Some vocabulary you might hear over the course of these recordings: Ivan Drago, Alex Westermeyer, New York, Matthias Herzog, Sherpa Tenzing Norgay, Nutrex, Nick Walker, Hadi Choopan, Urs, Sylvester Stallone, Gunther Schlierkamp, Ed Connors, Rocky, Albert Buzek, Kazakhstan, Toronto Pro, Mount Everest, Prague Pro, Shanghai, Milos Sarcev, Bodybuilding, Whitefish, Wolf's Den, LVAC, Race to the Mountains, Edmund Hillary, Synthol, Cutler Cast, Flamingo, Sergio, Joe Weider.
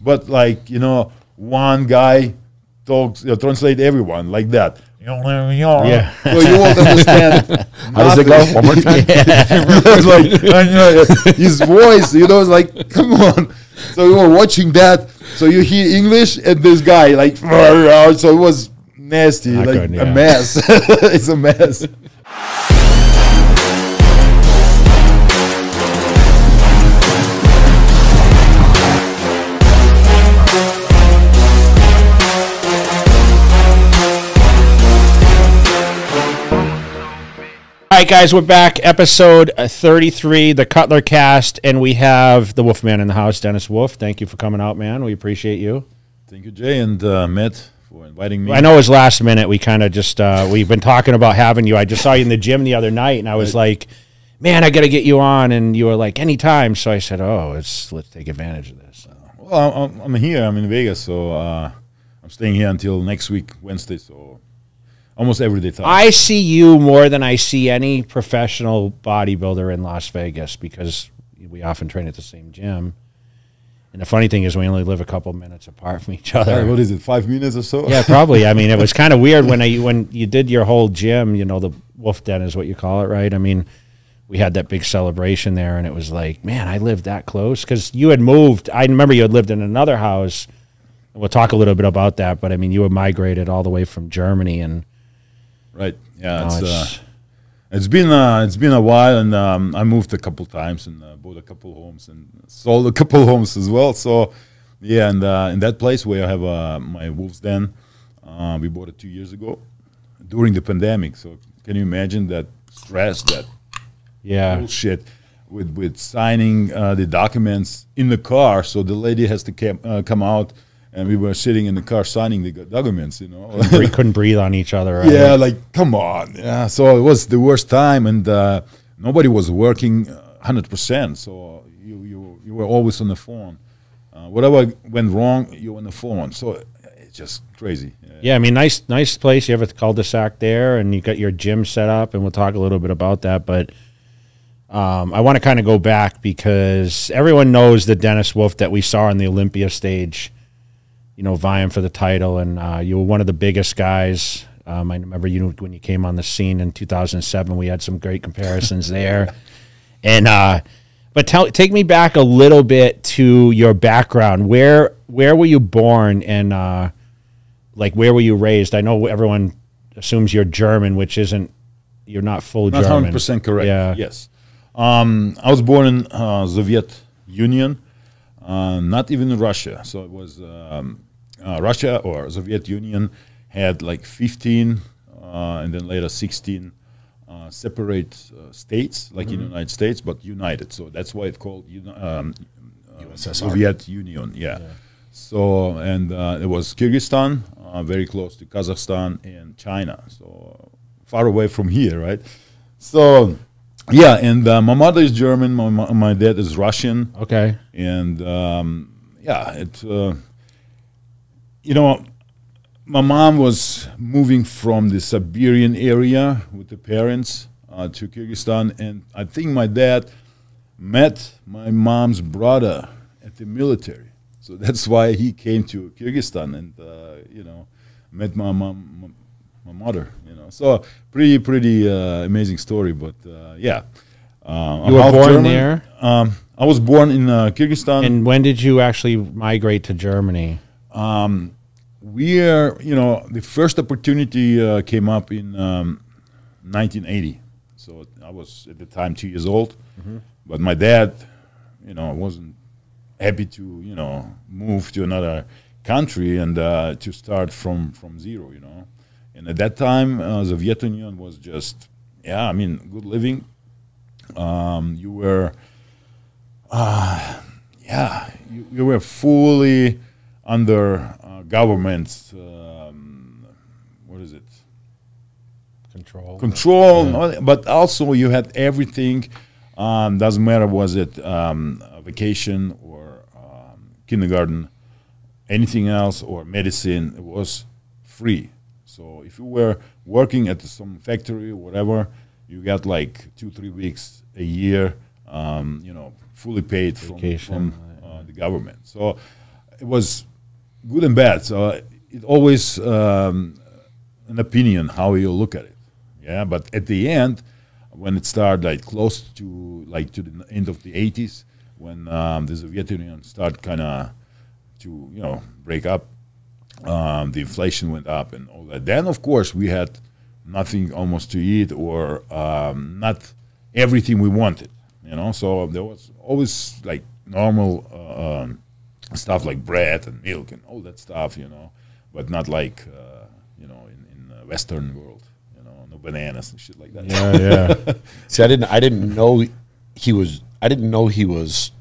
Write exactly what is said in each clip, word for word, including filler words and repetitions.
But like, you know, one guy talks, you know, translate everyone like that. Yeah. So you won't understand. How does it go? One more time. It's like, his voice, you know, it's like, come on. So we were watching that. So you hear English and this guy like, so it was nasty, I like yeah. a mess. It's a mess. All right, guys, we're back. Episode thirty-three, the Cutler Cast, and we have the Wolfman in the house, Dennis Wolf. Thank you for coming out, man. We appreciate you. Thank you, Jay, and uh, Matt, for inviting me. I know it was last minute. We kind of just, uh, we've been talking about having you. I just saw you in the gym the other night, and I was right. like, man, I got to get you on, and you were like, anytime. So I said, oh, it's, let's take advantage of this. So. Well, I'm, I'm here. I'm in Vegas, so uh, I'm staying here until next week, Wednesday, so... Almost every day. I see you more than I see any professional bodybuilder in Las Vegas because we often train at the same gym. And the funny thing is we only live a couple minutes apart from each other. Yeah, what is it, five minutes or so? Yeah, probably. I mean, it was kind of weird when, I, when you did your whole gym, you know, the Wolf Den is what you call it, right? I mean, we had that big celebration there, and it was like, man, I lived that close. Because you had moved. I remember you had lived in another house. We'll talk a little bit about that. But, I mean, you had migrated all the way from Germany and... Right. Yeah. No, it's it's, uh, it's been uh, it's been a while, and um, I moved a couple times and uh, bought a couple homes and sold a couple homes as well. So, yeah, and uh, in that place where I have uh, my Wolf's Den, uh, we bought it two years ago during the pandemic. So, can you imagine that stress, that yeah bullshit with with signing uh, the documents in the car? So the lady has to come uh, come out. And we were sitting in the car signing the documents, you know. We couldn't breathe on each other. Right? Yeah, like, come on. Yeah, so it was the worst time, and uh, nobody was working one hundred percent. So you, you, you were always on the phone. Uh, whatever went wrong, you were on the phone. So it's just crazy. Yeah, yeah, I mean, nice nice place. You have a cul-de-sac there, and you got your gym set up, and we'll talk a little bit about that. But um, I want to kind of go back because everyone knows the Dennis Wolf that we saw on the Olympia stage, you know, vying for the title, and uh, you were one of the biggest guys. Um, I remember you when you came on the scene in two thousand seven. We had some great comparisons there, and uh, but tell, take me back a little bit to your background. Where where were you born, and uh, like where were you raised? I know everyone assumes you're German, which isn't. You're not full not German. one hundred percent correct. Yeah. Yes, um, I was born in uh, Soviet Union, uh, not even in Russia. So it was. Um, Uh, Russia or Soviet Union had like fifteen uh, and then later sixteen uh, separate uh, states, like mm-hmm. in the United States, but united. So that's why it's called um, uh, Soviet Union. Yeah. yeah. So, and uh, it was Kyrgyzstan, uh, very close to Kazakhstan and China. So far away from here, right? So, yeah, and uh, my mother is German, my, my dad is Russian. Okay. And um, yeah, it. Uh, You know, my mom was moving from the Siberian area with the parents uh, to Kyrgyzstan, and I think my dad met my mom's brother at the military. So that's why he came to Kyrgyzstan and, uh, you know, met my mom, my mother, you know. So pretty, pretty uh, amazing story, but uh, yeah. Uh, you were born German, there? Um, I was born in uh, Kyrgyzstan. And when did you actually migrate to Germany? Um, we are, you know, the first opportunity uh, came up in um, nineteen eighty. So I was at the time two years old, mm-hmm. but my dad, you know, wasn't happy to, you know, move to another country and uh, to start from, from zero, you know. And at that time, uh, the Soviet Union was just, yeah, I mean, good living. Um, you were, uh, yeah, you, you were fully... under uh, government's, um, what is it? Control. Control, yeah. But also you had everything. Um, doesn't matter, was it um, a vacation or um, kindergarten, anything else, or medicine, it was free. So if you were working at some factory or whatever, you got like two, three weeks a year, um, you know, fully paid vacation. from, from uh, the government. So. it was good and bad. So it always um, an opinion how you look at it. Yeah, but at the end, when it started like close to like to the end of the eighties, when um, the Soviet Union started kind of to you know break up, um, the inflation went up and all that. Then of course we had nothing almost to eat, or um, not everything we wanted, you know. So there was always like normal uh, um, stuff like bread and milk and all that stuff, you know, but not like uh, you know in, in the Western world, you know, no bananas and shit like that. Yeah, yeah. See, I didn't, I didn't know he was. I didn't know he was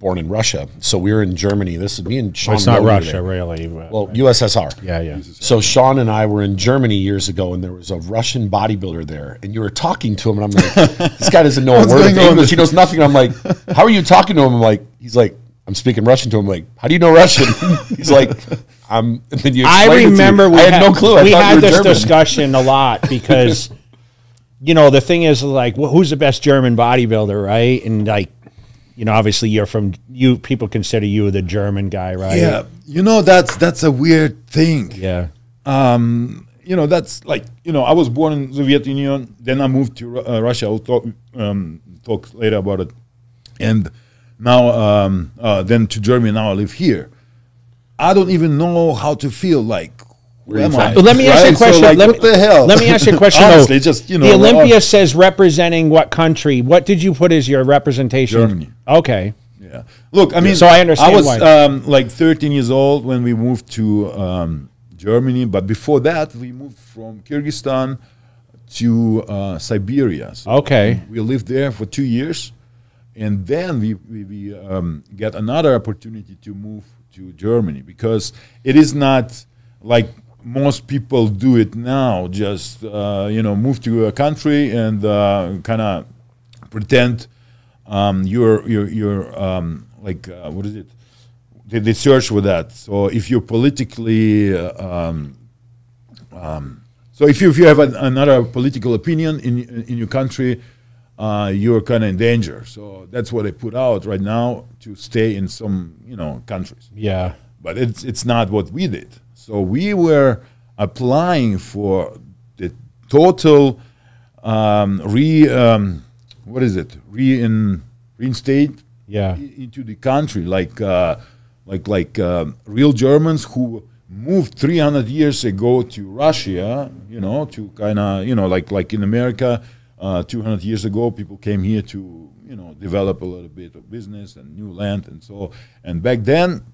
born in Russia. So we were in Germany. This is me and Sean. Well, it's not Russia, there. really. Well, right. U S S R. Yeah, yeah. U S S R. So Sean and I were in Germany years ago, and there was a Russian bodybuilder there, and you were talking to him, and I'm like, this guy doesn't know a word of English. He knows nothing. And I'm like, how are you talking to him? I'm like, he's like, I'm speaking Russian to him. I'm like, how do you know Russian? He's like, I'm. And then you I remember we I had, had no clue. I we had this German. discussion a lot because, you know, the thing is, like, well, who's the best German bodybuilder, right? And like, you know, obviously you're from, you people consider you the German guy, right? Yeah, you know, that's that's a weird thing. Yeah. Um, you know, that's like, you know, I was born in the Soviet Union, then I moved to uh, Russia. I'll talk, um, talk later about it. And now, um, uh, then to Germany, now I live here. I don't even know how to feel like, where am I? Let me ask you a question. So like, let, what the hell? Let me ask you a question. Honestly, just, you know, the Olympia says representing what country? What did you put as your representation? Germany. Okay. Yeah. Look, I mean, so I understand. I was why. Um, like thirteen years old when we moved to um, Germany, but before that, we moved from Kyrgyzstan to uh, Siberia. So okay. We lived there for two years, and then we we, we um, get another opportunity to move to Germany because it is not like. Most people do it now, just, uh, you know, move to a country and uh, kind of pretend um, you're, you're, you're um, like, uh, what is it? They, they search for that. So if you're politically, uh, um, um, so if you, if you have an, another political opinion in, in your country, uh, you're kind of in danger. So that's what they put out right now to stay in some, you know, countries. Yeah. But it's, it's not what we did. So we were applying for the total um, re, um, what is it? Re in reinstate yeah. into the country, like uh, like like uh, real Germans who moved three hundred years ago to Russia, you know, to kind of you know like like in America, uh, two hundred years ago people came here to you know develop a little bit of business and new land and so and back then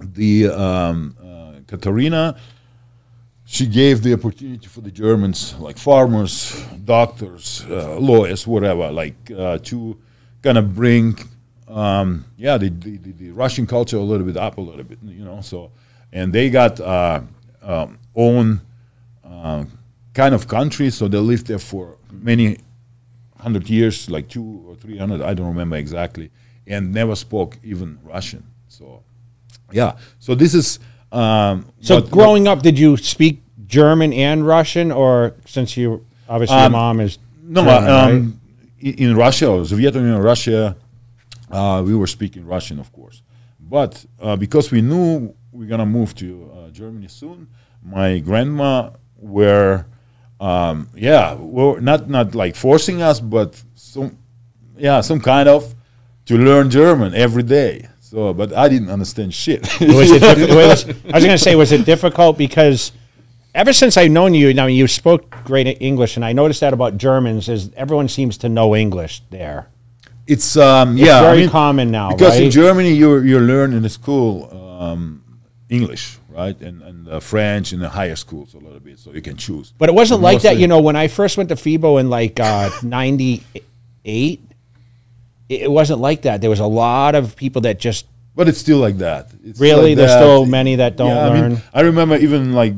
the um, uh, Katerina, she gave the opportunity for the Germans, like farmers, doctors, uh, lawyers, whatever, like uh, to kind of bring, um, yeah, the, the, the Russian culture a little bit up, a little bit, you know. So, and they got uh, um, own uh, kind of country, so they lived there for many hundred years, like two or three hundred, I don't remember exactly, and never spoke even Russian. So, yeah. So this is. Um, so what, growing what, up, did you speak German and Russian, or since you obviously um, your mom is no German, um, right? in Russia, or Soviet Union, Russia, uh, we were speaking Russian, of course. But uh, because we knew we we're gonna move to uh, Germany soon, my grandma were um, yeah, were not not like forcing us, but some yeah, some kind of to learn German every day. So, but I didn't understand shit. was it was, I was going to say, was it difficult? Because ever since I've known you, now you spoke great English, and I noticed that about Germans is everyone seems to know English there. It's, um, it's yeah, very I mean, common now, because right? in Germany you you learn in the school um, English, right, and and uh, French in the higher schools a little bit, so you can choose. But it wasn't and like that, you know. When I first went to FIBO in like uh, ninety-eight. It wasn't like that. There was a lot of people that just... But it's still like that. It's really? Like there's that. Still many that don't yeah, learn? I mean, I remember even like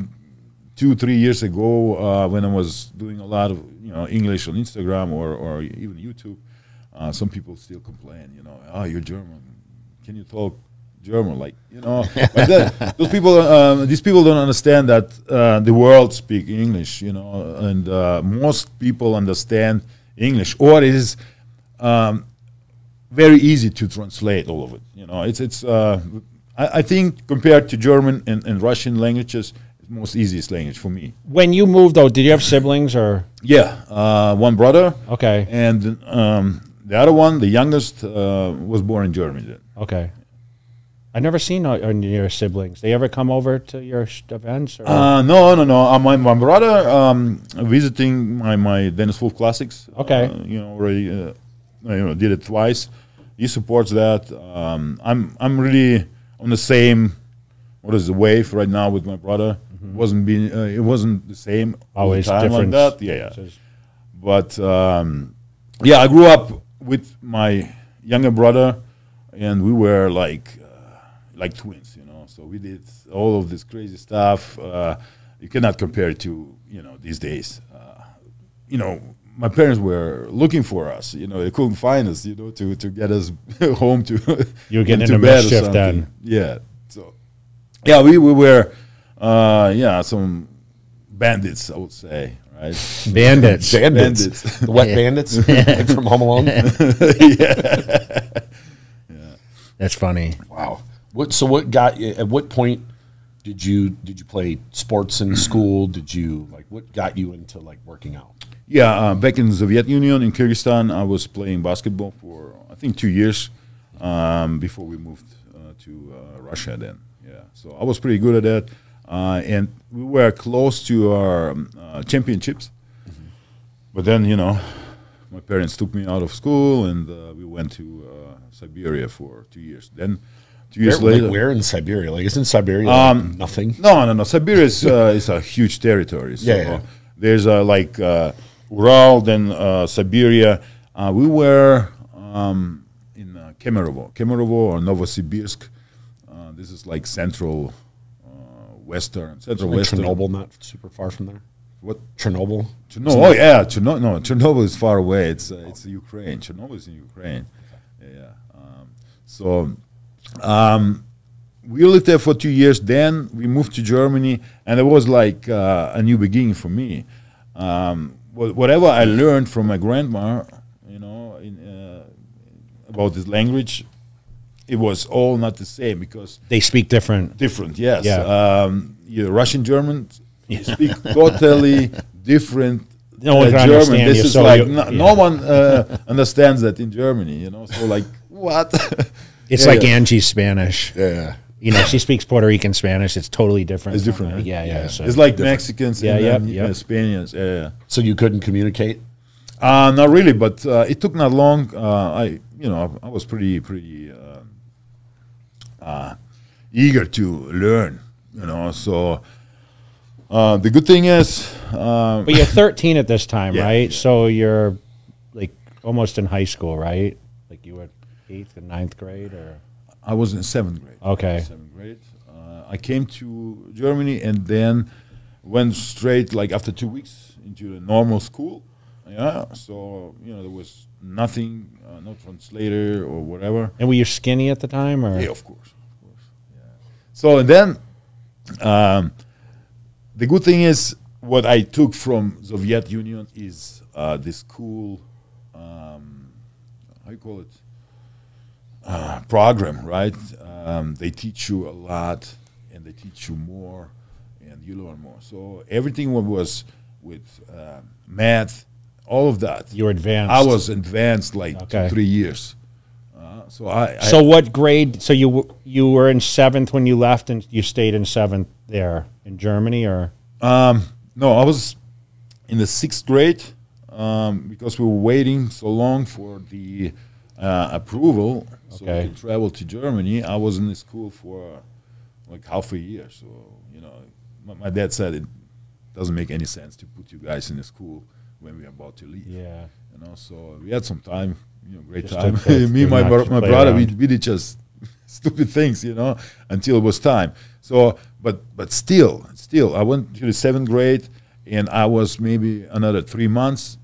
two, three years ago uh, when I was doing a lot of you know English on Instagram or, or even YouTube, uh, some people still complain, you know, oh, you're German. Can you talk German? Like, you know, but that, those people, um, these people don't understand that uh, the world speaks English, you know, and uh, most people understand English, or it is... Um, very easy to translate all of it, you know. It's it's. Uh, I, I think compared to German and, and Russian languages, it's most easiest language for me. When you moved, though, did you have siblings or? Yeah, uh, one brother. Okay. And um, the other one, the youngest, uh, was born in Germany then. Okay. I've never seen uh, your siblings. They ever come over to your sh events? Or uh, no, no, no. Uh, my, my brother um, visiting my, my Dennis Wolf Classics. Okay. Uh, you know, already uh, you know, did it twice. He supports that. Um, I'm I'm really on the same, what is the wave right now with my brother. Mm-hmm. Wasn't being uh, it wasn't the same always time different. Like that. Yeah, yeah. But um, yeah, I grew up with my younger brother, and we were like. Like twins, you know, so we did all of this crazy stuff. Uh, you cannot compare it to, you know, these days. Uh, you know, my parents were looking for us, you know, they couldn't find us, you know, to, to get us home to You're getting into mischief then. Yeah, so, yeah, we, we were, uh, yeah, some bandits, I would say, right? Bandits. Bandits. Bandits. The wet yeah. bandits like from Home Alone? yeah. yeah. That's funny. Wow. What, so what got you, at what point did you did you play sports in school? Did you like what got you into like working out? Yeah, uh, back in the Soviet Union in Kyrgyzstan, I was playing basketball for I think two years um, before we moved uh, to uh, Russia. Then yeah, so I was pretty good at that, uh, and we were close to our um, uh, championships. Mm-hmm. But then you know, my parents took me out of school, and uh, we went to uh, Siberia for two years. Then. Two years where, later. Like where in Siberia? Like, isn't Siberia um, like nothing? No, no, no. Siberia is, uh, is a huge territory. So yeah, yeah. Uh, there's uh, like uh, Ural, then uh, Siberia. Uh, we were um, in uh, Kemerovo. Kemerovo or Novosibirsk. Uh, this is like central uh, western. Central like western. Chernobyl, not super far from there? What? Chernobyl? Chernobyl. Oh, yeah. Chernobyl, no, Chernobyl is far away. It's, uh, it's Ukraine. Chernobyl is in Ukraine. Yeah, yeah. Um, so... Um, we lived there for two years. Then we moved to Germany, and it was like uh, a new beginning for me. Um, wh whatever I learned from my grandma, you know, in, uh, about this language, it was all not the same because they speak different. Different, yes. Yeah. Um, yeah, Russian German yeah. speak totally different. No one uh, can German. Understand this you, is so like no, yeah. no one uh, understands that in Germany, you know. So like what? It's yeah, like yeah. Angie's Spanish. Yeah. You know, she speaks Puerto Rican Spanish. It's totally different. It's different. Right? Yeah, yeah. yeah. So it's like different. Mexicans yeah, and yep, yep. Spaniards. Yeah, yeah. So you couldn't communicate? Uh, not really, but uh, it took not long. Uh, I, you know, I was pretty, pretty uh, uh, eager to learn, you know, so... Uh, the good thing is... Uh, but you're thirteen at this time, yeah, right? Yeah. So you're, like, almost in high school, right? Like, you were... Eighth and ninth grade, or I was in seventh grade. Okay, seventh grade. Uh, I came to Germany and then went straight, like after two weeks, into the normal school. Yeah, so you know there was nothing, uh, no translator or whatever. And were you skinny at the time, or yeah, of course, of course. Yeah. So and then um, the good thing is what I took from Soviet Union is uh, this cool, um, how you call it? Uh, program, right? Um, they teach you a lot, and they teach you more, and you learn more. So everything what was with uh, math, all of that. You're advanced. I was advanced like okay. two, three years. Uh, so I, I. So what grade? So you w you were in seventh when you left, and you stayed in seventh there in Germany, or? Um, no, I was in the sixth grade um, because we were waiting so long for the uh, approval. So okay. I could travel to Germany. I was in the school for like half a year. So, you know, my, my dad said it doesn't make any sense to put you guys in the school when we're about to leave. Yeah. You know, so we had some time, you know, great just time. Me and my, bro my brother, we, we did just stupid things, you know, until it was time. So, but, but still, still, I went to the seventh grade and I was maybe another three months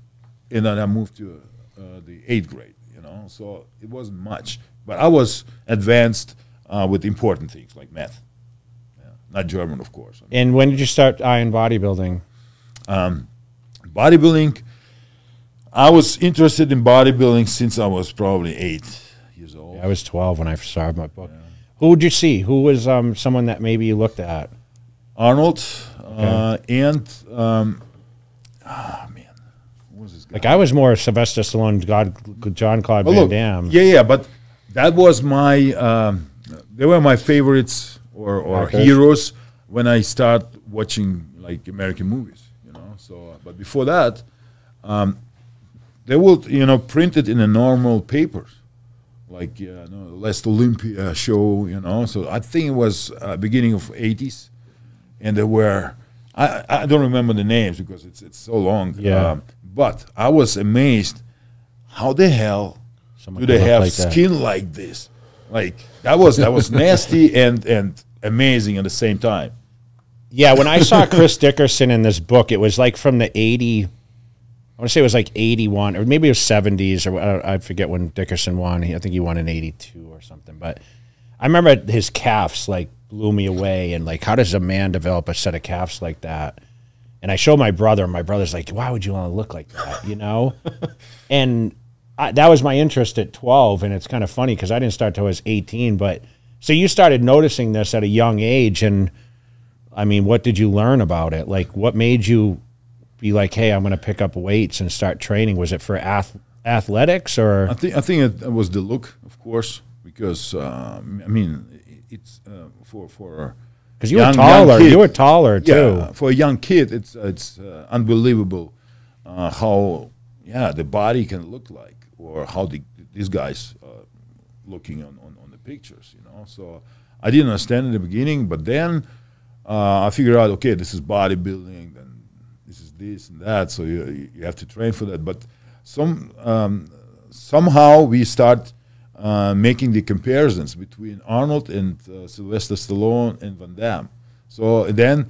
and then I moved to uh, the eighth grade, you know, so it wasn't much. But I was advanced uh, with important things like math, yeah. Not German, of course. I mean, and when did you start iron bodybuilding? Um, bodybuilding, I was interested in bodybuilding since I was probably eight years old. Yeah, I was twelve when I started my book. Yeah. Who would you see? Who was um, someone that maybe you looked at? Arnold okay. uh, and um, ah man, what was his guy? Like I was more Sylvester Stallone, God, Jean-Claude Van Damme. Yeah, yeah, but that was my. Um, they were my favorites or, or okay. heroes when I start watching like American movies, you know. So, uh, but before that, um, they would you know print it in a normal paper. Like uh, no, the last Olympia show, you know. So I think it was uh, beginning of eighties, and there were I, I don't remember the names because it's it's so long. Yeah. Um, but I was amazed how the hell Someone do they have like skin that. like this? Like that was that was nasty and and amazing at the same time. Yeah. When I saw Chris Dickerson in this book, it was like from the eighties. I want to say it was like eighty-one, or maybe it was seventies, or I forget when Dickerson won. He, I think he won in eighty-two or something. But I remember his calves, like, blew me away. And, like, how does a man develop a set of calves like that? And I show my brother, and my brother's like, why would you want to look like that, you know? And I, that was my interest at twelve, and it's kind of funny because I didn't start till I was eighteen. But so you started noticing this at a young age, and, I mean, what did you learn about it? Like, what made you – be like, hey, I'm going to pick up weights and start training? Was it for ath athletics or? I think I think it, it was the look, of course, because um, I mean, it, it's uh, for for because you were taller, you were taller too. Yeah, for a young kid, it's it's uh, unbelievable uh, how yeah the body can look like, or how the, these guys uh, looking on, on on the pictures, you know. So I didn't understand in the beginning, but then uh, I figured out, okay, this is bodybuilding. Then this and that, so you, you have to train for that. But some um, somehow we start uh, making the comparisons between Arnold and uh, Sylvester Stallone and Van Damme. So then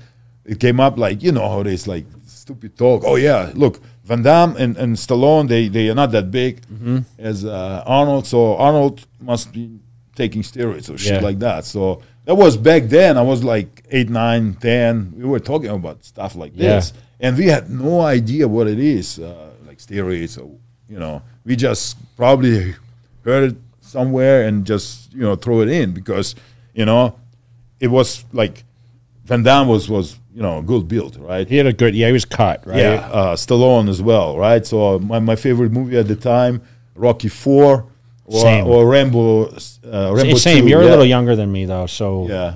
it came up like, you know how there's like stupid talk. Oh yeah, look, Van Damme and, and Stallone, they, they are not that big mm-hmm. as uh, Arnold, so Arnold must be taking steroids or shit yeah. like that. So that was back then. I was like eight, nine, ten. We were talking about stuff like yeah. this. And we had no idea what it is, uh, like steroids, or, you know. We just probably heard it somewhere and just, you know, throw it in because, you know, it was like Van Damme was, was you know, good build, right? He had a good, yeah, he was cut, right? Yeah, uh, Stallone as well, right? So my, my favorite movie at the time, Rocky four or, or Rambo, uh, Rambo Same, two, you're yeah. a little younger than me, though, so. Yeah.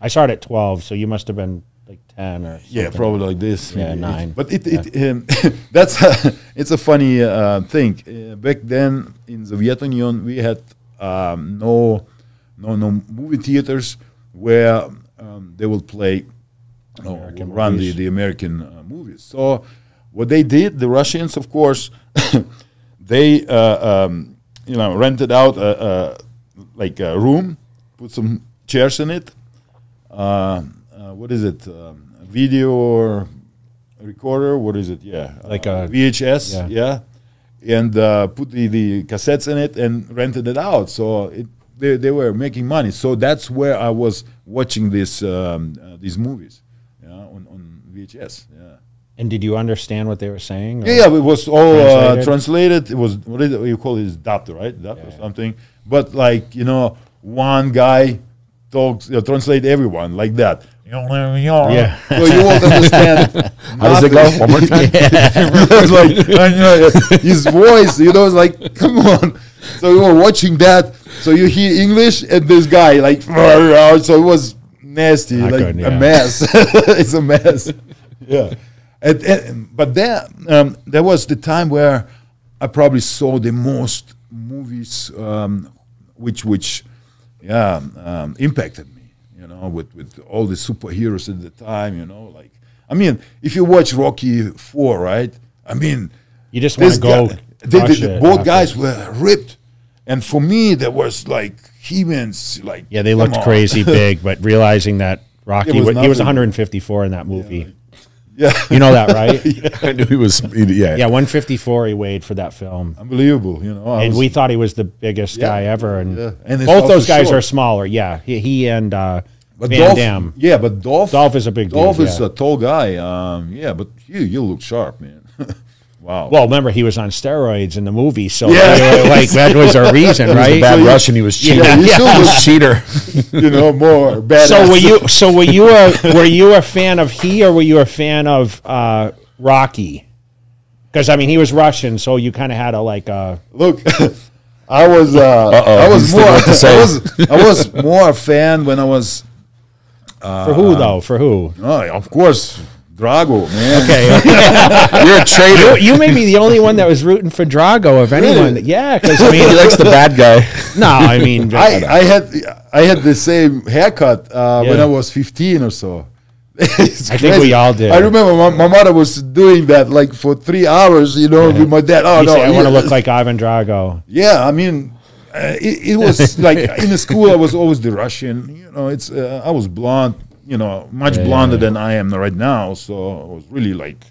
I saw it at twelve, so you must have been. Like ten or something. Yeah, probably like this. Yeah, maybe. nine. But it, yeah. it um, that's a, it's a funny uh, thing. Uh, back then in the Soviet Union, we had um, no no no movie theaters where um, they would play, you know, run the, the American uh, movies. So what they did, the Russians, of course, they uh, um, you know rented out a, a like a room, put some chairs in it. Uh, What is it? Um, a video or a recorder? What is it? Yeah, like uh, a V H S. Yeah, yeah. and uh, put the, the cassettes in it and rented it out. So it, they they were making money. So that's where I was watching this um, uh, these movies, yeah, on, on V H S. Yeah. And did you understand what they were saying? Yeah, yeah, it was all translated. Uh, translated. It was what is it, you call it? Dubbed, right? Dubbed yeah, or something. Yeah. But like you know, one guy talks, you know, translate everyone like that. Yeah. So you won't understand. How does it go? One more time. It's like his voice, you know, it's like, come on. So you were watching that. So you hear English and this guy like, so it was nasty, Not like good, yeah. a mess. It's a mess. Yeah. And, and, but that, um, that was the time where I probably saw the most movies um, which, which yeah, um, impacted me. You know, with, with all the superheroes at the time, you know, like, I mean, if you watch Rocky four, right? I mean, you just want to go. Guy, they, they, they, both guys it. were ripped. And for me, there was like, he means like, yeah, they looked on. crazy big, but realizing that Rocky, was he was one hundred fifty-four in that movie. Yeah. Like, yeah. You know that, right? Yeah. I knew he was, yeah. Yeah, one fifty-four he weighed for that film. Unbelievable, you know. I and was, we thought he was the biggest yeah, guy ever. And, yeah. and both those guys short. are smaller, yeah. He, he and uh, but Van Dolph, Damme. Yeah, but Dolph. Dolph is a big Dolph dude, is yeah. a tall guy. Um, yeah, but you, you look sharp, man. Wow. Well, remember, he was on steroids in the movie, so yeah. they were like, that was our reason, right? He was a bad so Russian. He was cheating. Yeah, he yeah. still was cheater. You know, more badass. So were you? So were you a were you a fan of he, or were you a fan of uh, Rocky? Because I mean, he was Russian, so you kind of had a like. Uh, Look, I was. Uh, uh -oh, I was more. I was. I was more a fan when I was. Uh, For who though? For who? Uh, of course. Drago, man. Okay. You're a traitor. You, you may be the only one that was rooting for Drago of anyone. Really? That, yeah, because I mean, he likes the bad guy. No, I mean, I, I had I had the same haircut uh, yeah. when I was fifteen or so. It's I crazy. Think we all did. I remember my, my mother was doing that like for three hours, you know, yeah. with my dad. Oh you no, say, I yeah. want to look like Ivan Drago. Yeah, I mean, uh, it, it was like in the school I was always the Russian. You know, it's uh, I was blonde. You know, much yeah, blonder yeah, yeah. than I am right now, so I was really like,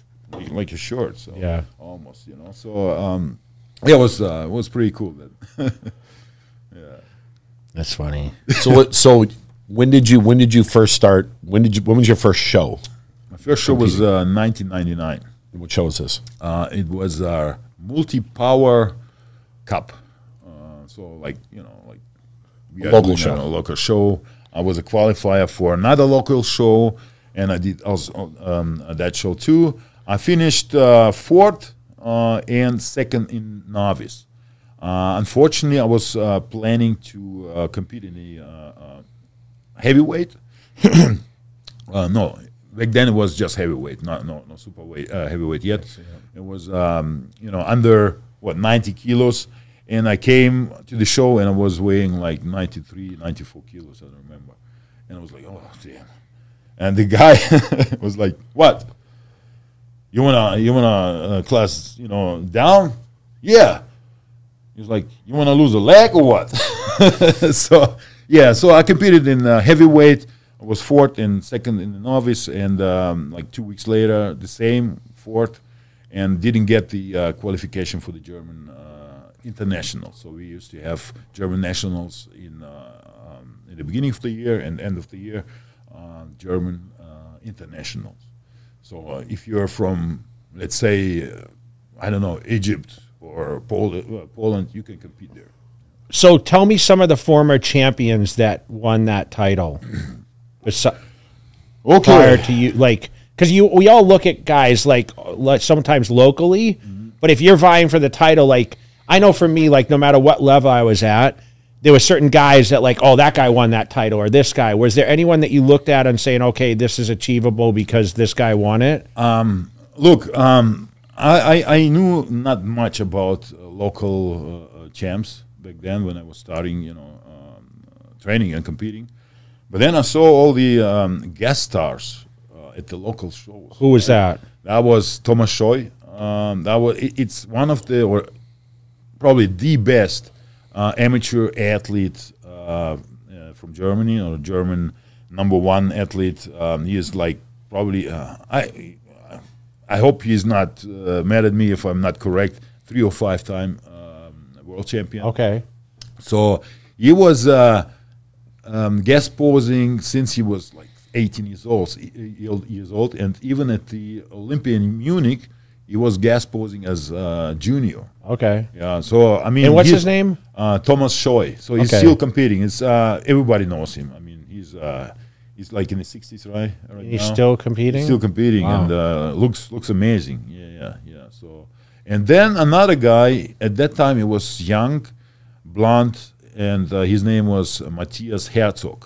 like a short, so yeah, almost, you know. So um, yeah, it was uh, it was pretty cool. That yeah, that's funny. So what? So when did you when did you first start? When did you when was your first show? My first show was uh, nineteen ninety-nine. What show was this? Uh, it was our multi power cup. Uh, so like you know like we a local had, show, you know, local show. I was a qualifier for another local show, and I did also um, that show too. I finished uh, fourth uh, and second in novice. Uh, unfortunately, I was uh, planning to uh, compete in the uh, uh, heavyweight. uh, no, back then it was just heavyweight, not no no superweight uh, heavyweight yet. See, yeah. It was um, you know under what ninety kilos. And I came to the show, and I was weighing like ninety-three, ninety-four kilos, I don't remember. And I was like, oh, damn. And the guy was like, what? You want to you wanna, uh, class, you know, down? Yeah. He was like, you want to lose a leg or what? So, yeah, so I competed in uh, heavyweight. I was fourth and second in the novice. And um, like two weeks later, the same, fourth, and didn't get the uh, qualification for the German uh, international. So we used to have German nationals in, uh, um, in the beginning of the year and end of the year, uh, German uh, internationals. So uh, if you're from, let's say, uh, I don't know, Egypt or Pol uh, Poland, you can compete there. So tell me some of the former champions that won that title. Okay. Prior to you, like, because you, we all look at guys like sometimes locally, mm-hmm. but if you're vying for the title, like, I know for me, like, no matter what level I was at, there were certain guys that, like, oh, that guy won that title or this guy. Was there anyone that you looked at and saying, okay, this is achievable because this guy won it? Um, look, um, I, I, I knew not much about uh, local uh, uh, champs back then when I was starting, you know, um, uh, training and competing. But then I saw all the um, guest stars uh, at the local shows. Who was that? That was Thomas Scheu. Um, that was, it, it's one of the... Or, probably the best uh, amateur athlete uh, uh, from Germany, or German number one athlete. Um, he is like probably, uh, I I hope he's not uh, mad at me if I'm not correct, three or five time um, world champion. Okay. So he was uh, um, guest posing since he was like eighteen years old, years old, and even at the Olympian in Munich, he was guest posing as uh, junior. Okay. Yeah. So I mean, and what's his name? Uh, Thomas Scheu. So he's okay. still competing. It's uh, everybody knows him. I mean, he's uh, he's like in the sixties, right? right he's now. still competing. He's still competing, wow. and uh, looks looks amazing. Yeah, yeah, yeah. So, and then another guy at that time, he was young, blonde, and uh, his name was Matthias Herzog.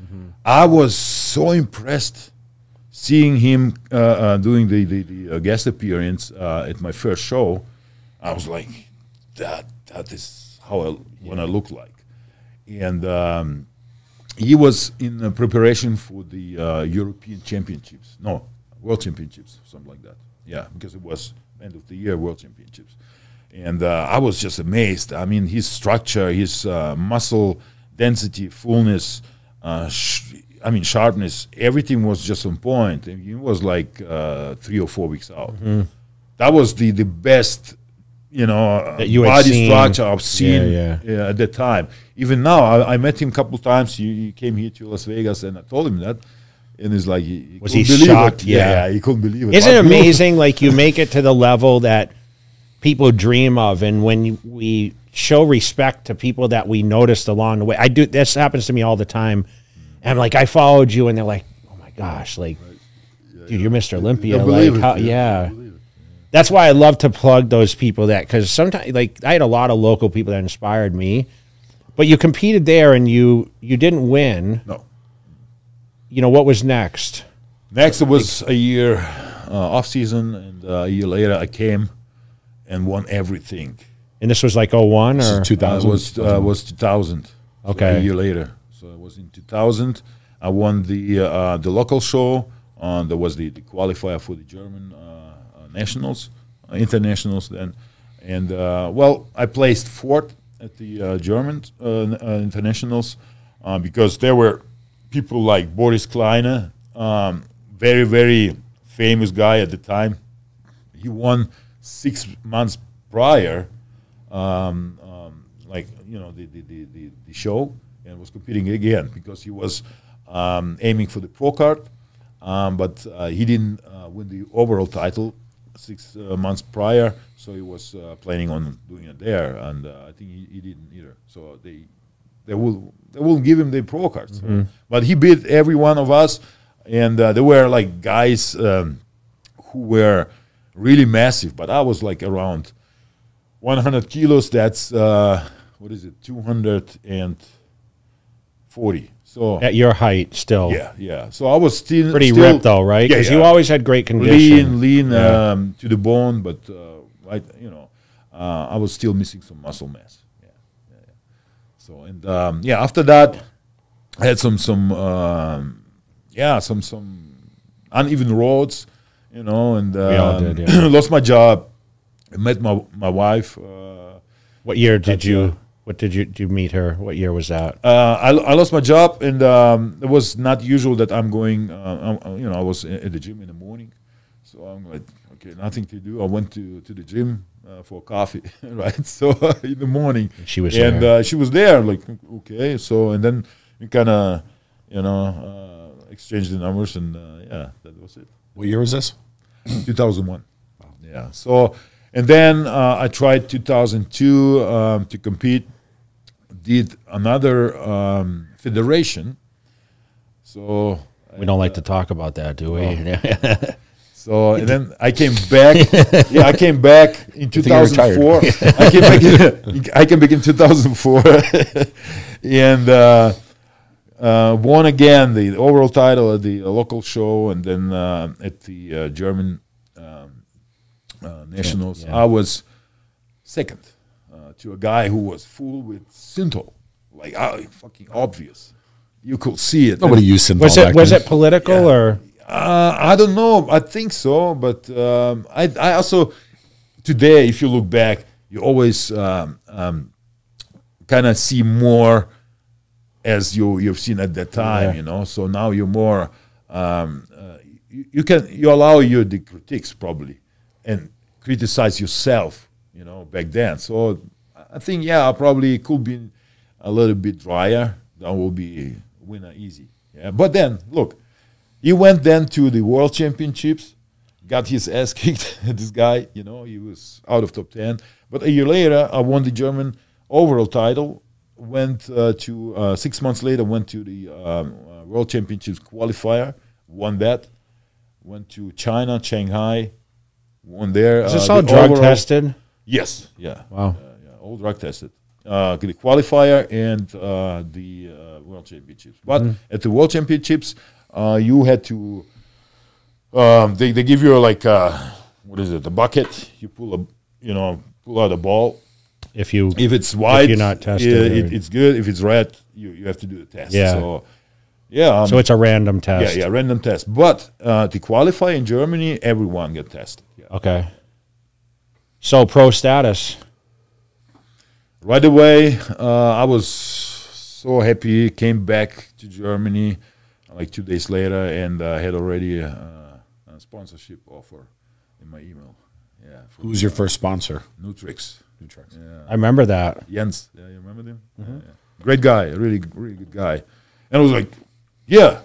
Mm-hmm. I was so impressed. Seeing him uh, uh, doing the, the, the uh, guest appearance uh, at my first show, I was like, that, that is how I want to look like. And um, he was in uh, preparation for the uh, European Championships. No, World Championships, something like that. Yeah, because it was end of the year World Championships. And uh, I was just amazed. I mean, his structure, his uh, muscle density, fullness, uh, sh I mean, sharpness, everything was just on point. And he was like uh, three or four weeks out. Mm-hmm. That was the, the best, you know, that you body seen. structure I've seen yeah, yeah. Uh, at that time. Even now, I, I met him a couple times. He, he came here to Las Vegas, and I told him that. And he's like, he, he was he shocked? Yeah. yeah, he couldn't believe it. Isn't it amazing? Like, you make it to the level that people dream of. And when we show respect to people that we noticed along the way, I do, this happens to me all the time. And I'm like, I followed you, and they're like, oh my gosh, like, right. yeah, dude, you're Mister Olympia. Like, how, yeah. yeah. That's why I love to plug those people that, because sometimes, like, I had a lot of local people that inspired me. But you competed there, and you you didn't win. No. You know, what was next? Next, it was a year uh, off season, and uh, a year later I came and won everything. And this was like oh one or two thousand? Uh, was uh, was two thousand. Okay. So a year later. So it was in two thousand. I won the uh, the local show. Uh, that was the, the qualifier for the German uh, nationals, uh, internationals then. And, uh, well, I placed fourth at the uh, German uh, uh, internationals uh, because there were people like Boris Kleiner, um, very, very famous guy at the time. He won six months prior, um, um, like, you know, the, the, the, the, the show, and was competing again because he was um, aiming for the pro card, um, but uh, he didn't uh, win the overall title six uh, months prior, so he was uh, planning on doing it there, and uh, I think he, he didn't either. So they they will they will give him the pro cards, mm-hmm. but he beat every one of us, and uh, there were like guys um, who were really massive, but I was like around one hundred kilos. That's uh, what is it, two hundred and forty. So at your height still. Yeah, yeah. So I was still pretty still, ripped though, right? Because yeah, yeah. you always had great condition. Lean, lean yeah. um, to the bone, but uh, I, you know, uh, I was still missing some muscle mass. Yeah, yeah. yeah. So and um, yeah, after that, I had some some um, yeah some some uneven roads, you know, and um, we all did, yeah. lost my job. I met my my wife. Uh, what year did you? Uh, What did you, did you meet her? What year was that? Uh, I, I lost my job, and um, it was not usual that I'm going, uh, I'm, you know, I was at the gym in the morning. So I'm like, okay, nothing to do. I went to, to the gym uh, for coffee, right? So in the morning. She was and, there. And uh, she was there, like, okay. So, and then we kind of, you know, uh, exchanged the numbers, and uh, yeah, that was it. What year was this? two thousand one. Wow. Yeah. So, and then uh, I tried two thousand two um, to compete. Did another um, federation. So we don't uh, like to talk about that, do we? Oh. So and then I came back. Yeah, I came back in two thousand four. I came back. In, I came back in two thousand four, and uh, uh, won again the overall title at the uh, local show, and then uh, at the uh, German um, uh, nationals. Yeah. I was second. To a guy who was full with Synthol, like uh, fucking obvious, you could see it. Nobody used Synthol. Was it was it political yeah. or? Uh, I don't know. I think so, but um, I, I also today, if you look back, you always um, um, kind of see more as you you've seen at that time, yeah. you know. So now you're more um, uh, you, you can you allow your the critiques probably and criticize yourself, you know, back then. So. I think, yeah, I probably could be a little bit drier. That will be winner easy. Yeah. But then, look, he went then to the World Championships, got his ass kicked, this guy, you know, he was out of top ten. But a year later, I won the German overall title, went uh, to, uh, six months later, went to the um, uh, World Championships qualifier, won that, went to China, Shanghai, won there. Is this uh, all drug overall. Tested? Yes. Yeah. Wow. Uh, all drug tested, uh, the qualifier and uh, the uh, World Championships. But mm. at the World Championships, uh, you had to, um, they, they give you like, a, what is it, a bucket. You pull a, you know, pull out a ball. If you, if it's white, if you're not tested. It, it, it's good. If it's red, you, you have to do the test. Yeah. So, yeah, um, so it's a random test. Yeah, yeah, random test. But uh, to qualify in Germany, everyone get tested. Yeah. Okay. So pro status. Right away, uh, I was so happy. Came back to Germany like two days later, and I uh, had already a, a sponsorship offer in my email. Yeah. Who's your first sponsor? Nutrex. Nutrex. Yeah. I remember that. Jens. Yeah, you remember him? Mm-hmm. yeah, yeah. Great guy. Really, really good guy. And I was like, yeah,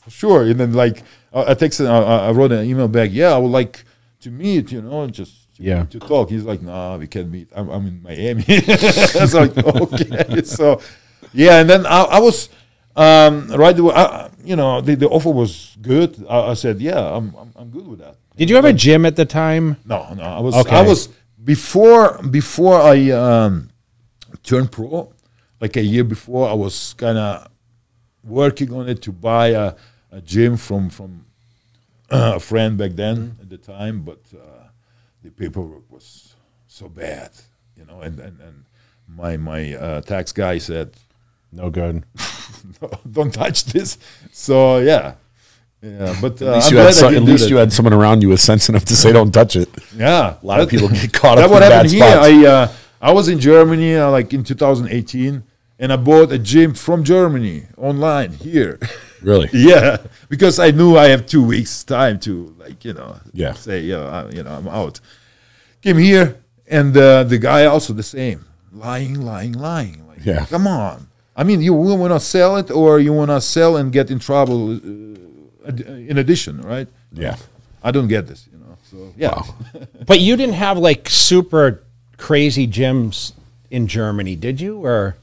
for sure. And then like I texted, I, I wrote an email back. Yeah, I would like to meet. You know, just. to, yeah. to talk. He's like, nah, we can't meet. I'm, I'm in Miami. I was like, okay. So, yeah, and then I, I was, um, right away, I, you know, the, the offer was good. I, I said, yeah, I'm, I'm, I'm good with that. Did you have a gym at the time? No, no. I was, okay. I was before, before I um, turned pro, like a year before, I was kind of working on it to buy a, a gym from, from, Uh, a friend back then mm-hmm. at the time, but uh, the paperwork was so bad, you know, and, and, and my my uh, tax guy said, no good, no, don't touch this. So, yeah. yeah but uh, At least, you had, so, at least you had someone around you with sense enough to say don't touch it. Yeah. A lot that, of people get caught up in bad spots. That's what happened here. I, uh, I was in Germany uh, like in two thousand eighteen, and I bought a gym from Germany online here. Really? Yeah, because I knew I have two weeks time to, like, you know, yeah. say, you know, I, you know, I'm out. Came here, and uh, the guy also the same. Lying, lying, lying. Like, yeah. Come on. I mean, you want to sell it, or you want to sell and get in trouble uh, ad in addition, right? Yeah. I don't get this, you know. So, yeah. Wow. But you didn't have, like, super crazy gyms in Germany, did you, or...?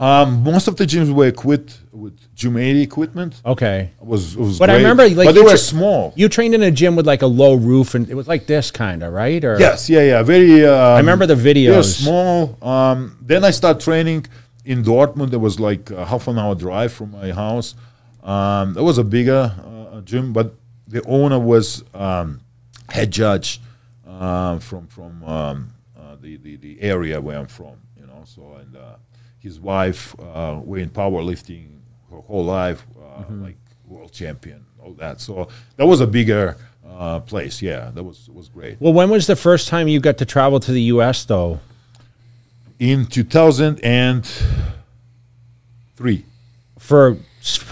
Um, most of the gyms were equipped with Gym eighty equipment. Okay, it was, it was but great. I remember, like, but they were small. You trained in a gym with like a low roof, and it was like this kind of right. Or yes, yeah, yeah, very. Um, I remember the videos. They were small. Um, then I started training in Dortmund. It was like a half an hour drive from my house. Um, that was a bigger uh, gym, but the owner was um, head judge uh, from from um, uh, the, the the area where I'm from. You know, so and. Uh, His wife uh, were in powerlifting her whole life, uh, mm-hmm. like world champion, all that. So that was a bigger uh, place. Yeah, that was was great. Well, when was the first time you got to travel to the U S though? In two thousand three. For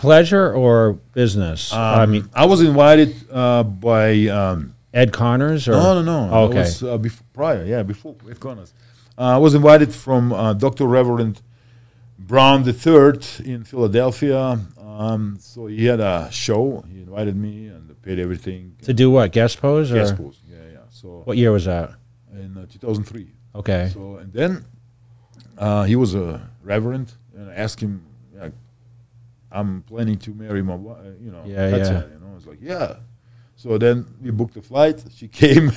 pleasure or business? Um, I mean, I was invited uh, by um, Ed Connors. Or? No, no, no. Oh, okay, it was, uh, before, prior, yeah, before Ed Connors. Uh, I was invited from uh, Doctor Reverend Brown the third in Philadelphia. Um, so he had a show. He invited me and paid everything. To do what? Guest pose? Guest or? pose. Yeah, yeah. So what year was that? In uh, two thousand three. Okay. So and then uh, he was a reverend, and I asked him, yeah, "I'm planning to marry my wife." You know. Yeah, that's yeah. It, you know, I was like, "Yeah." So then we booked the flight. She came,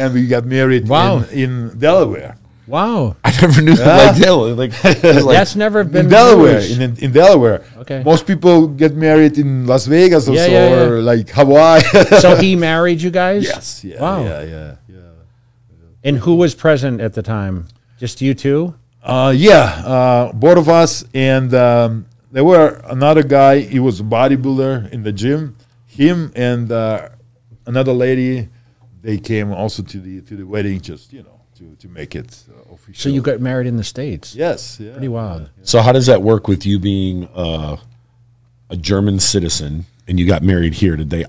and we got married. Wow. in, in Delaware. Wow, I never knew yeah. that. Like, Del like, like that's never been in Delaware. In, in, in Delaware, okay. Most people get married in Las Vegas or yeah, so, yeah, yeah. or like Hawaii. So he married you guys? Yes. Yeah, wow. Yeah, yeah, yeah. And who was present at the time? Just you two? Uh, yeah, uh, both of us, and um, there were another guy. He was a bodybuilder in the gym. Him and uh, another lady. They came also to the to the wedding. Just you know. To, to make it uh, official. So you got married in the States? Yes. Yeah. Pretty wild. Yeah, yeah. So how does that work with you being uh, a German citizen and you got married here? Did they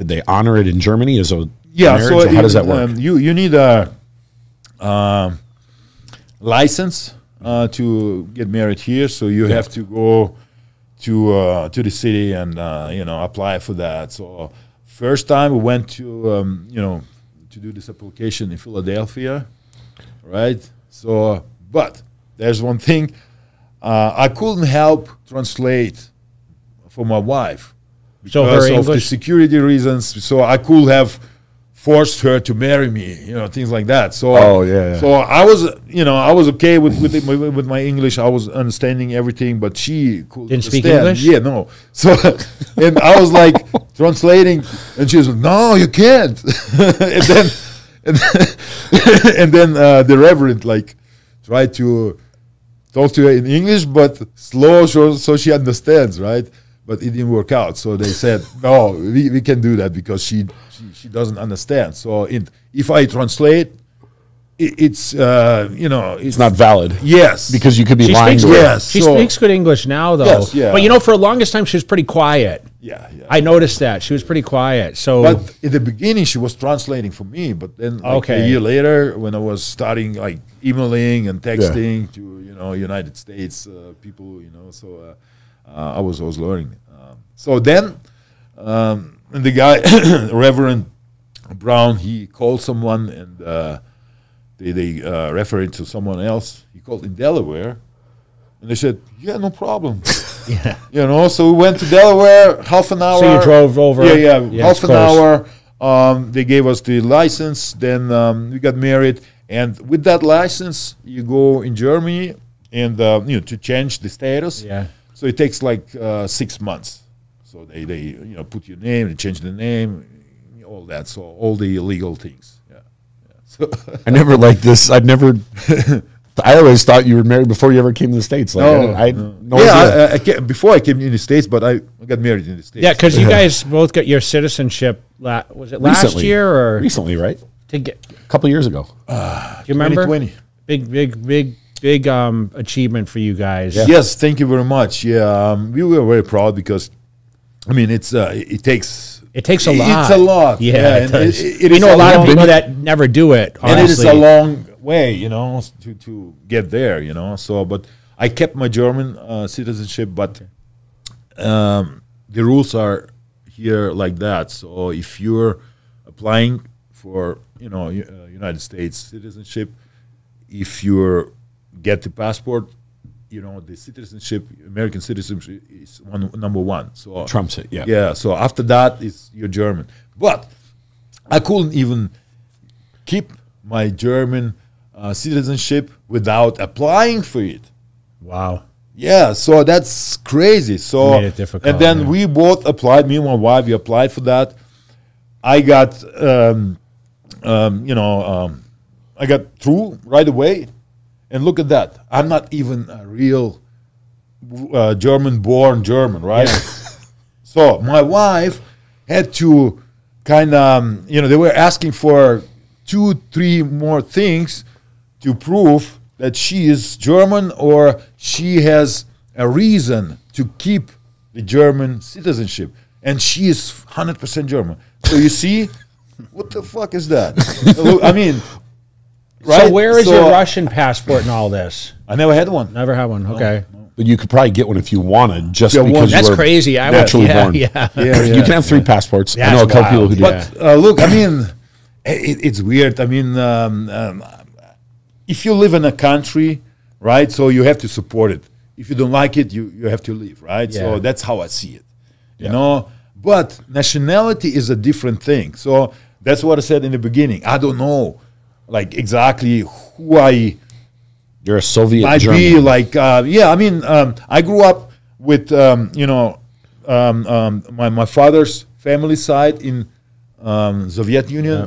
did they honor it in Germany as a yeah, marriage? So or how it, does that work? Um, you you need a uh, license uh, to get married here, so you yeah. have to go to uh, to the city and uh, you know apply for that. So first time we went to um, you know. to do this application in Philadelphia, right? So, but there's one thing. Uh, I couldn't help translate for my wife because so of the security reasons. So I could have forced her to marry me, you know, things like that. So, oh, yeah, yeah. so I was, you know, I was okay with with, it, with my English. I was understanding everything, but she couldn't Didn't speak English? Yeah, no. So, and I was like, translating, and she was like, "No, you can't." and then, and, and then uh, the reverend like tried to talk to her in English, but slow, so, so she understands, right? But it didn't work out. So they said, "No, we, we can do that because she she, she doesn't understand." So it, if I translate, it, it's uh, you know, it's, it's not valid. Yes, because you could be she lying. To her. Yes, she so speaks good English now, though. Yes, yeah. But you know, for the longest time, she was pretty quiet. Yeah, yeah, I noticed that she was pretty quiet. So, but in the beginning, she was translating for me. But then, like okay. a year later, when I was starting like emailing and texting yeah. to you know United States uh, people, you know, so uh, uh, I was I was learning. Um, so then, um, and the guy, Reverend, Brown, he called someone and uh, they, they uh, referred to someone else. He called in Delaware and they said, yeah, no problem. Yeah. You know, so we went to Delaware, half an hour. So you drove over. Yeah, yeah, yeah half an hour. Um, they gave us the license. Then um, we got married. And with that license, you go in Germany and, uh, you know, to change the status. Yeah. So it takes like uh, six months. So they, they, you know, put your name, they change the name, all that. So all the illegal things. Yeah. Yeah. So I never liked this. I'd never... I always thought you were married before you ever came to the States. Like, no, I, I no. no yeah, idea. I, I came, before I came to the States, but I got married in the States. Yeah, because you guys both got your citizenship. La was it last recently, year or recently? Right, to get, a couple years ago. Uh, Do you remember? twenty twenty. Big, big, big, big um, achievement for you guys. Yeah. Yes, thank you very much. Yeah, um, we were very proud because, I mean, it's uh, it, it takes. It takes a lot. It's a lot. Yeah, yeah it does. It, it, it we know a lot of people that never do it. Honestly. And it is a long way, you know, to to get there, you know. So, but I kept my German uh, citizenship, but um, the rules are here like that. So, if you're applying for, you know, uh, United States citizenship, if you get the passport, you know, the citizenship, American citizenship is one, number one. So trumps it, yeah. Yeah, so after that, it's, you're German. But I couldn't even keep my German uh, citizenship without applying for it. Wow. Yeah, so that's crazy. So made it difficult, and then yeah. we both applied, me and my wife, we applied for that. I got, um, um, you know, um, I got through right away. And look at that. I'm not even a real uh, German-born German, right? So my wife had to kind of, um, you know, they were asking for two, three more things to prove that she is German or she has a reason to keep the German citizenship. And she is one hundred percent German. So you see, what the fuck is that? I mean... Right? So where is so, your Russian passport and all this? I never had one. Never had one. Okay, no, no. But you could probably get one if you wanted, just yeah, because that's you were crazy. I naturally yeah, born. Yeah, yeah, yeah, you can have three yeah. passports. That's I know a couple wild. people who do. But uh, look, I mean, it, it's weird. I mean, um, um, if you live in a country, right? So you have to support it. If you don't like it, you you have to leave, right? Yeah. So that's how I see it. You yeah. know, but nationality is a different thing. So that's what I said in the beginning. I don't know. Like exactly who I, you're a Soviet. I'd be like, uh, yeah. I mean, um, I grew up with, um, you know, um, um, my my father's family side in um, Soviet Union,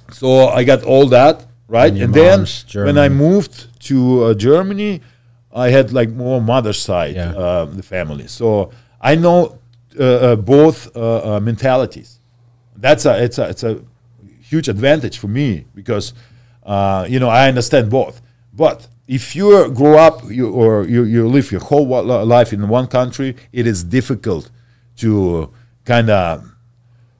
yeah. so I got all that right. And, and then German. when I moved to uh, Germany, I had like more mother's side yeah. uh, the family. So I know uh, uh, both uh, uh, mentalities. That's a it's a it's a. huge advantage for me because uh, you know I understand both. But if you grow up you, or you, you live your whole life in one country, it is difficult to kind of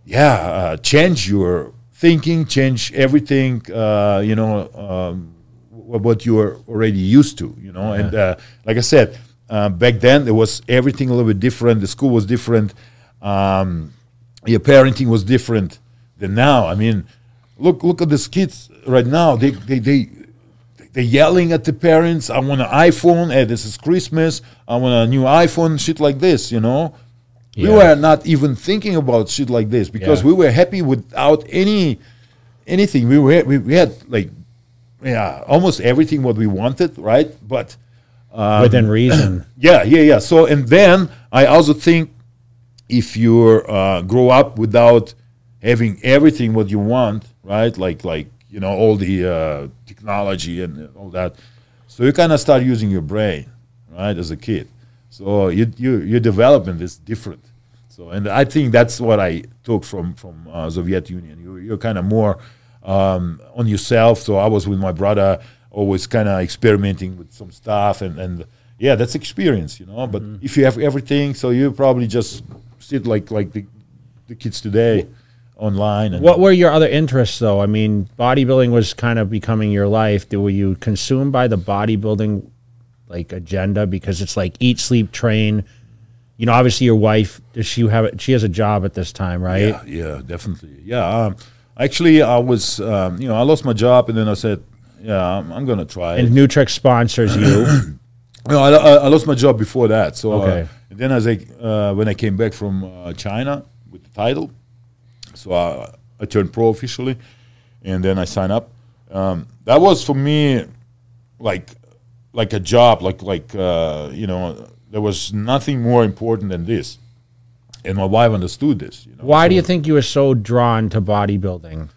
yeah uh, change your thinking, change everything. Uh, you know um, what you are already used to. You know, yeah. and uh, like I said, uh, back then it was everything a little bit different. The school was different. Um, your parenting was different than now. I mean. Look! Look at these kids right now. They they they they yelling at the parents. I want an iPhone. Hey, this is Christmas. I want a new iPhone. Shit like this, you know. Yeah. We were not even thinking about shit like this because yeah. we were happy without any anything. We were we, we had like yeah almost everything what we wanted, right? But um, within reason. Yeah, yeah, yeah. So and then I also think if you uh, grow up without having everything what you want. Right, like like you know all the uh, technology and all that, so you kind of start using your brain, right, as a kid. So you, you, your development is different. So and I think that's what I took from from uh, Soviet Union. You, you're kind of more um, on yourself. So I was with my brother, always kind of experimenting with some stuff, and and yeah, that's experience, you know. But mm-hmm. if you have everything, so you probably just sit like like the, the kids today. Online. And what were your other interests, though? I mean, bodybuilding was kind of becoming your life. Were you consumed by the bodybuilding, like, agenda? Because it's like eat, sleep, train. You know, obviously your wife, does she have? She has a job at this time, right? Yeah, yeah, definitely. Yeah, um, I Actually, I was, um, you know, I lost my job, and then I said, yeah, I'm, I'm going to try and it. And Nutrex sponsors you. No, I, I lost my job before that. So okay. uh, and then I was like, uh, when I came back from uh, China with the title, so I, I turned pro officially, and then I signed up. Um, that was for me like like a job, like, like uh, you know, there was nothing more important than this. And my wife understood this. You know? Why so, do you think you were so drawn to bodybuilding?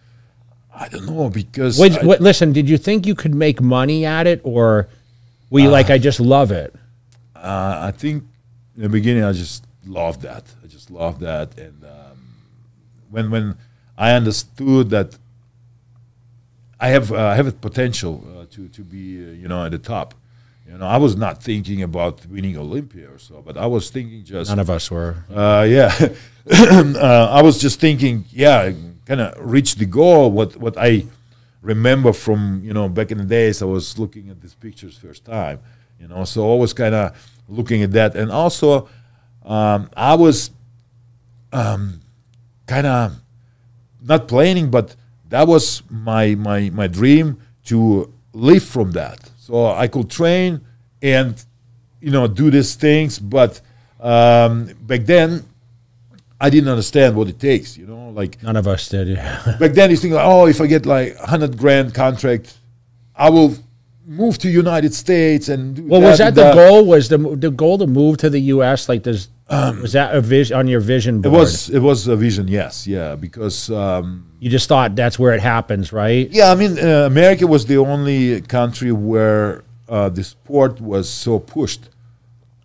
I don't know, because... Wait, I, wait, listen, did you think you could make money at it, or... Were you uh, like, I just love it? Uh, I think in the beginning, I just loved that. I just loved that. And um, when when I understood that I have uh, I have a potential uh, to to be uh, you know, at the top, you know, I was not thinking about winning Olympia or so, but I was thinking just none of us were. Uh, yeah, uh, I was just thinking, yeah, kind of reach the goal. What what I. remember from, you know, back in the days, I was looking at these pictures first time, you know, so always kind of looking at that. And also, um, I was um, kind of not planning, but that was my, my, my dream to live from that. So I could train and, you know, do these things. But um, back then, I didn't understand what it takes, you know, like none of us did. Yeah. Back then, you think, like, oh, if I get like a hundred grand contract, I will move to United States and. Do well, that was that, and that the goal? Was the the goal to move to the U S? Like, does um, was that a vision on your vision board? It was. It was a vision. Yes. Yeah. Because um, you just thought that's where it happens, right? Yeah. I mean, uh, America was the only country where uh, the sport was so pushed.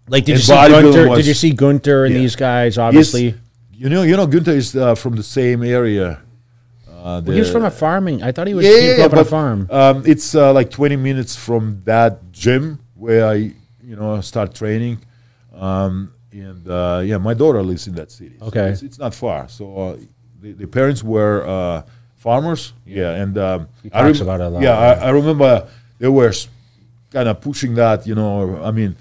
Like, did, you see, Gunther, was, did you see Gunther and yeah. these guys? Obviously. Yes. You know, you know, Gunther is uh, from the same area. Uh, well, he was from a farming. I thought he was yeah, yeah, yeah, from a farm. Um, it's uh, like twenty minutes from that gym where I, you know, start training, um, and uh, yeah, my daughter lives in that city. Okay, so it's, it's not far. So uh, the, the parents were uh, farmers. Yeah, yeah and um, he talks I about it a lot. Yeah, I, I remember they were kind of pushing that. You know, I mean,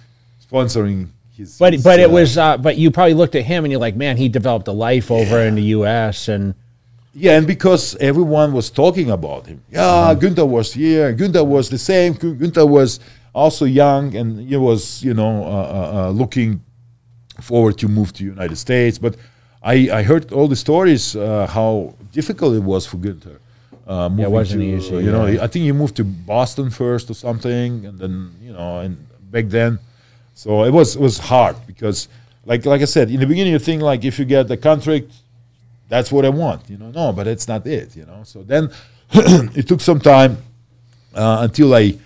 sponsoring. His, but his, but uh, it was uh, but you probably looked at him and you're like, man, he developed a life over yeah. in the U S and yeah, and because everyone was talking about him. Yeah, mm-hmm. Gunther was here. Gunther was the same. Gunther was also young and he was, you know, uh, uh, looking forward to move to the United States. But I, I heard all the stories uh, how difficult it was for Gunther. Uh, yeah, it wasn't to, easy. You yeah. know, I think he moved to Boston first or something, and then you know, and back then. So it was it was hard because, like like I said, in the beginning you think like if you get the contract, that's what I want, you know. No, but it's not it, you know. So then it took some time uh, until I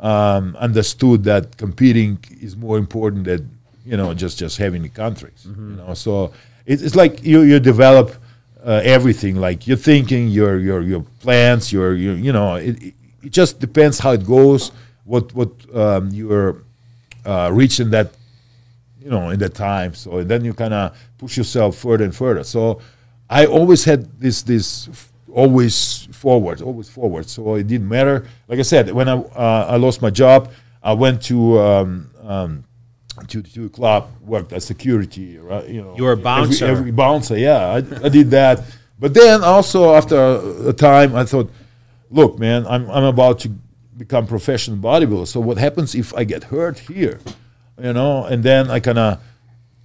um, understood that competing is more important than you know just just having the contracts, mm-hmm. you know. So it, it's like you you develop uh, everything, like your thinking, your your your plans, your, your you know. It, it it just depends how it goes, what what um, your Uh, reaching that, you know, in that time. So then you kind of push yourself further and further. So I always had this, this f always forward, always forward. So it didn't matter. Like I said, when I uh, I lost my job, I went to um, um, to to a club, worked as security. Right? You know, you were a bouncer. Every, every bouncer, yeah, I, I did that. But then also after a, a time, I thought, look, man, I'm I'm about to become professional bodybuilder. So what happens if I get hurt here, you know? And then I kind of,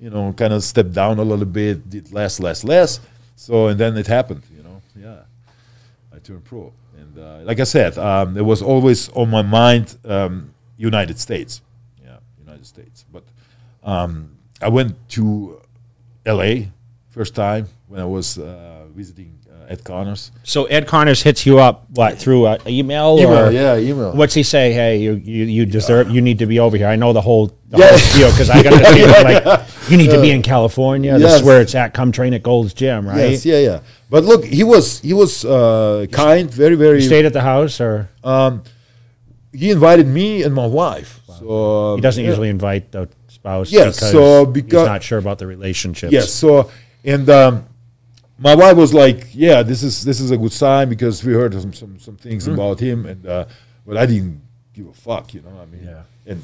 you know, kind of stepped down a little bit, did less, less, less. So and then it happened, you know. Yeah, I turned pro, and uh, like I said, um, there was always on my mind um, United States, yeah, United States. But um, I went to L A first time when I was uh, visiting Ed Connors. So Ed Connors hits you up what through an email, email or yeah email. What's he say? Hey, you you, you deserve yeah. you need to be over here. I know the whole the yeah. whole deal because I got yeah, like yeah. you need uh, to be in California. Yes. This is where it's at. Come train at Gold's Gym, right? Yes, yeah, yeah. But look, he was he was uh, kind, very very. You stayed at the house or? Um, he invited me and my wife. Wow. So um, he doesn't yeah. usually invite the spouse. Yes, because so because he's not sure about the relationship. Yes, so and. Um, My wife was like, "Yeah, this is this is a good sign because we heard some some, some things mm-hmm. about him, and uh, but I didn't give a fuck, you know. I mean, yeah. and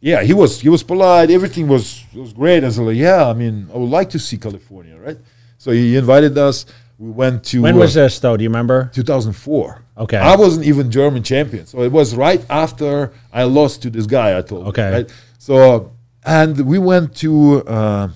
yeah, he was he was polite. Everything was was great. I was like, yeah, I mean, I would like to see California, right? So he invited us. We went to... When was uh, this, though? Do you remember? two thousand four. Okay. I wasn't even German champion. So it was right after I lost to this guy, I told okay. you. Okay. Right? So, and we went to, uh,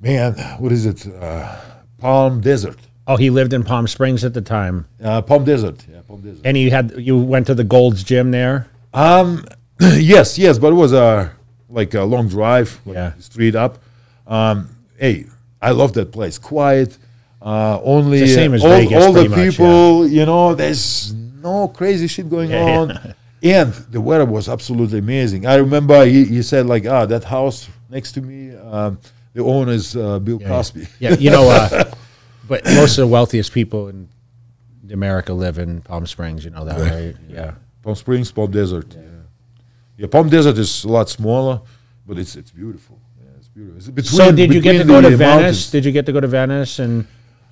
man, what is it? Uh, Palm Desert. Oh, he lived in Palm Springs at the time. Uh, Palm Desert. Yeah, Palm Desert. And you, had, you went to the Gold's Gym there? Um, yes, yes. But it was a, like a long drive, like yeah. straight up. Um, hey, I love that place. Quiet. Uh, only the same as all, Vegas, all the people, much, yeah. you know, there's no crazy shit going yeah, on. Yeah. And the weather was absolutely amazing. I remember he, he said, like, ah, that house next to me, um, the owner is uh, Bill yeah, Cosby. Yeah, yeah you know, uh, but most of the wealthiest people in America live in Palm Springs, you know that, right? Yeah. yeah. Palm Springs, Palm Desert. Yeah. yeah, Palm Desert is a lot smaller, but it's it's beautiful. Yeah, it's beautiful. It's between, so did you get to go to Venice? Mountains. Did you get to go to Venice and...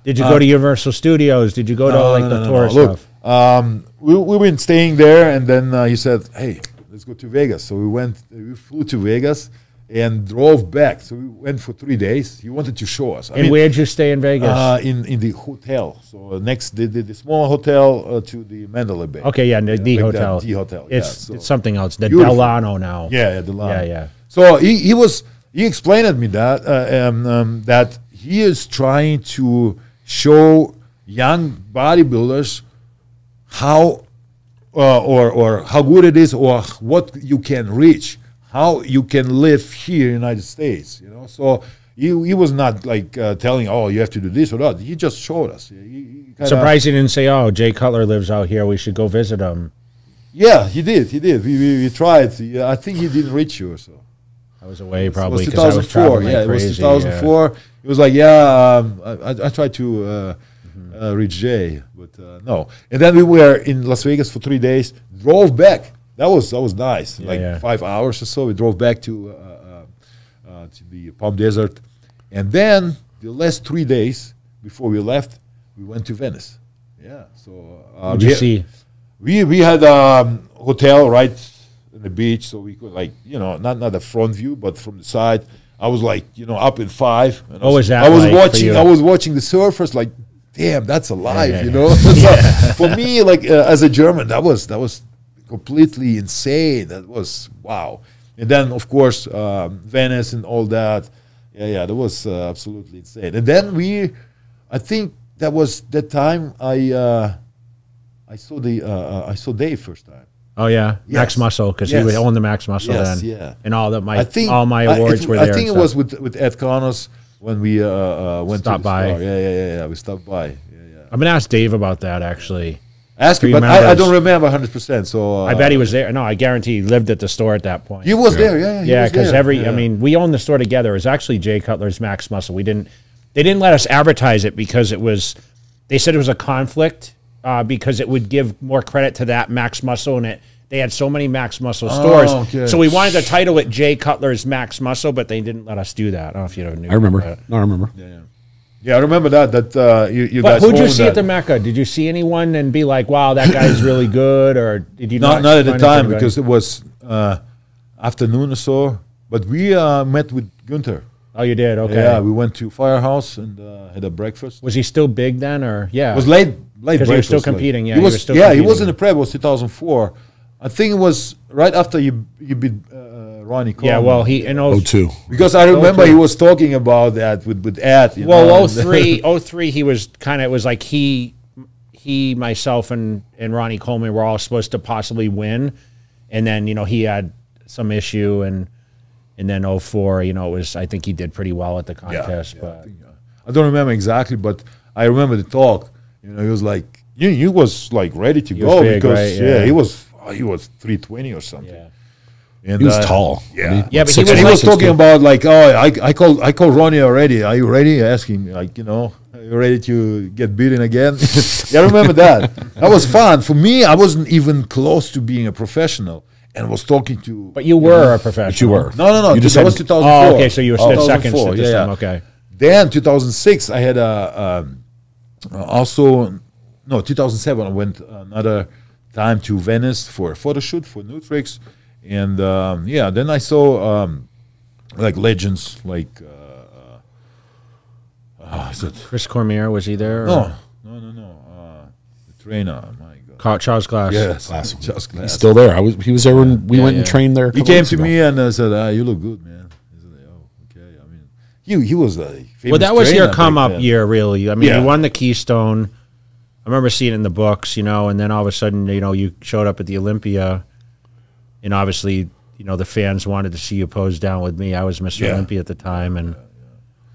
Did you uh, go to Universal Studios? Did you go no, to all, like no, no, the no, tour no. stuff? Look, um, we we been staying there, and then uh, he said, "Hey, let's go to Vegas." So we went, we flew to Vegas and drove back. So we went for three days. He wanted to show us. I and mean, where'd you stay in Vegas? Uh, in in the hotel. So next, the the, the small hotel uh, to the Mandalay Bay. Okay, yeah, the, the hotel. The hotel. It's yeah, so it's something else. The beautiful. Delano now. Yeah, yeah, Delano. Yeah, yeah. So he he was he explained to me that uh, um, um, that he is trying to show young bodybuilders how uh, or or how good it is, or what you can reach, how you can live here in the United States, you know. So he, he was not like uh, telling, oh, you have to do this or that. He just showed us. He, he surprised he didn't say, oh, Jay Cutler lives out here, we should go visit him. Yeah, he did. He did. We, we, we tried. I think he didn't reach you or so. I was away probably because I was traveling yeah, crazy. It was two thousand four. Yeah. It was like, yeah, um, I, I tried to uh, mm-hmm. uh, reach Jay, but uh, no. And then we were in Las Vegas for three days, drove back. That was that was nice, yeah, like yeah. five hours or so. We drove back to, uh, uh, uh, to the Palm Desert. And then the last three days before we left, we went to Venice. Yeah, so. Uh, what did you see? We, we had a um, hotel right in the beach, so we could, like, you know, not, not the front view, but from the side. I was like, you know, up in five. And oh, is that I was like watching. I was watching the surfers. Like, damn, that's alive, yeah, yeah, you know. Yeah. So for me, like uh, as a German, that was that was completely insane. That was wow. And then of course um, Venice and all that. Yeah, yeah, that was uh, absolutely insane. And then we, I think that was that time I uh, I saw the uh, I saw Dave first time. Oh yeah, yes. Max Muscle, because yes. he would own the Max Muscle yes, then, yeah. and all that. My I think, all my awards I, it, were there. I think it was with with Ed Connors when we uh, uh, went stopped to by. Store. Yeah, yeah, yeah, yeah. We stopped by. Yeah, yeah. I'm gonna ask Dave about that actually. Ask him, but I, I don't remember one hundred percent. So uh, I bet he was there. No, I guarantee he lived at the store at that point. He was yeah. there, yeah, yeah. Because yeah, every, yeah. I mean, we owned the store together. It was actually Jay Cutler's Max Muscle. We didn't, they didn't let us advertise it because it was, they said it was a conflict. Uh, because it would give more credit to that Max Muscle, and it they had so many Max Muscle stores. Oh, okay. So we wanted to title it Jay Cutler's Max Muscle, but they didn't let us do that. I don't know if you know. I remember. That. No, I remember. Yeah, yeah. yeah, I remember that. That uh, you, you but guys. But who'd you see that. At the Mecca? Did you see anyone and be like, "Wow, that guy's really good," or did you not? Not, not at the time because it was uh, afternoon or so. But we uh, met with Gunther. Oh, you did? Okay. Yeah, we went to Firehouse and uh, had a breakfast. Was he still big then, or yeah? It was late. Because he was still competing, yeah. He was, he was still yeah, competing. He was in the prep. It was two thousand four. I think it was right after you you beat uh, Ronnie Coleman. Yeah, well, he in oh two. Because I remember oh two. He was talking about that with with Ed. You well, know, oh three, oh three, he was kind of it was like he he myself and and Ronnie Coleman were all supposed to possibly win, and then you know he had some issue, and and then oh four, you know, it was I think he did pretty well at the contest, yeah, yeah, but I, think, yeah. I don't remember exactly, but I remember the talk. You know, he was like, you, you was like ready to he go big, because right? yeah. yeah, he was, oh, he was three twenty or something. Yeah. And he was uh, tall. Yeah, yeah, yeah but he was, he was talking about like, oh, I, I called, I called Ronnie already. Are you ready? I asked him like, you know, are you ready to get beaten again? yeah, I remember that. That was fun for me. I wasn't even close to being a professional, and was talking to. But you were you know, a professional. But you were. No, no, no. You just that was two thousand four. Oh, okay. So you were oh, second. Yeah, yeah. Okay. Then two thousand six, I had a. Um, Uh, also, no, two thousand seven, I went another time to Venice for a photo shoot for Nutrex. And, um, yeah, then I saw, um, like, legends like uh, uh, is it? Chris Cormier, was he there? Or? No, no, no, no. Uh, the trainer, my God. Carl, Charles Glass. Yes, Glass. Charles Glass. He's still there. I was. He was there yeah. when we yeah, went yeah. and trained there. He came to ago. me and uh, said, "Ah, you look good, man." He said, "Oh, okay." I mean, you. He, he was a famous well. That was trainer, your come up year, really. I mean, yeah. you won the Keystone. I remember seeing it in the books, you know, and then all of a sudden, you know, you showed up at the Olympia, and obviously, you know, the fans wanted to see you pose down with me. I was Mister Yeah. Olympia at the time, and yeah, yeah.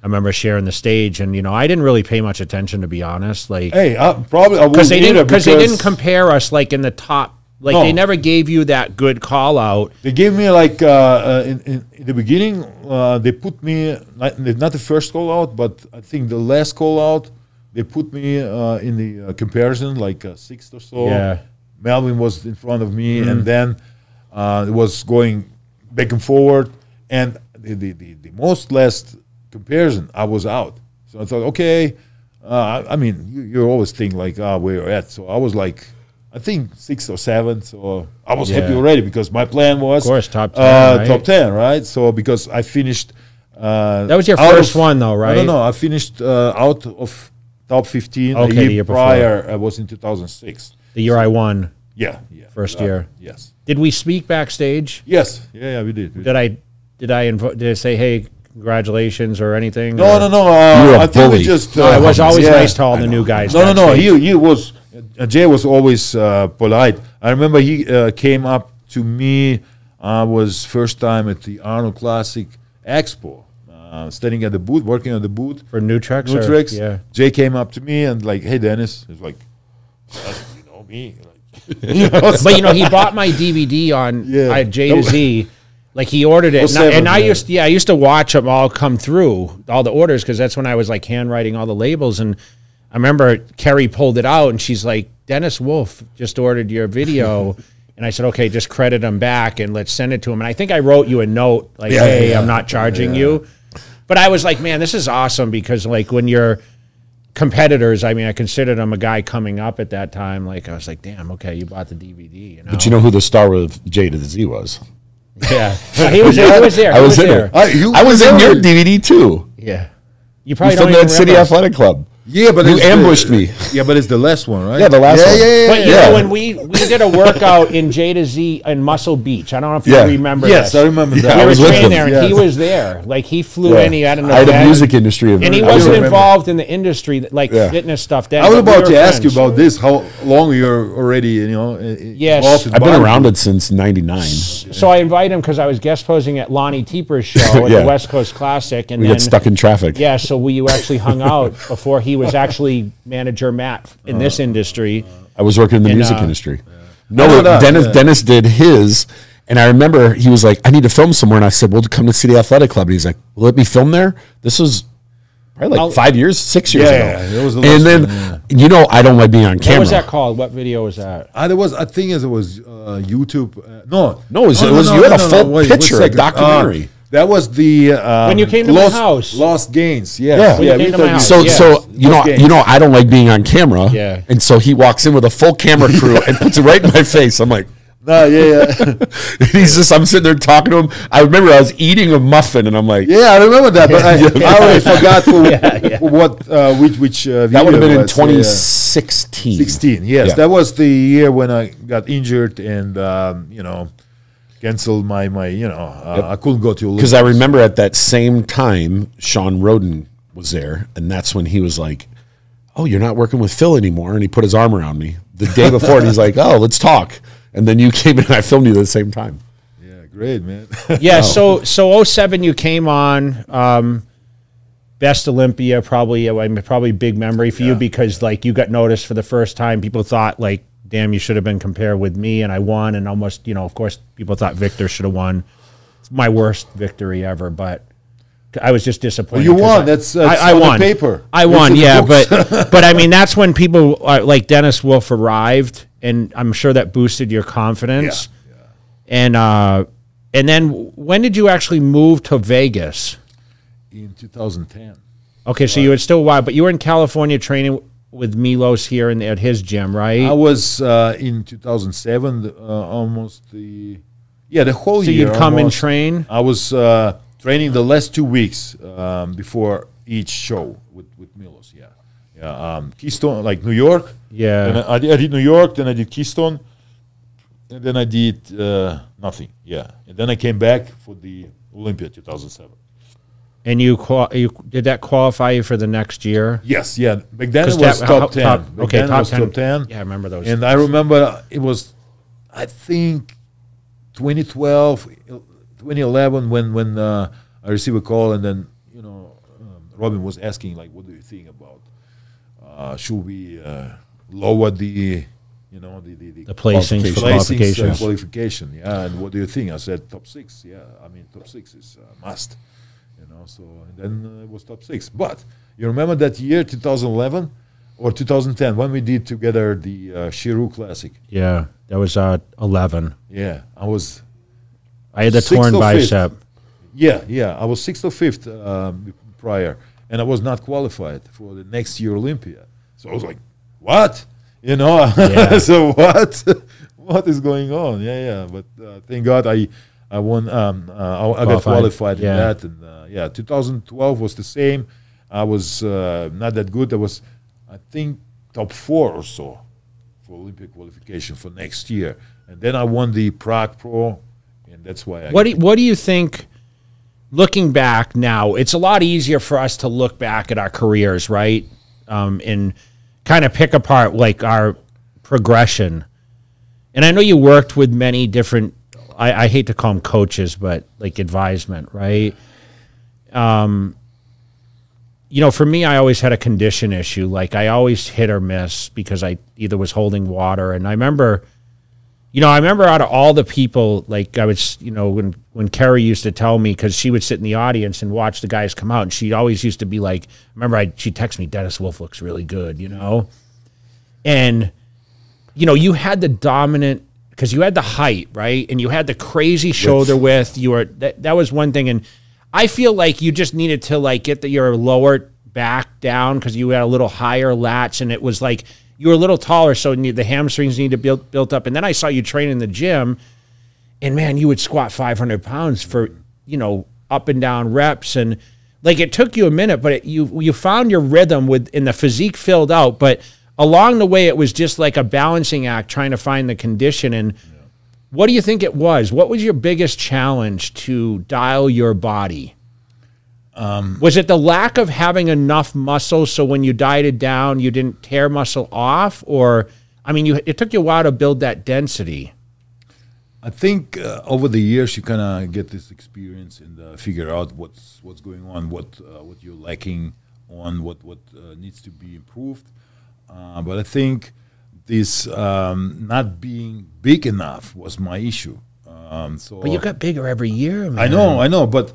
I remember sharing the stage, and, you know, I didn't really pay much attention, to be honest. Like, hey, I probably I cause they didn't, because they didn't compare us, like, in the top. Like, no. they never gave you that good call-out. They gave me, like, uh, uh, in, in, in the beginning, uh, they put me, not, not the first call-out, but I think the last call-out, they put me uh, in the uh, comparison, like uh, sixth or so. Yeah. Melvin was in front of me, mm-hmm. and then uh, it was going back and forward. And the, the, the, the most last comparison, I was out. So I thought, okay, uh, I, I mean, you, you always think like, ah, where you're at. So I was like, I think sixth or seventh. So I was yeah. happy already because my plan was of course, top ten, uh, right? top ten, right? So because I finished. Uh, that was your first of, one, though, right? No, no, I finished uh, out of top fifteen. Okay, the year, the year prior I was in two thousand six. The year so, I won. Yeah, yeah. First uh, year. Yes. Did we speak backstage? Yes. Yeah, yeah, we did. We did, did I? Did I? Did I say, "Hey, congratulations" or anything? No, or? no, no. Uh, I think we just. Uh, no, I was always yeah, nice to all the new guys. No, no, no. He, he was. Uh, Jay was always uh, polite. I remember he uh, came up to me. I uh, was first time at the Arnold Classic Expo. Uh, standing at the booth, working at the booth for Nutrex. Nutrex. Yeah. Jay came up to me and like, "Hey, Dennis." He's like, well, "You know me." Like, you know, but you know, he bought my D V D on yeah. I, J to Z. Like he ordered it, and, I, and I used, yeah, I used to watch them all come through, all the orders, because that's when I was like handwriting all the labels. And I remember Kerry pulled it out, and she's like, "Dennis Wolf just ordered your video." And I said, "Okay, just credit him back, and let's send it to him." And I think I wrote you a note like, yeah, "Hey, yeah, I'm not charging yeah. you." But I was like, man, this is awesome, because like when you're competitors, I mean, I considered him a guy coming up at that time. Like I was like, damn, okay, you bought the D V D. You know? But you know who the star of J to the Z was? Yeah, he was there. He was there. I was, was there. I, you, I was you in your D V D too. Yeah, you probably from that City Athletic Club. Yeah, but you ambushed the, me. Yeah, but it's the last one, right? Yeah, the last yeah, one. Yeah, yeah, but you yeah. know, when we we did a workout in J to Z in Muscle Beach, I don't know if yeah. you remember. Yes, this. I remember that. Yeah, we I was were training there, and yeah. he was there. Like he flew yeah. in. He had an event. I had a music industry event, and he wasn't involved in the industry, like yeah. fitness stuff. Then I was about we to ask friends. you about this. How long you're already, you know? Yes, I've been body. around it since ninety-nine. So, yeah. so I invited him because I was guest posing at Lonnie Teeper's show at yeah. the West Coast Classic, and we got stuck in traffic. Yeah, so we actually hung out before he was actually manager Matt in uh, this industry. Uh, I was working in the and, music uh, industry. Yeah. No, Dennis yeah. Dennis did his, and I remember he was like, "I need to film somewhere," and I said, "Well, come to City Athletic Club." And he's like, "Will let me film there?" This was probably like I'll, five years, six years yeah, ago. Yeah, it was a and then, one, yeah. you know, I don't like being on camera. What was that called? What video was that? I, there was, I think it was uh, YouTube. Uh, no. No, it was, oh, it was no, you no, had no, a full no, no. Wait, picture, a documentary. Uh, That was the um, when you came to lost, my house. Lost gains, yes. yeah, yeah. House, so, yes. so you lost know, gains. you know, I don't like being on camera, yeah. And so he walks in with a full camera crew and puts it right in my face. I'm like, no, yeah, yeah. And he's just, I'm sitting there talking to him. I remember I was eating a muffin, and I'm like, yeah, I remember that, but I, yeah. I already forgot for yeah, yeah. what uh, which which uh, video that would have been in twenty sixteen. Yeah. Sixteen, yes, yeah. That was the year when I got injured, and um, you know. Canceled my, my you know, uh, yep. I couldn't go to... Because I remember at that same time, Sean Roden was there, and that's when he was like, "Oh, you're not working with Phil anymore," and he put his arm around me the day before, and he's like, "Oh, let's talk." And then you came in, and I filmed you at the same time. Yeah, great, man. Yeah, so so oh seven, you came on, um, Best Olympia, probably, I mean, probably big memory for yeah, you because, yeah. like, you got noticed for the first time. People thought, like, damn, you should have been compared with me, and I won, and almost, you know, of course, people thought Victor should have won. It's my worst victory ever, but I was just disappointed. Well, you won. I, that's, that's I, I won. Paper. I won, yeah, but but I mean, that's when people uh, like Dennis Wolf arrived, and I'm sure that boosted your confidence. Yeah. Yeah. And uh, and then when did you actually move to Vegas? In two thousand ten. Okay, so right. you had still a while, but you were in California training with Milos here in, at his gym, right? I was uh, in two thousand seven, uh, almost the, yeah, the whole so year. So you'd come almost. and train? I was uh, training the last two weeks um, before each show with, with Milos, yeah. Yeah, um, Keystone, like New York. Yeah. And I, I, did, I did New York, then I did Keystone, and then I did uh, nothing, yeah. And then I came back for the Olympia two thousand seven. And you, qual you did that qualify you for the next year? Yes, yeah. Back then it was that, top ten. Top, okay, top, was ten. top ten. Yeah, I remember those. And things. I remember it was, I think, twenty twelve, twenty eleven when, when uh, I received a call, and then, you know, um, Robin was asking, like, what do you think about, uh, should we uh, lower the, you know, the, the, the, the placings, placings, qualifications. Uh, qualification, yeah, and what do you think? I said top six, yeah. I mean, top six is a must. You know, so and then uh, it was top six. But you remember that year, two thousand eleven or two thousand ten, when we did together the uh, Shiru Classic. Yeah, that was uh, eleven. Yeah, I was. I had a torn bicep. Fifth. Yeah, yeah, I was sixth or fifth um, prior, and I was not qualified for the next year Olympia. So I was like, what? You know, yeah. So what? What is going on? Yeah, yeah. But uh, thank God I. I won. Um, uh, I, I got qualified yeah. in that, and uh, yeah, two thousand twelve was the same. I was uh, not that good. I was, I think, top four or so for Olympic qualification for next year, and then I won the Prague Pro, and that's why. I what do you, What do you think? Looking back now, it's a lot easier for us to look back at our careers, right, um, and kind of pick apart like our progression. And I know you worked with many different. I, I hate to call them coaches, but like advisement, right? Um, you know, for me, I always had a condition issue. Like I always hit or miss because I either was holding water. And I remember, you know, I remember out of all the people, like I was, you know, when, when Kerry used to tell me, because she would sit in the audience and watch the guys come out. And she always used to be like, remember, I, she'd text me, Dennis Wolf looks really good, you know? And, you know, you had the dominant, because you had the height, right? And you had the crazy shoulder width. You were that, that was one thing. And I feel like you just needed to like get the, your lower back down because you had a little higher lats. And it was like you were a little taller, so the hamstrings need to build built up. And then I saw you train in the gym. And, man, you would squat five hundred pounds for, you know, up and down reps. And, like, it took you a minute, but it, you, you found your rhythm with, and the physique filled out. But along the way, it was just like a balancing act, trying to find the condition. And yeah. What do you think it was? What was your biggest challenge to dial your body? Um, was it the lack of having enough muscle so when you dieted down, you didn't tear muscle off? Or, I mean, you, it took you a while to build that density. I think uh, over the years, you kind of get this experience and uh, figure out what's, what's going on, what, uh, what you're lacking on, what, what uh, needs to be improved. Uh, but I think this um, not being big enough was my issue. Um, so but you got bigger every year, man. I know, I know, but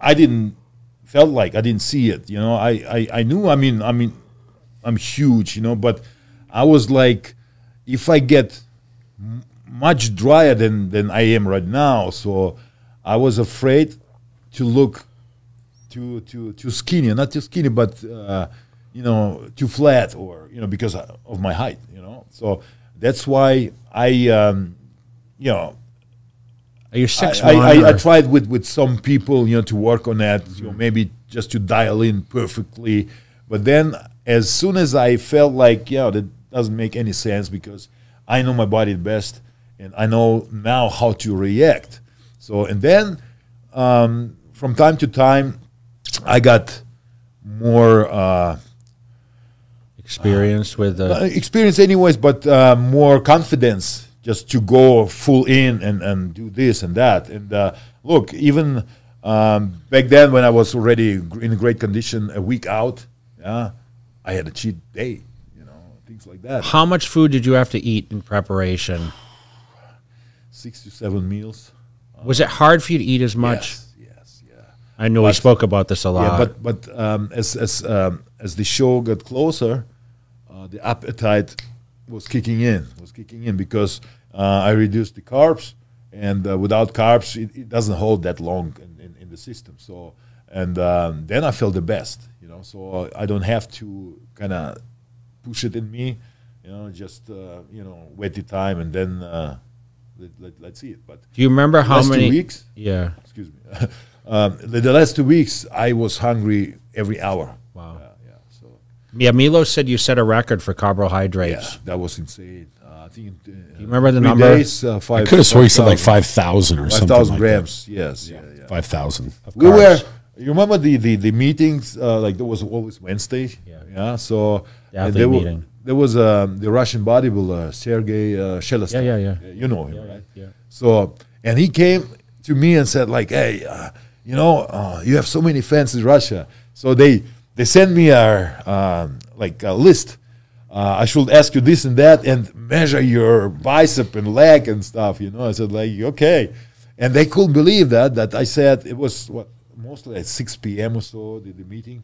I didn't felt like I didn't see it. You know, I, I, I knew. I mean, I mean, I'm huge, you know, but I was like, if I get m much drier than than I am right now, so I was afraid to look too too too skinny, not too skinny, but. Uh, you know, too flat or, you know, because of my height, you know. So that's why I, um, you know. Are you six I, I, I, I tried with, with some people, you know, to work on that, mm-hmm. you know, maybe just to dial in perfectly. But then as soon as I felt like, yeah, that doesn't make any sense because I know my body best and I know now how to react. So, and then um, from time to time, I got more... Uh, Experience with uh, experience, anyways, but uh, more confidence just to go full in and, and do this and that. And uh, look, even um, back then when I was already in great condition, a week out, yeah, I had a cheat day, you know, things like that. How much food did you have to eat in preparation? Six to seven meals. Was it hard for you to eat as much? Yes. I know but, we spoke about this a lot. Yeah, but but um, as as um, as the show got closer, uh, the appetite was kicking in. Was kicking in because uh, I reduced the carbs, and uh, without carbs, it, it doesn't hold that long in, in, in the system. So and um, then I felt the best, you know. So I don't have to kind of push it in me, you know. Just uh, you know, wait the time and then uh, let, let, let's see it. But do you remember how many weeks? Yeah. Excuse me. Um, the, the last two weeks, I was hungry every hour. Wow. Uh, yeah, so Yeah, Milos said you set a record for carbohydrates. Yeah, that was insane. Uh, I think. Uh, Do you remember the number? Days, uh, five, I could have sworn you said like five thousand or five something. Five thousand like grams. That. Yes. Yeah. yeah, yeah. Five thousand. We were. You remember the the the meetings? Uh, like there was always Wednesday. Yeah. Yeah. So the and there, meeting. Were, there was um, the Russian bodybuilder Sergey uh, Shelestin. Yeah, yeah, yeah. You know him, yeah, right? Yeah. So and he came to me and said like, "Hey, uh, you know, uh, you have so many fans in Russia, so they." They send me a um, like a list. Uh, I should ask you this and that, and measure your bicep and leg and stuff. You know, I said like okay, and they couldn't believe that that I said it was what mostly at six P M or so the, the meeting,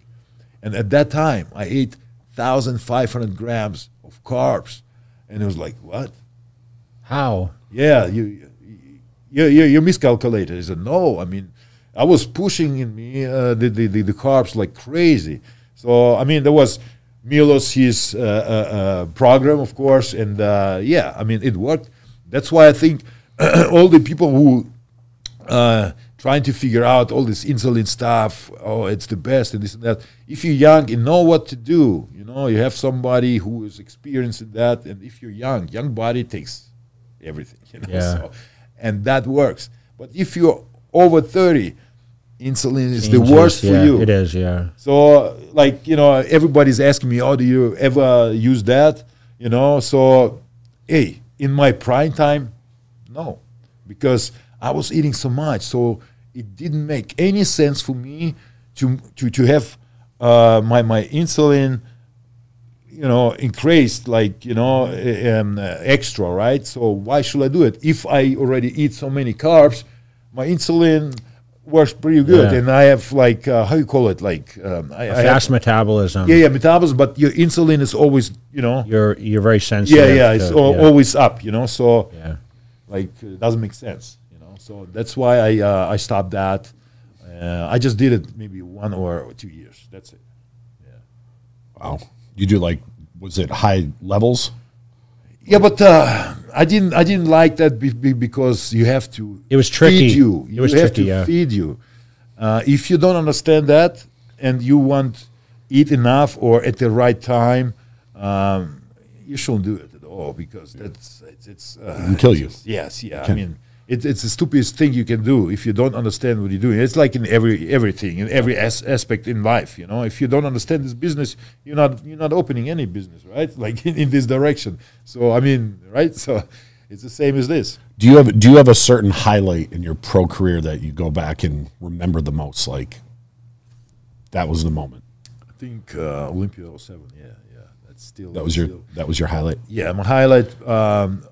and at that time I ate one thousand five hundred grams of carbs, and it was like what? How? Yeah, you you you, you miscalculated. I said no, I mean. I was pushing in me uh, the, the, the, the carbs like crazy. So, I mean, there was Milos, his uh, uh, uh, program, of course, and uh, yeah, I mean, it worked. That's why I think all the people who uh, trying to figure out all this insulin stuff, oh, it's the best and this and that, if you're young, you know what to do. You know, you have somebody who is experienced in that, and if you're young, young body takes everything, you know, yeah. so, and that works. But if you're over thirty, insulin is the worst yeah, for you. It is, yeah. So, like, you know, everybody's asking me, oh, do you ever use that? You know, so, hey, in my prime time, no. Because I was eating so much, so it didn't make any sense for me to to, to have uh, my, my insulin, you know, increased, like, you know, um, uh, extra, right? So why should I do it? If I already eat so many carbs, my insulin works pretty good, yeah. and I have like uh, how you call it, like um, I, I fast have, metabolism. Yeah, yeah, metabolism. But your insulin is always, you know, you're you're very sensitive. Yeah, yeah, it's to, al yeah. always up, you know. So, yeah. like, it doesn't make sense, you know. So that's why I uh, I stopped that. Uh, I just did it maybe one or two years. That's it. Yeah. Wow. You do like was it high levels? Yeah, but uh, I didn't. I didn't like that be, be because you have to. It was tricky. Feed you. It you was have tricky, to yeah. feed you. Uh, if you don't understand that and you want eat enough or at the right time, um, you shouldn't do it at all because yeah. that's it's. it's uh, it can kill you. It's, yes. Yeah. I mean, it, it's the stupidest thing you can do if you don't understand what you're doing. It's like in every everything in every as aspect in life. You know, if you don't understand this business, you're not you're not opening any business, right? Like in, in this direction. So I mean, right? So it's the same as this. Do you have do you have a certain highlight in your pro career that you go back and remember the most? Like that was the moment. I think uh, Olympia oh seven. Yeah, yeah. That's still that was still, your that was your highlight. Yeah, my highlight um,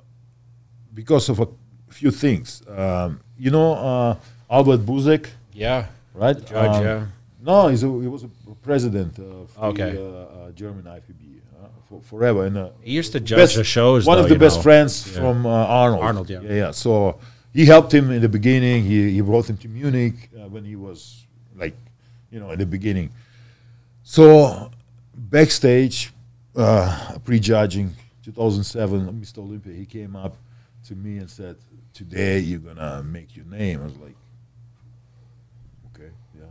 because of a. Few things, um, you know, uh, Albert Buzek. Yeah, right. Judge. Um, yeah. No, he's a, he was a president of okay. the, uh, uh, German I F B B uh, for, forever. And uh, he used to judge best, the shows. One though, of the best know. friends yeah. from uh, Arnold. Arnold, yeah. yeah, yeah. So he helped him in the beginning. He he brought him to Munich uh, when he was like, you know, at the beginning. So backstage, uh, prejudging two thousand seven, Mister Olympia, he came up to me and said, today you're gonna make your name. I was like, okay, yeah,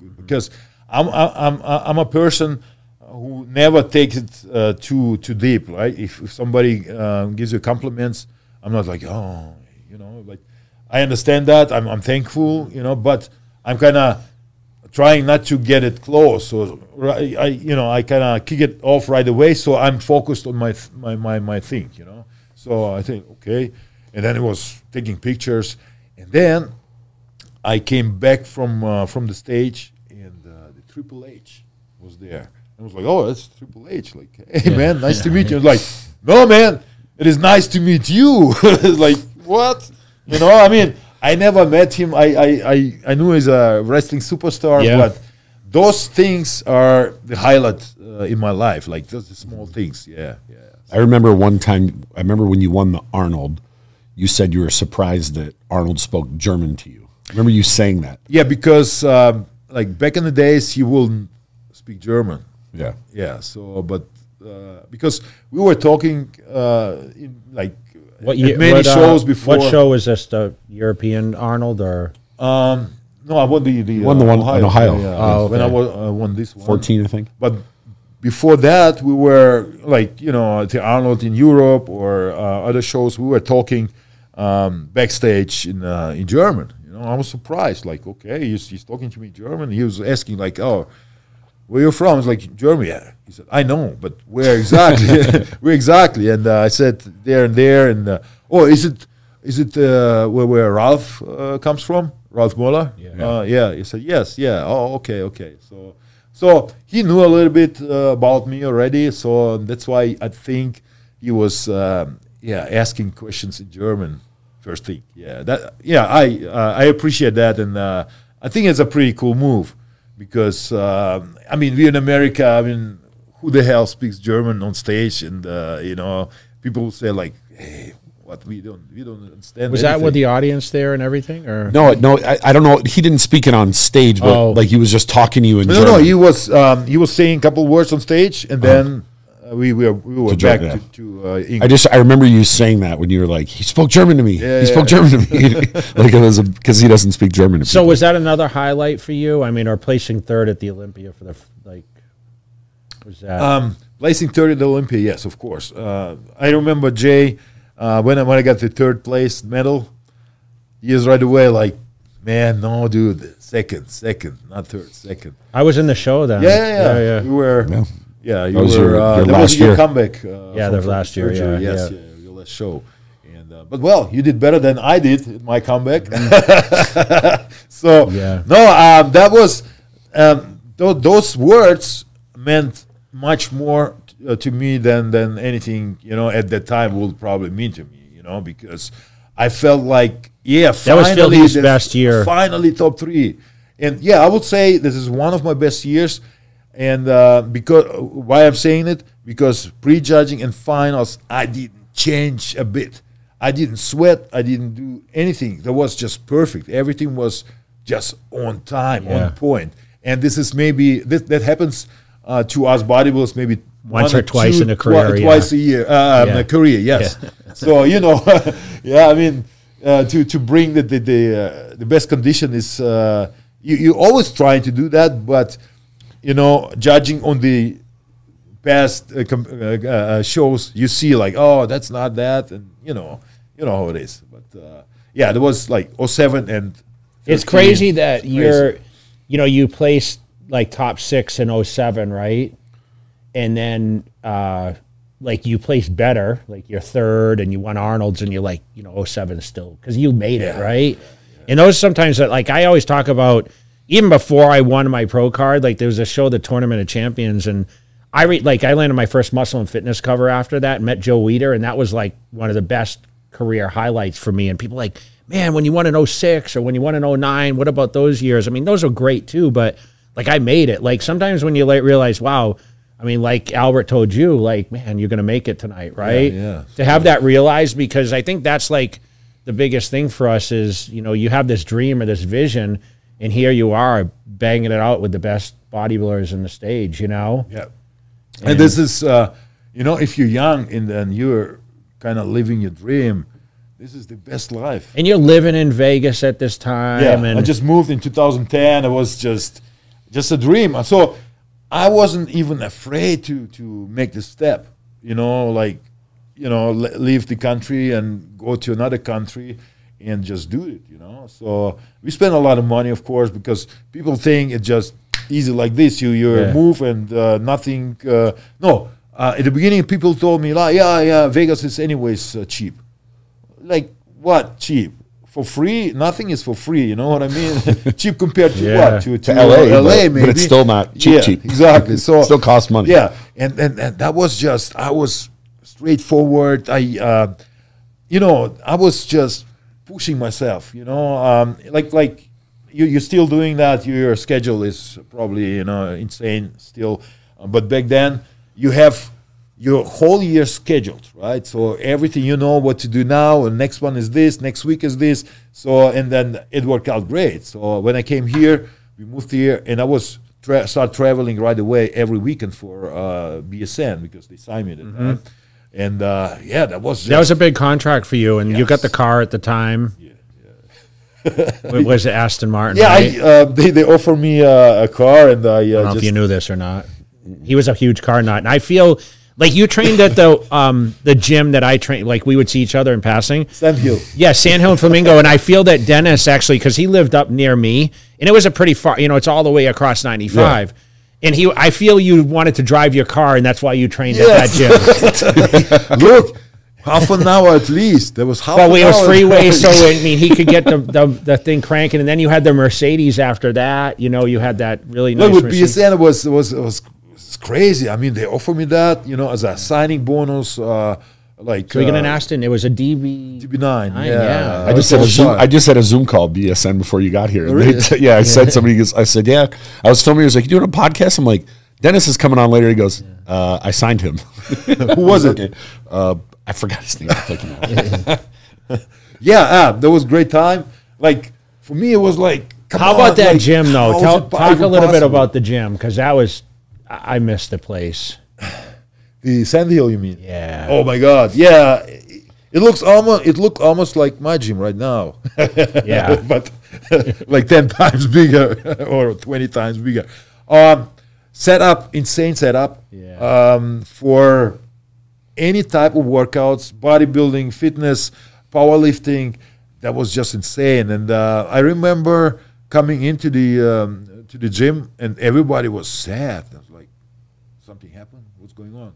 good. Because I'm I'm I'm a person who never takes it uh, too too deep, right? If, if somebody uh, gives you compliments, I'm not like, oh, you know, like I understand that. I'm I'm thankful, you know, but I'm kind of trying not to get it close. So I you know I kind of kick it off right away. So I'm focused on my my my my thing, you know. So I think okay. And then it was taking pictures, and then I came back from uh, from the stage, and uh, the Triple H was there. I was like, "Oh, that's Triple H!" Like, "Hey, yeah. man, nice yeah. to meet you." I was like, "No, man, it is nice to meet you." Like, what? You know, I mean, I never met him. I I I, I knew he's a wrestling superstar, yeah. but those things are the highlight uh, in my life. Like those small things. Yeah, yeah. So I remember one time. I remember when you won the Arnold. You said you were surprised that Arnold spoke German to you. Remember you saying that? Yeah, because um, like back in the days, he wouldn't speak German. Yeah, yeah. So, but uh, because we were talking uh, in like what year, many what, shows uh, before. What show was this? The European Arnold or? Um, no, I won the the, won the uh, one Ohio. in Ohio. Yeah, yeah. Oh, okay. When I was, I won this one. fourteen, I think. But Before that, we were like, you know, to Arnold in Europe or uh, other shows, we were talking um, backstage in uh, in German. You know, I was surprised. Like, okay, he's, he's talking to me in German. He was asking like, oh, where are you from? I was like, Germany. He said, I know, but where exactly? Where exactly? And uh, I said, there and there. And uh, oh, is it is it uh, where where Ralph uh, comes from? Ralph Muller? Yeah. Uh, yeah. He said, yes, yeah. Oh, okay, okay. So. So he knew a little bit uh, about me already, so that's why I think he was, um, yeah, asking questions in German first thing. Yeah, that, yeah, I uh, I appreciate that, and uh, I think it's a pretty cool move because um, I mean, we're in America. I mean, who the hell speaks German on stage? And uh, you know, people say like, hey. What we don't we don't understand. Was anything. That with the audience there and everything, or no? No, I, I don't know. He didn't speak it on stage, but oh. like he was just talking to you in no, German. No, no, he was um, he was saying a couple words on stage, and uh-huh. then uh, we we were, we were to back German, yeah. to, to uh, English. I just I remember you saying that when you were like, he spoke German to me. Yeah, he yeah. spoke German to me, like it was because he doesn't speak German. To so people. Was that another highlight for you? I mean, or placing third at the Olympia for the like was that um, placing third at the Olympia? Yes, of course. Uh, I remember Jay. Uh, when, I, when I got the third place medal, he was right away like, man, no, dude, second, second, not third, second. I was in the show then. Yeah, yeah, yeah. yeah, yeah. You were, yeah, yeah you was were, your, uh, your that last was your year. comeback. Uh, yeah, the last year, surgery. yeah. Yes, yeah. Yeah, your last show. And, uh, but, well, you did better than I did in my comeback. Mm-hmm. So, yeah. no, um, that was, um, th those words meant much more Uh, to me than than anything, you know, at that time would probably mean to me, you know, because I felt like, yeah, finally, that was Philly's best year. Finally top three. And yeah, I would say this is one of my best years. And uh, because uh, why I'm saying it, because prejudging and finals, I didn't change a bit. I didn't sweat. I didn't do anything. That was just perfect. Everything was just on time, yeah. on point. And this is maybe, this, that happens uh, to us bodybuilders maybe once or, or twice two, in a career, twi twice yeah. a year, uh, yeah. a career, yes. Yeah. So you know, yeah, I mean, uh, to to bring the the the, uh, the best condition is uh, you you always trying to do that, but you know, judging on the past uh, com uh, uh, shows, you see like, oh, that's not that, and you know, you know how it is. But uh, yeah, there was like oh seven and it's crazy that it's you're, crazy. you know, you placed like top six in oh seven, right? And then, uh, like, you placed better, like, you're third, and you won Arnold's, and you're like, you know, oh seven still, because you made yeah, it, right? Yeah, yeah. And those sometimes, that, like, I always talk about, even before I won my pro card, like, there was a show, the Tournament of Champions, and I, re like, I landed my first Muscle and Fitness cover after that, met Joe Weider, and that was, like, one of the best career highlights for me. And people like, man, when you won in oh six, or when you won in oh nine, what about those years? I mean, those are great, too, but, like, I made it. Like, sometimes when you like, realize, wow, I mean, like Albert told you, like, man, you're going to make it tonight, right? Yeah, yeah. To have that realized, because I think that's, like, the biggest thing for us is, you know, you have this dream or this vision, and here you are banging it out with the best bodybuilders on the stage, you know? Yeah. And, and this is, uh, you know, if you're young and then you're kind of living your dream, this is the best life. And you're living in Vegas at this time. Yeah, and I just moved in two thousand ten. It was just, just a dream. So I wasn't even afraid to to make the step, you know, like, you know, leave the country and go to another country and just do it, you know. So we spent a lot of money, of course, because people think it's just easy like this. You you yeah. move and uh, nothing. Uh, no, uh, at the beginning, people told me, like, yeah, yeah, Vegas is anyways uh, cheap. Like, what cheap? For free, nothing is for free. You know what I mean? Cheap compared to yeah. what? To, to, to L A, L A but, maybe. But it's still not cheap. Yeah, cheap. Exactly. So it still costs money. Yeah, and, and and that was just I was straightforward. I, uh, you know, I was just pushing myself. You know, um, like like you you're still doing that. Your schedule is probably, you know, insane still, uh, but back then you have your whole year scheduled, right? So everything, you know what to do now, and next one is this, next week is this. So, and then it worked out great. So when I came here, we moved here, and I was tra start traveling right away every weekend for uh, B S N because they signed me to mm-hmm. that. And uh, yeah, that was just, that was a big contract for you, and yes. you got the car at the time. Yeah, yeah. Was it Aston Martin? Yeah, right? I, uh, they they offered me uh, a car, and I, uh, I don't know just, if you knew this or not. he was a huge car nut. And I feel like you trained at the um, the gym that I trained. Like we would see each other in passing. Sand Hill. Yeah, Sand Hill and Flamingo. And I feel that Dennis actually, because he lived up near me, and it was a pretty far, you know, it's all the way across ninety-five. Yeah. And he, I feel you wanted to drive your car, and that's why you trained yes. at that gym. Look. Half an hour at least. There was half well, an we hour. Well, we were freeway, so I mean, he could get the, the the thing cranking, and then you had the Mercedes after that. You know, you had that really nice. Well, with B S N was was was crazy. I mean, they offered me that, you know, as a signing bonus. Uh, like so uh, you get an Aston. It was a D B D B nine. Yeah, yeah. I just had a Zoom, I just had a Zoom call B S N before you got here. And they yeah, I yeah. said somebody. Goes, I said yeah. I was filming. He was like, "You doing a podcast?" I'm like, "Dennis is coming on later." He goes, uh, "I signed him." Who was it? Okay. Uh, I forgot his name. yeah, uh, that was a great time. Like, for me, it was like... How about on, that like, gym, though? Tell, talk a little possible? bit about the gym, because that was... I, I missed the place. The Sand Hill, you mean? Yeah. Oh, my God. Yeah. It, it looks almost, it looked almost like my gym right now. yeah. But like ten times bigger or twenty times bigger. Um, set up, insane setup yeah. um, for... any type of workouts, bodybuilding, fitness, powerlifting. That was just insane. And uh, I remember coming into the um, to the gym, and everybody was sad. I was like, something happened? What's going on?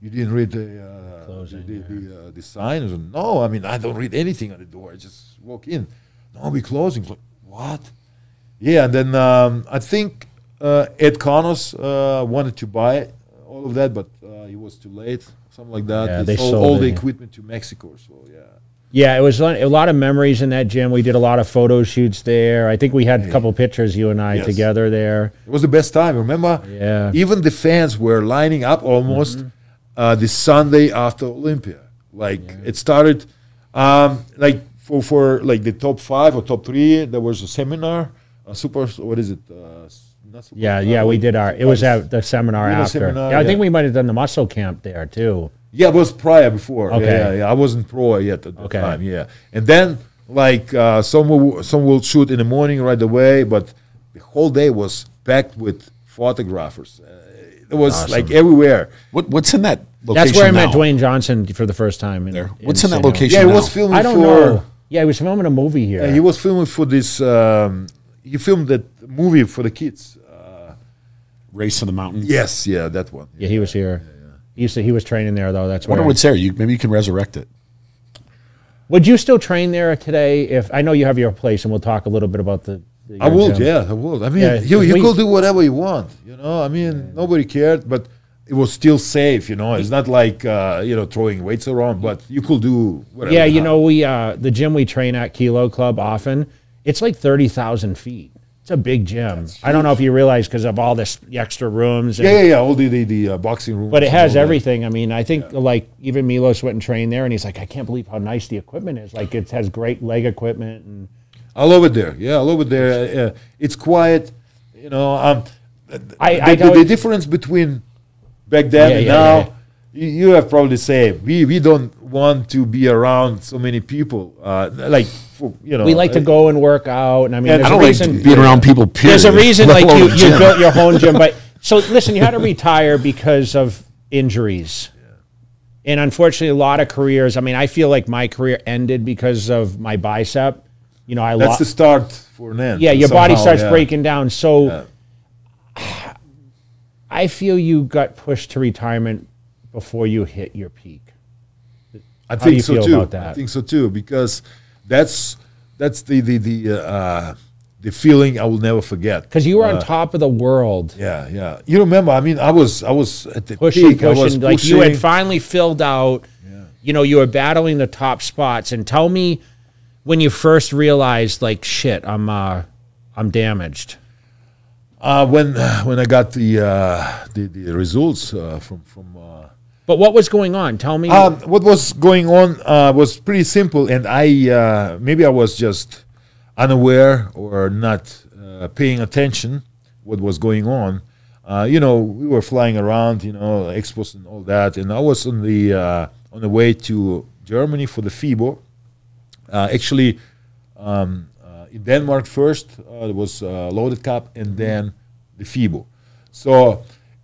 You didn't read the uh, Closing, the, the, yeah. uh, the signs? No, I mean, I don't read anything on the door. I just walk in. No, we're closing. Like, what? Yeah, and then um, I think uh, Ed Connors uh, wanted to buy all of that, but uh, he was too late. Something like that. Yeah, they sold, sold all it. the equipment to Mexico. So yeah, yeah, it was a lot of memories in that gym. We did a lot of photo shoots there. I think we had yeah. a couple pictures, you and I, yes. together there. It was the best time. Remember? Yeah. Even the fans were lining up almost mm-hmm. uh, the Sunday after Olympia. Like yeah. it started, um, like for for like the top five or top three. There was a seminar, a super. What is it? Uh, Yeah, yeah, we did our, it was at the seminar after. Seminar, yeah, I yeah. think we might have done the muscle camp there too. Yeah, it was prior before. Okay. Yeah, yeah, I wasn't pro yet at the okay. time, yeah. And then, like, uh, some, will, some will shoot in the morning right away, but the whole day was packed with photographers. Uh, it was awesome. Like everywhere. What, what's in that location That's where now? I met Dwayne Johnson for the first time. In, there. What's in, in that Sino. location Yeah, he was filming I don't for... Know. Yeah, he was filming a movie here. Yeah, he was filming for this, um, he filmed that movie for the kids. Race to the Mountains. Yes, yeah, that one. Yeah, yeah he was here. Yeah, yeah. He used to, he was training there though. That's I wonder what's there. You maybe you can resurrect it. Would you still train there today? If I know you have your place, and we'll talk a little bit about the. the I would, gym. yeah, I would. I mean, yeah, you you we, could do whatever you want. You know, I mean, yeah. nobody cared, but it was still safe. You know, it's not like uh, you know throwing weights around, but you could do whatever. Yeah, you, you know, we uh, the gym we train at, Kilo Club, often it's like thirty thousand feet. It's a big gym. I don't know if you realize because of all this extra rooms. And, yeah, yeah, yeah. All the, the, the uh, boxing rooms. But it has everything. That. I mean, I think yeah. like even Milos went and trained there, and he's like, I can't believe how nice the equipment is. Like it has great leg equipment. And I love it there. Yeah, I love it there. Uh, it's quiet. You know, um, I, the, I the, the difference between back then yeah, and yeah, now, yeah. You, you have probably said, we, we don't want to be around so many people. Uh, like... You know, we like to go and work out, and I mean, yeah, I don't like being around people. Period. There's a reason, like you, you built your home gym, but so listen, you had to retire because of injuries, yeah. and unfortunately, a lot of careers. I mean, I feel like my career ended because of my bicep. You know, I lost. That's the start for an end. Yeah, your somehow, body starts yeah. breaking down. So, yeah. I feel you got pushed to retirement before you hit your peak. I How think do you so feel too. About that? I think so too because. That's that's the the the uh, the feeling I will never forget. Because you were uh, on top of the world. Yeah, yeah. You remember? I mean, I was I was at the pushing, peak. Pushing, I was like pushing. You had finally filled out. Yeah. You know, you were battling the top spots. And tell me when you first realized, like, shit, I'm uh, I'm damaged. Uh, when when I got the uh, the, the results uh, from from. Uh, But what was going on? Tell me. Um, what was going on uh, was pretty simple, and I uh, maybe I was just unaware or not uh, paying attention what was going on. Uh, you know, we were flying around, you know, expos and all that, and I was on the uh, on the way to Germany for the FIBO. Uh, actually, um, uh, in Denmark first, uh, it was uh, Loaded Cup, and then the FIBO. So.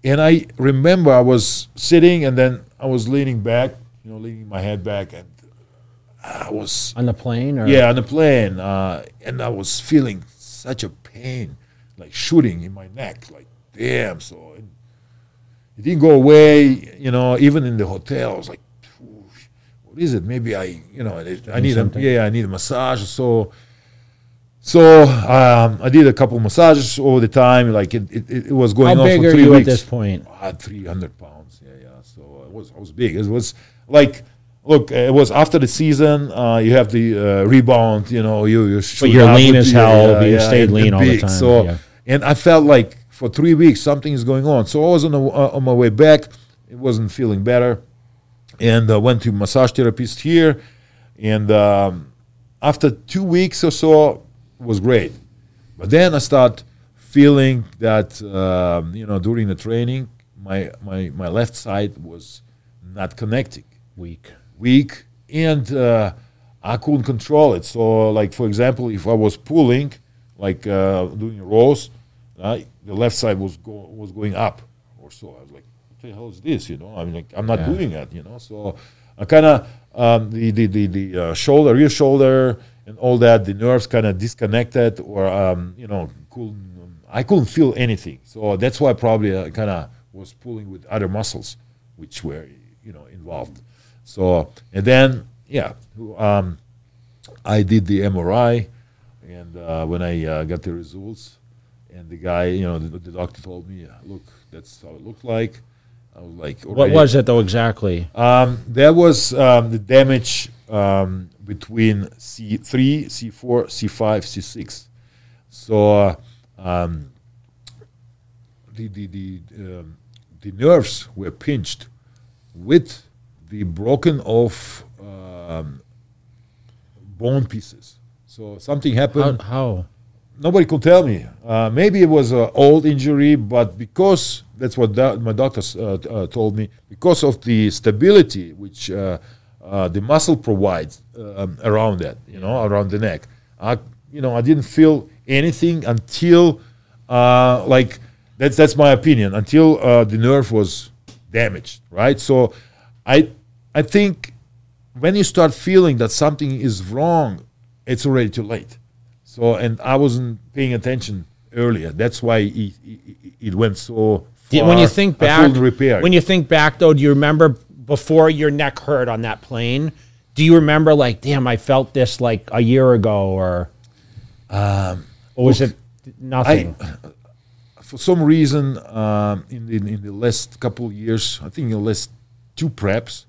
And I remember I was sitting and then I was leaning back, you know, leaning my head back, and I was on the plane, or yeah, on the plane, uh, and I was feeling such a pain, like shooting in my neck, like damn. So it, it didn't go away, you know. Even in the hotel, I was like, what is it? Maybe I, you know, I, I need something. a yeah, I need a massage. So, so um, I did a couple massages over the time. Like it, it, it was going on for three weeks. How big are you at this point? Ah, three hundred pounds. Yeah, yeah. So I was, I was big. It was like. Look, it was after the season. Uh, you have the uh, rebound, you know. You, you shoot but you're out lean as hell. Yeah, but you yeah, stayed lean all big, the time. So, yeah. And I felt like for three weeks something is going on. So I was on, the, uh, on my way back. It wasn't feeling better, and I uh, went to massage therapist here. And um, after two weeks or so, it was great. But then I start feeling that uh, you know, during the training, my my my left side was not connecting. Weak. Weak, and uh, I couldn't control it. So, like, for example, if I was pulling, like uh, doing rows, uh, the left side was go was going up or so. I was like, what the hell is this, you know? I mean, like, I'm not yeah. doing that, you know? So I kind of, um, the, the, the, the uh, shoulder, rear shoulder and all that, the nerves kind of disconnected, or, um, you know, couldn't, um, I couldn't feel anything. So that's why probably I kind of was pulling with other muscles, which were, you know, involved. So, and then, yeah, um, I did the M R I, and uh, when I uh, got the results, and the guy, you know, the, the doctor told me, look, that's how it looked like. I was like, okay. What was it, though, exactly? Um, that was um, the damage um, between C three, C four, C five, C six. So, um, the, the, the, um, the nerves were pinched with the broken off um, bone pieces. So something happened. How? how? Nobody could tell me. Uh, maybe it was an old injury, but because that's what do my doctors uh, uh, told me, because of the stability which uh, uh, the muscle provides um, around that, you know, around the neck. I, you know, I didn't feel anything until, uh, like, that's that's my opinion, until uh, the nerve was damaged, right? So. I, I think when you start feeling that something is wrong, it's already too late. So, and I wasn't paying attention earlier. That's why it, it, it went so far. When you think back, when you think back, though, do you remember before your neck hurt on that plane? Do you remember, like, damn, I felt this like a year ago, or, um, or was it nothing? I, for some reason, um, in, in in the last couple of years, I think in the last. Two preps,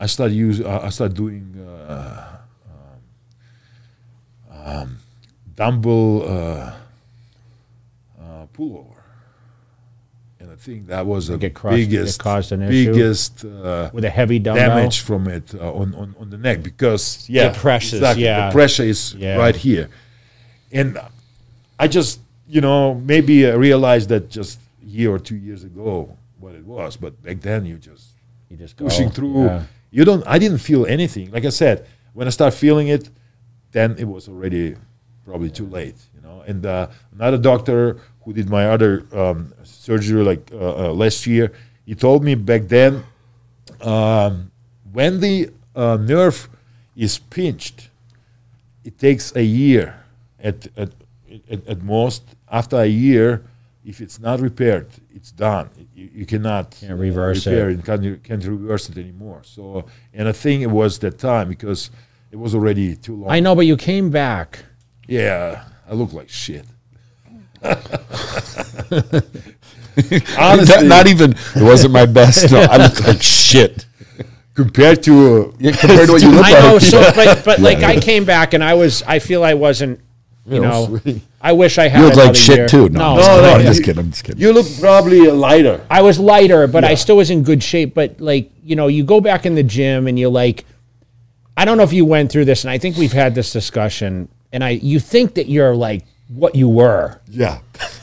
I started use. Uh, I started doing uh, um, um, dumbbell uh, uh, pullover, and I think that was the biggest, caused an issue? biggest uh, with a heavy dumbbell damage from it uh, on, on on the neck, because yeah, the pressure, exactly, yeah, the pressure is yeah. right here, and I just, you know, maybe I realized that just a year or two years ago what it was, but back then you just You just go. Pushing through, yeah. you don't. I didn't feel anything. Like I said, when I start feeling it, then it was already probably yeah. too late, you know. And uh, another doctor who did my other um, surgery, like uh, uh, last year, he told me back then, um, when the uh, nerve is pinched, it takes a year at at at, at most. After a year, if it's not repaired, it's done. You, you cannot can't reverse repair it. it. Can't, you can't reverse it anymore. So, and I think it was that time because it was already too long. I know, but you came back. Yeah, I look like shit. Honestly, not even. It wasn't my best. No, I look like shit compared to uh, yeah, compared to what you look I like. I know, so, but, but yeah. like I came back and I was. I feel I wasn't. You know, I wish I had. You look like shit year. too. No, no, no, no I'm you, just kidding. I'm just kidding. You look probably lighter. I was lighter, but yeah. I still was in good shape. But like, you know, you go back in the gym and you like, I don't know if you went through this, and I think we've had this discussion. And I, you think that you're like what you were. Yeah.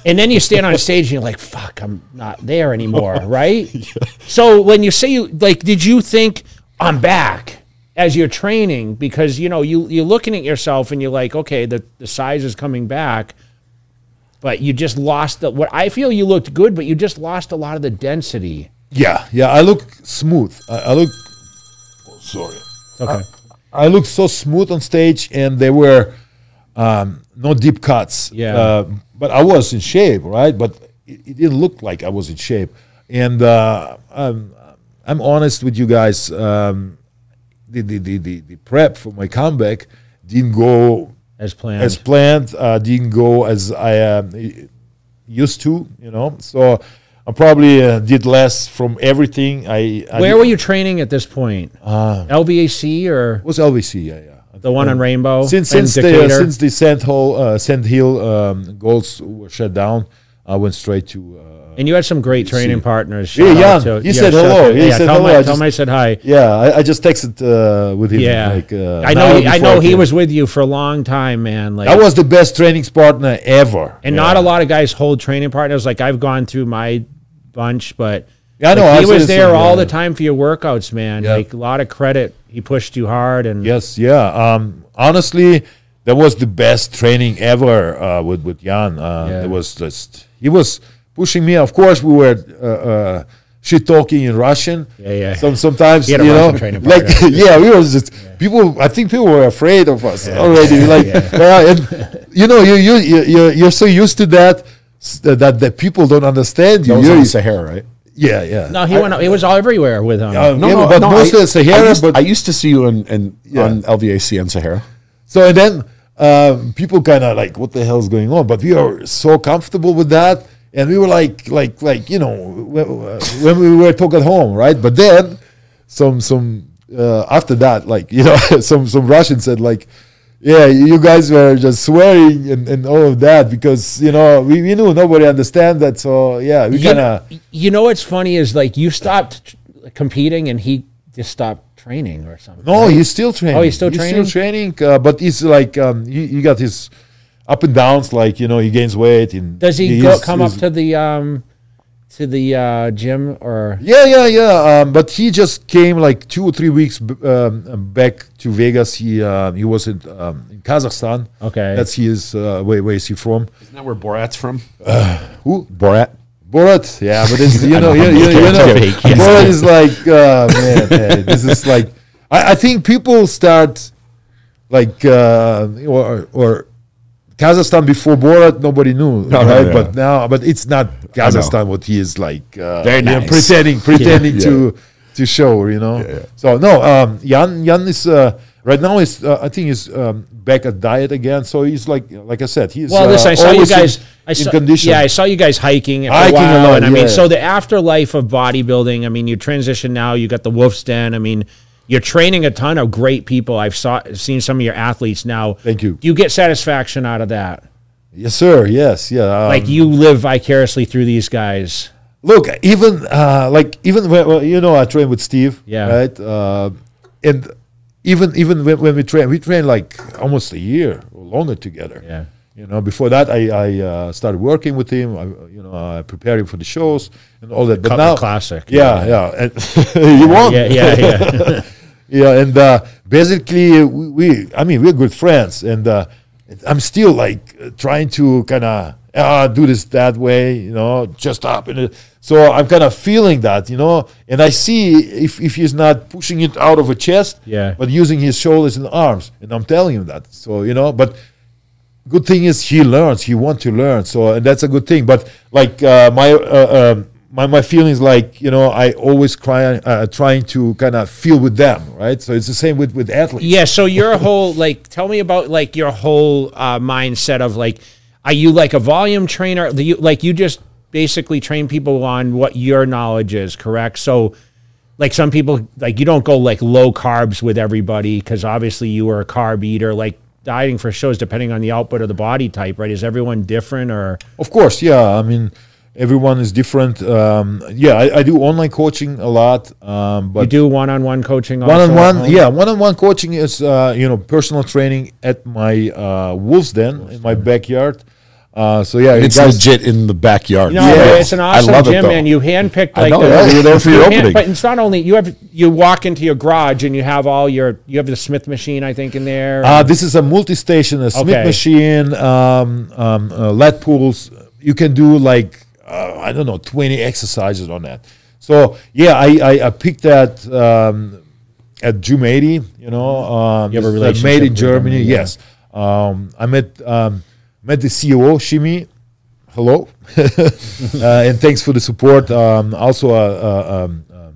And then you stand on a stage and you're like, fuck, I'm not there anymore, right? Yeah. So when you say you like, did you think I'm back? As you're training, because you know you you're looking at yourself and you're like, okay, the the size is coming back. But you just lost the, what I feel you looked good, but you just lost a lot of the density. Yeah, yeah, I look smooth. I, I look, oh, sorry. Okay. I, I look so smooth on stage, and there were um, no deep cuts. Yeah. Uh, but I was in shape, right? But it, it didn't look like I was in shape. And uh, I'm, I'm honest with you guys. Um, the, the, the, the, the prep for my comeback didn't go as planned. As planned, uh, didn't go as I uh, used to, you know. So I probably uh, did less from everything. I, I Where were you training at this point? Uh, L V A C or what's L V A C? Yeah, yeah. The one on Rainbow. Since since the, uh, since the Sand Hill uh, Sand Hill um, goals were shut down, I went straight to. Uh, and you had some great training partners. Yeah, Jan. To, he yeah, said hello. He yeah, said tell hello. My, I, tell just, I said hi. Yeah, I, I just texted uh, with him. Yeah, like, uh, I know. He, I know he was with you for a long time, man. Like, that was the best training partner ever. And yeah. not a lot of guys hold training partners. Like I've gone through my bunch, but yeah, like, no, he I've was there some, all yeah. the time for your workouts, man. Yeah. Like a lot of credit. He pushed you hard. And yes, yeah. Um, honestly, that was the best training ever uh, with with Jan. Uh, yeah. It was just he was. Pushing me, of course, we were uh, uh, shit talking in Russian. Yeah, yeah. Some, sometimes, you know, like yeah, we were just yeah. people. I think people were afraid of us yeah, already. Yeah, like, yeah. Uh, and, you know, you you you you're so used to that that that people don't understand you. That was on Sahara, right? Yeah, yeah. No, he I, went. It was all everywhere with him. Uh, no, yeah, no, but no, most I, of Sahara. I used, but I used to see you in, in yeah. on L V A C and Sahara. So and then um, people kind of like, what the hell is going on? But we are so comfortable with that. And we were like, like, like, you know, when we were talking at home, right? But then, some, some uh, after that, like, you know, some, some Russian said, like, yeah, you guys were just swearing and, and all of that because, you know, we, we knew nobody understand that. So, yeah, we kind of. You know what's funny is, like, you stopped competing and he just stopped training or something. No, right? He's still training. Oh, he's still he's training? He's still training, uh, but he's like, um, he, he got his. Up and downs, like, you know, he gains weight. And does he, he go, is, come is, up to the um, to the uh, gym or? Yeah, yeah, yeah. Um, but he just came like two or three weeks b um, back to Vegas. He uh, he was in, um, in Kazakhstan. Okay, that's his. Uh, where, where is he from? Isn't that where Borat's from? Uh, who Borat? Borat, yeah. But it's, you know, you, you, you know, Borat is like uh, man, man. This is like I, I think people start like uh, or or. Kazakhstan before Borat, nobody knew, no, right? Yeah. But now, but it's not Kazakhstan what he is like. Uh, Very nice. Pretending, pretending yeah. to to show, you know. Yeah, yeah. So no, um, Jan Jan is uh, right now. Is uh, I think he's um, back at diet again. So he's like, like I said, he's. Well, listen, uh, I saw you guys. In, I saw, in condition. Yeah, I saw you guys hiking. Hiking a lot, and I yeah, mean, yeah. so the afterlife of bodybuilding. I mean, you transition now. You got the Wolf's Den. I mean. You're training a ton of great people. I've saw, seen some of your athletes now. Thank you. Do you get satisfaction out of that? Yes, sir. Yes, yeah. Um, like you live vicariously through these guys. Look, even uh, like even when, well, you know, I train with Steve. Yeah. Right. Uh, and even even when, when we train, we train like almost a year or longer together. Yeah. You know, before that, I I uh, started working with him. I, you know, I prepared him for the shows and all that. But Cutler now, classic. Yeah, yeah. yeah. you won. Yeah, yeah, yeah. yeah, and uh, basically, we, we. I mean, we're good friends, and uh, I'm still like trying to kind of uh, do this that way. You know, just up and so I'm kind of feeling that. You know, and I see if if he's not pushing it out of a chest, yeah, but using his shoulders and arms, and I'm telling him that. So you know, but. Good thing is he learns. He wants to learn, so and that's a good thing. But like uh, my uh, um, my my feelings, like you know, I always cry, uh, trying to kind of feel with them, right? So it's the same with with athletes. Yeah. So your whole like, tell me about like your whole uh, mindset of like, are you like a volume trainer? Do you, like you just basically train people on what your knowledge is, correct? So. Like some people, like you don't go like low carbs with everybody because obviously you were a carb eater, like. Dieting for shows depending on the output of the body type, right? Is everyone different or? Of course, yeah. I mean, everyone is different. Um, yeah, I, I do online coaching a lot. Um, but you do one-on-one coaching also? One-on-one, yeah. One-on-one coaching is, uh, you know, personal training at my uh, Wolf's Den in my backyard. Uh, so yeah, it's guys, legit in the backyard. You know, yeah, it's an awesome I love gym, it, man. You handpicked like I know, the, yeah, you're there for your you opening. Hand, but it's not only you have you walk into your garage and you have all your you have the Smith machine, I think, in there. Uh, this is a multi-station, a Smith okay. machine, um, um, uh, lead pools. You can do like uh, I don't know twenty exercises on that. So yeah, I I, I picked that um, at Gym eighty. You know, um, you have a relationship made in Germany. Them, yeah. Yes, um, I met. Um, Met the C E O, Shimi. Hello. uh, and thanks for the support. Um, also a, a, a,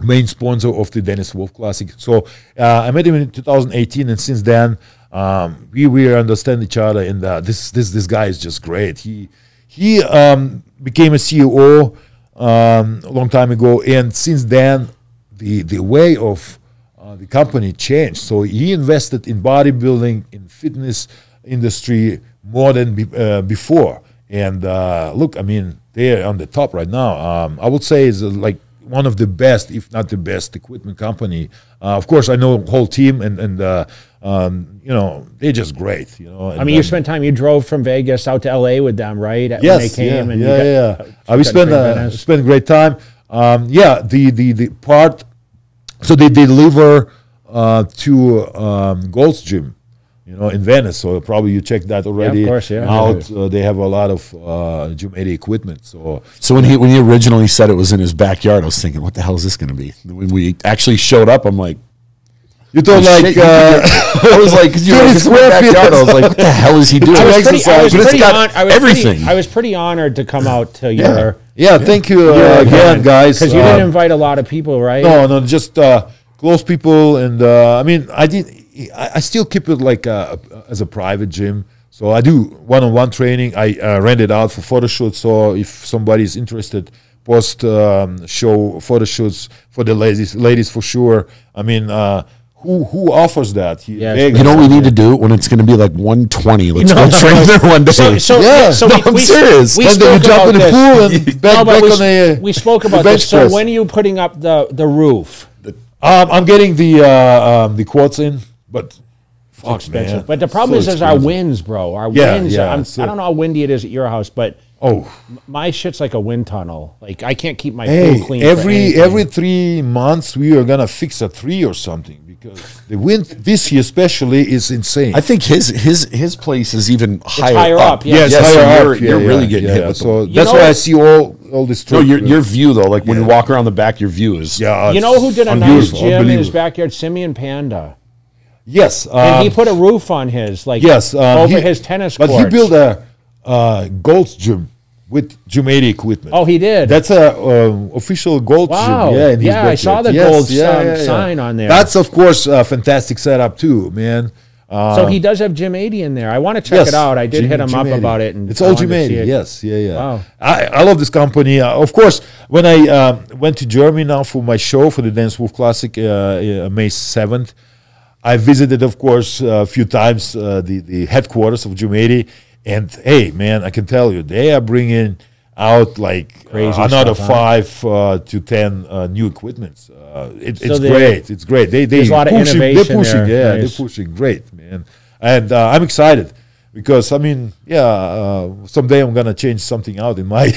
a main sponsor of the Dennis Wolf Classic. So uh, I met him in two thousand eighteen, and since then um, we we understand each other. And uh, this this this guy is just great. He he um, became a C E O um, a long time ago, and since then the the way of uh, the company changed. So he invested in bodybuilding, in fitness industry, more than be, uh, before, and uh, look, I mean, they're on the top right now. Um, I would say is uh, like one of the best, if not the best, equipment company. Uh, of course, I know whole team, and and uh, um, you know, they're just great. You know, and, I mean, you um, spent time. You drove from Vegas out to L A with them, right? Yes, when they came yeah, and yeah, got, yeah. Uh, we spent uh, spent great time. Um, yeah, the the the part. So they deliver uh, to um, Gold's Gym. You know, in Venice, so probably you checked that already. Yeah, of course, yeah. Out, uh, they have a lot of uh, Gym eighty equipment. So, so when he when he originally said it was in his backyard, I was thinking, what the hell is this going to be? When we actually showed up, I'm like, you thought oh, like uh, I was like, you know, square feet. I was like, what the hell is he doing? I was pretty, I was pretty on, I was everything. Pretty, I was pretty honored to come out to yeah. your. Yeah, thank you uh, again, guys. Because you didn't um, invite a lot of people, right? No, no, just uh, close people, and uh, I mean, I did. I still keep it like a, as a private gym. So I do one-on-one training. I uh, rent it out for photo shoots. So if somebody's interested, post um, show photo shoots for the ladies, ladies for sure. I mean, uh, who who offers that? Yeah, they, you know what we need to do when it's going to be like one twenty. Let's no, go no, train no. there one day. So, so, yeah. so no, we, I'm we, serious. We then you jump in the this. pool and back, no, back we, on the We spoke about this. Press. So when are you putting up the, the roof? The, um, I'm getting the uh, um, the quotes in. But fuck, expensive. Man. But the problem so is, is our winds, bro. Our yeah, winds. Yeah, I'm, so I don't know how windy it is at your house, but oh, my shit's like a wind tunnel. Like I can't keep my hey, pool clean. Every every three months we are gonna fix a tree or something because the wind this year especially is insane. I think his his his place is even it's higher, higher up. up. Yeah, yes, yes, higher so you're, up. You're yeah, really yeah, getting yeah, hit. Yeah. With so the, that's why I see all all this. Trip, no, your your view though, like yeah. when you walk around the back, your view is yeah. You know who did a nice gym in his backyard? Simeon Panda. Yes, um, and he put a roof on his, like yes, um, over he, his tennis court. But he built a uh, Gold's Gym with Gym eighty equipment. Oh, he did. That's a uh, official Gold's wow. Gym. Yeah, in yeah, I saw the yes, Gold's yeah, um, yeah, yeah. sign on there. That's of course a fantastic setup too, man. Um, so he does have Gym eighty in there. I want to check yes, it out. I did Gym, hit him Gym up eighty. About it, and it's all Gym eighty. It. Yes, yeah, yeah. Wow. I, I love this company. Uh, of course, when I um, went to Germany now for my show for the Dennis Wolf Classic, uh, uh, May seventh. I visited, of course, a few times uh, the, the headquarters of Gym eighty, and hey, man, I can tell you, they are bringing out like Crazy uh, another stuff, five uh, to ten uh, new equipments. Uh, it, so it's they, great. It's great. They they pushing, They're pushing. There. Yeah, nice. They're pushing. Great, man. And uh, I'm excited because I mean, yeah, uh, someday I'm gonna change something out in my.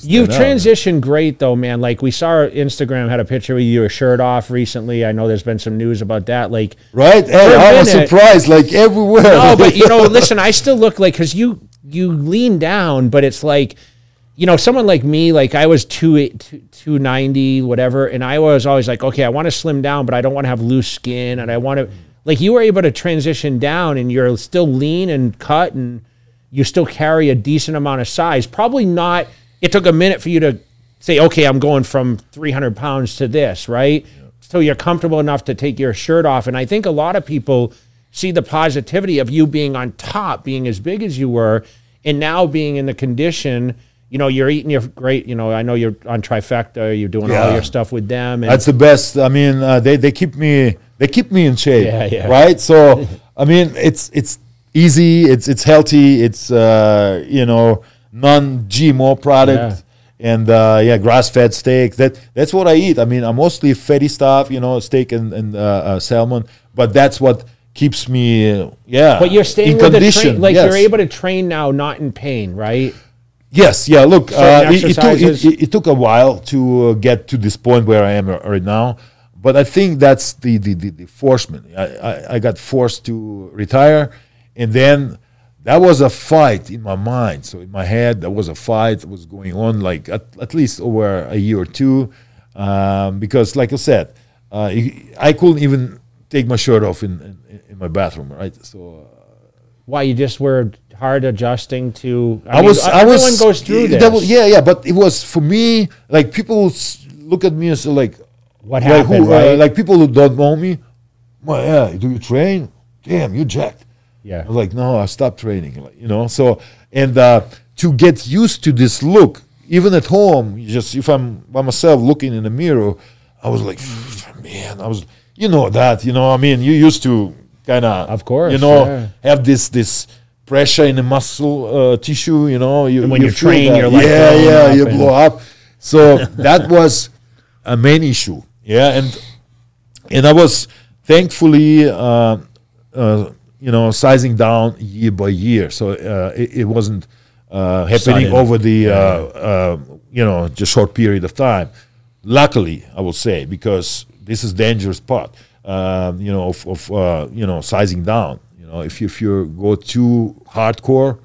You've transitioned great, though, man. Like, we saw our Instagram had a picture of you, a shirt off recently. I know there's been some news about that. Like, right? Hey, I was surprised, like, everywhere. No, but, you know, listen, I still look like, because you, you lean down, but it's like, you know, someone like me, like, I was two ninety, whatever, and I was always like, okay, I want to slim down, but I don't want to have loose skin, and I want to, like, you were able to transition down, and you're still lean and cut, and you still carry a decent amount of size. Probably not... It took a minute for you to say, okay, I'm going from three hundred pounds to this, right? Yeah. So you're comfortable enough to take your shirt off. And I think a lot of people see the positivity of you being on top, being as big as you were, and now being in the condition, you know, you're eating your great, you know, I know you're on Trifecta, you're doing yeah. all your stuff with them. And that's the best. I mean, uh, they, they keep me, they keep me in shape, yeah, yeah. right? So, I mean, it's, it's easy, it's, it's healthy, it's, uh, you know, non G M O product yeah. and uh, yeah, grass-fed steak. That that's what I eat. I mean, I'm mostly fatty stuff, you know, steak and, and uh, uh, salmon. But that's what keeps me, yeah. But you're staying with the train, like yes. you're able to train now, not in pain, right? Yes, yeah. Look, uh, it, it, took, it, it took a while to uh, get to this point where I am right now, but I think that's the the the, the forcement. I, I I got forced to retire, and then that was a fight in my mind. So in my head, that was a fight that was going on like at, at least over a year or two, um, because like I said, uh, I couldn't even take my shirt off in in, in my bathroom, right? So. Uh, Why you just were hard adjusting to? I, I mean, was. Everyone I was, goes through this. Was, yeah, yeah, but it was for me. Like people look at me and say, like, "What like happened?" Who, right? uh, like people who don't know me. Well, yeah, do you train? Damn, you jacked. Yeah. I was like, no, I stopped training. Like, you know. So and uh, to get used to this look, even at home, just if I'm by myself looking in the mirror, I was like, man, I was, you know that, you know. I mean, you used to. Kind of, of course, you know, yeah. have this this pressure in the muscle uh, tissue, you know. You, and when you, you train, you're like, yeah, yeah, you blow up. So that was a main issue, yeah. And and I was thankfully, uh, uh, you know, sizing down year by year, so uh, it, it wasn't uh, happening Sudden. over the yeah. uh, uh, you know just short period of time. Luckily, I will say, because this is dangerous part. Um, you know, of, of uh, you know, sizing down. You know, if you, if you go too hardcore,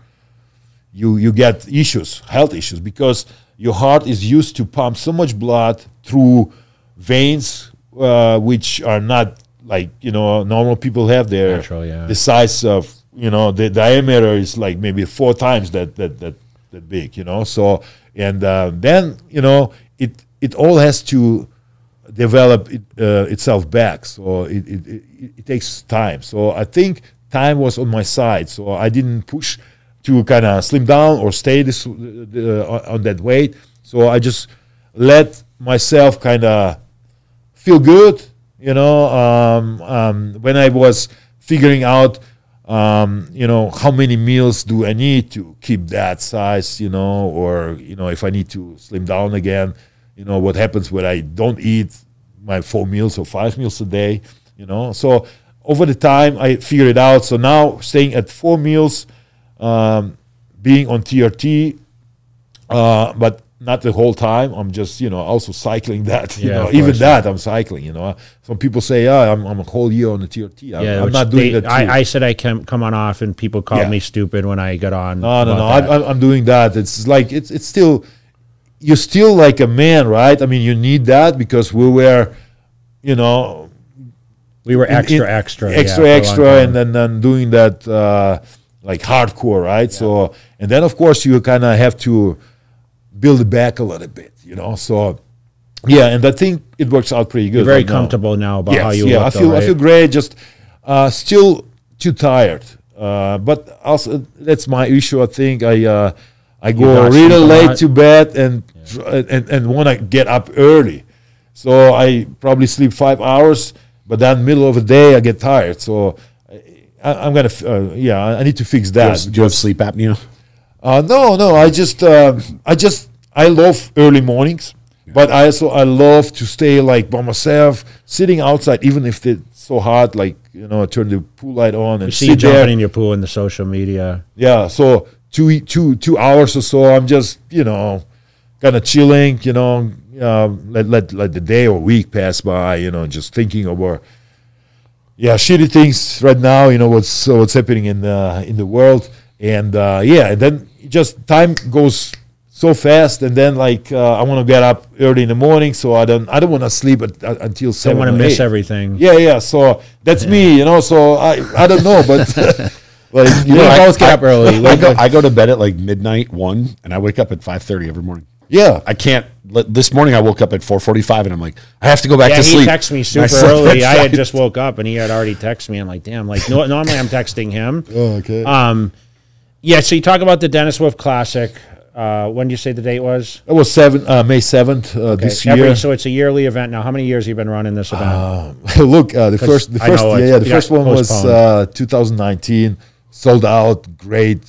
you you get issues, health issues, because your heart is used to pump so much blood through veins, uh, which are not like you know normal people have. Their Natural, yeah. the size of you know the diameter is like maybe four times that that that, that big. You know, so and uh, then you know it it all has to. develop it, uh, itself back, so it, it, it, it takes time. So I think time was on my side, so I didn't push to kind of slim down or stay this uh, on that weight. So I just let myself kind of feel good, you know. Um, um, when I was figuring out, um, you know, how many meals do I need to keep that size, you know, or you know, if I need to slim down again. You know, what happens when I don't eat my four meals or five meals a day, you know. So over the time, I figured it out. So now staying at four meals, um, being on T R T, uh, but not the whole time. I'm just, you know, also cycling that. You yeah, know, even course. that I'm cycling, you know. Some people say, yeah, I'm, I'm a whole year on the T R T. I'm, yeah, I'm not doing they, that I, I said I can come on off and people called yeah. me stupid when I got on. No, no, no, I, I'm doing that. It's like, it's, it's still... You're still like a man, right? I mean, you need that because we were, you know, we were extra, in, in, extra, extra, yeah, extra, and then, then doing that uh, like hardcore, right? Yeah. So, and then of course you kind of have to build back a little bit, you know. So, yeah, and I think it works out pretty good. You're very right comfortable now, now about yes, how you. Yeah, look, I feel, though, right? I feel great. Just uh, still too tired, uh, but also that's my issue. I think I. Uh, I go really late to bed and yeah. and, and want to get up early. So I probably sleep five hours, but then middle of the day I get tired. So I, I'm going to, uh, yeah, I need to fix that. Do you have, do you have sleep apnea? Uh, no, no, I just, uh, I just, I love early mornings, yeah. but I also, I love to stay like by myself, sitting outside, even if it's so hot, like, you know, turn the pool light on and you see sit you jumping there. in your pool in the social media. Yeah, so... Two, two, two hours or so, I'm just, you know, kind of chilling, you know, uh, let, let, let the day or week pass by, you know, just thinking over, yeah, shitty things right now, you know, what's uh, what's happening in the, in the world. And, uh, yeah, and then just time goes so fast. And then, like, uh, I want to get up early in the morning, so I don't I don't want to sleep at, uh, until seven or eight. I don't want to miss everything. Yeah, yeah, so that's yeah. me, you know, so I, I don't know, but... Like, you know, I always get up early. I go, I go to bed at like midnight, one, and I wake up at five thirty every morning. Yeah, I can't. This morning I woke up at four forty-five, and I'm like, I have to go back yeah, to sleep. Yeah, he texted me super early. I had just woke up, and he had already texted me. I'm like, damn. Like no, normally I'm texting him. Oh, okay. Um, yeah. So you talk about the Dennis Wolf Classic. Uh, when did you say the date was? It was seven uh, May seventh uh, okay. this Every, year. So it's a yearly event now. How many years have you been running this event? Uh, look, uh, the first, the first, yeah, yeah, the first one was uh, two thousand nineteen. Sold out, great,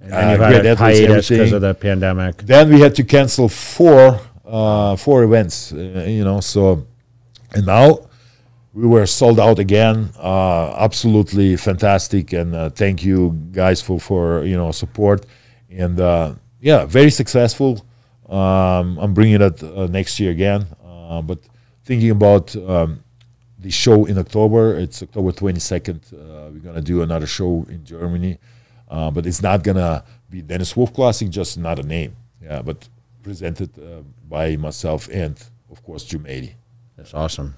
and uh, great athletes, because of the pandemic. Then we had to cancel four, uh, four events, uh, you know. So, and now We were sold out again. Uh, absolutely fantastic, and uh, thank you guys for for you know support. And uh, yeah, very successful. Um, I'm bringing it uh, next year again, uh, but thinking about um, the show in October. It's October twenty-second. Uh, we're gonna do another show in Germany, uh, but it's not gonna be Dennis Wolf Classic, just not a name. Yeah, but presented uh, by myself and of course Jim eighty. That's awesome.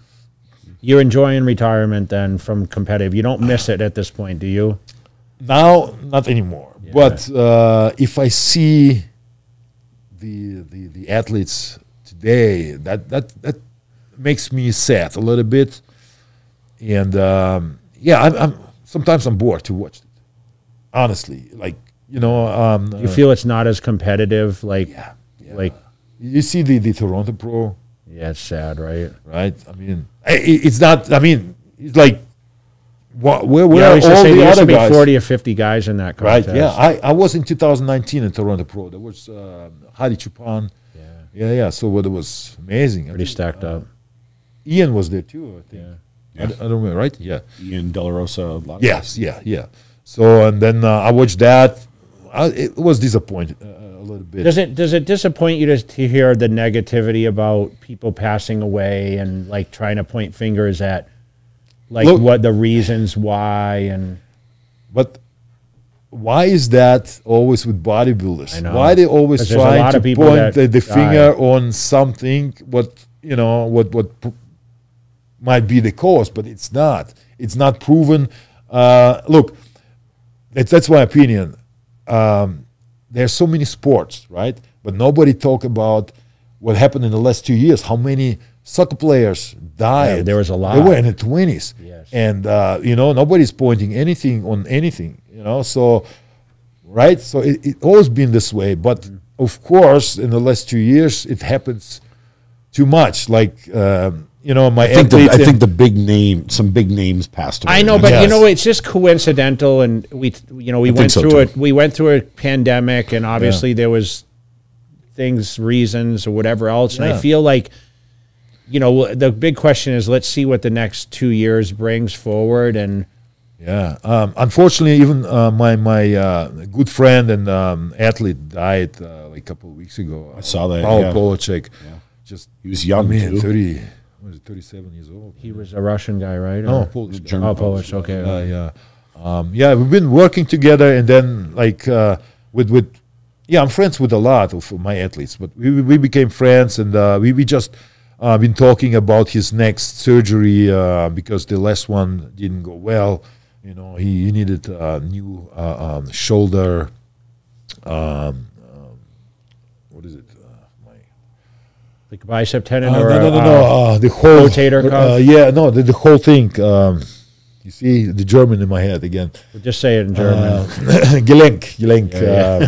You're enjoying retirement then from competitive. You don't miss it at this point, do you? Now, not anymore. Yeah. But uh, if I see the, the the athletes today, that that that makes me sad a little bit. And um, yeah, I'm, I'm sometimes I'm bored to watch it. Honestly, like you know, um, you uh, feel it's not as competitive. Like yeah, yeah. like you see the the Toronto Pro. Yeah, it's sad, right? Right. I mean, it's not. I mean, it's like, what, where were yeah, all say, the other guys? Forty or fifty guys in that contest. Right. Yeah, I, I was in two thousand nineteen in Toronto Pro. There was uh, Hadi Choopan. Yeah. Yeah, yeah. So what? Well, it was amazing. Pretty I mean, stacked uh, up. Ian was there too, I think. Yeah. Yeah. I, I don't remember, right? Yeah. Ian De La Rosa. Yes. Yeah. Yeah. So and then uh, I watched that. I, it was disappointing. Uh, little bit. Does it does it disappoint you to, to hear the negativity about people passing away and like trying to point fingers at like Look, what the reasons why? And but why is that always with bodybuilders? I know. Why they always try to point the, the finger on something what you know what what might be the cause, but it's not. It's not proven. Uh, look, that's that's my opinion. Um, There's so many sports, right? But nobody talk about what happened in the last two years. How many soccer players died? Yeah, there was a lot. They were in the twenties, yes. And uh, you know nobody's pointing anything on anything. You know, so right? So it, it always been this way. But mm-hmm. of course, in the last two years, it happens too much. Like. Um, You know, my I think, the, I think the big name, some big names passed away. I know, but yes. you know, it's just coincidental, and we, you know, we I went so through it. We went through a pandemic, and obviously yeah. there was things, reasons, or whatever else. Yeah. And I feel like, you know, the big question is, let's see what the next two years brings forward. And yeah, um, unfortunately, even uh, my my uh, good friend and um, athlete died uh, like a couple of weeks ago. I saw that. Paul yeah. Polacek, yeah. just he was young, man, too. thirty. Was thirty-seven years old. He was a Russian guy, right? No, Polish. German. Oh, Polish. Okay. Uh, yeah, um, yeah. We've been working together, and then like uh, with with, yeah, I'm friends with a lot of my athletes, but we we became friends, and uh, we we just uh, been talking about his next surgery uh, because the last one didn't go well. You know, he, he needed a new uh, um, shoulder. Um, um, what is it? Like bicep tendon uh, or no, no, no, uh, no. Uh, the whole rotator cuff? Uh, yeah, no, the, the whole thing. Um, you see the German in my head again. We'll just say it in German. Uh, Gelenk, Gelenk. Yeah,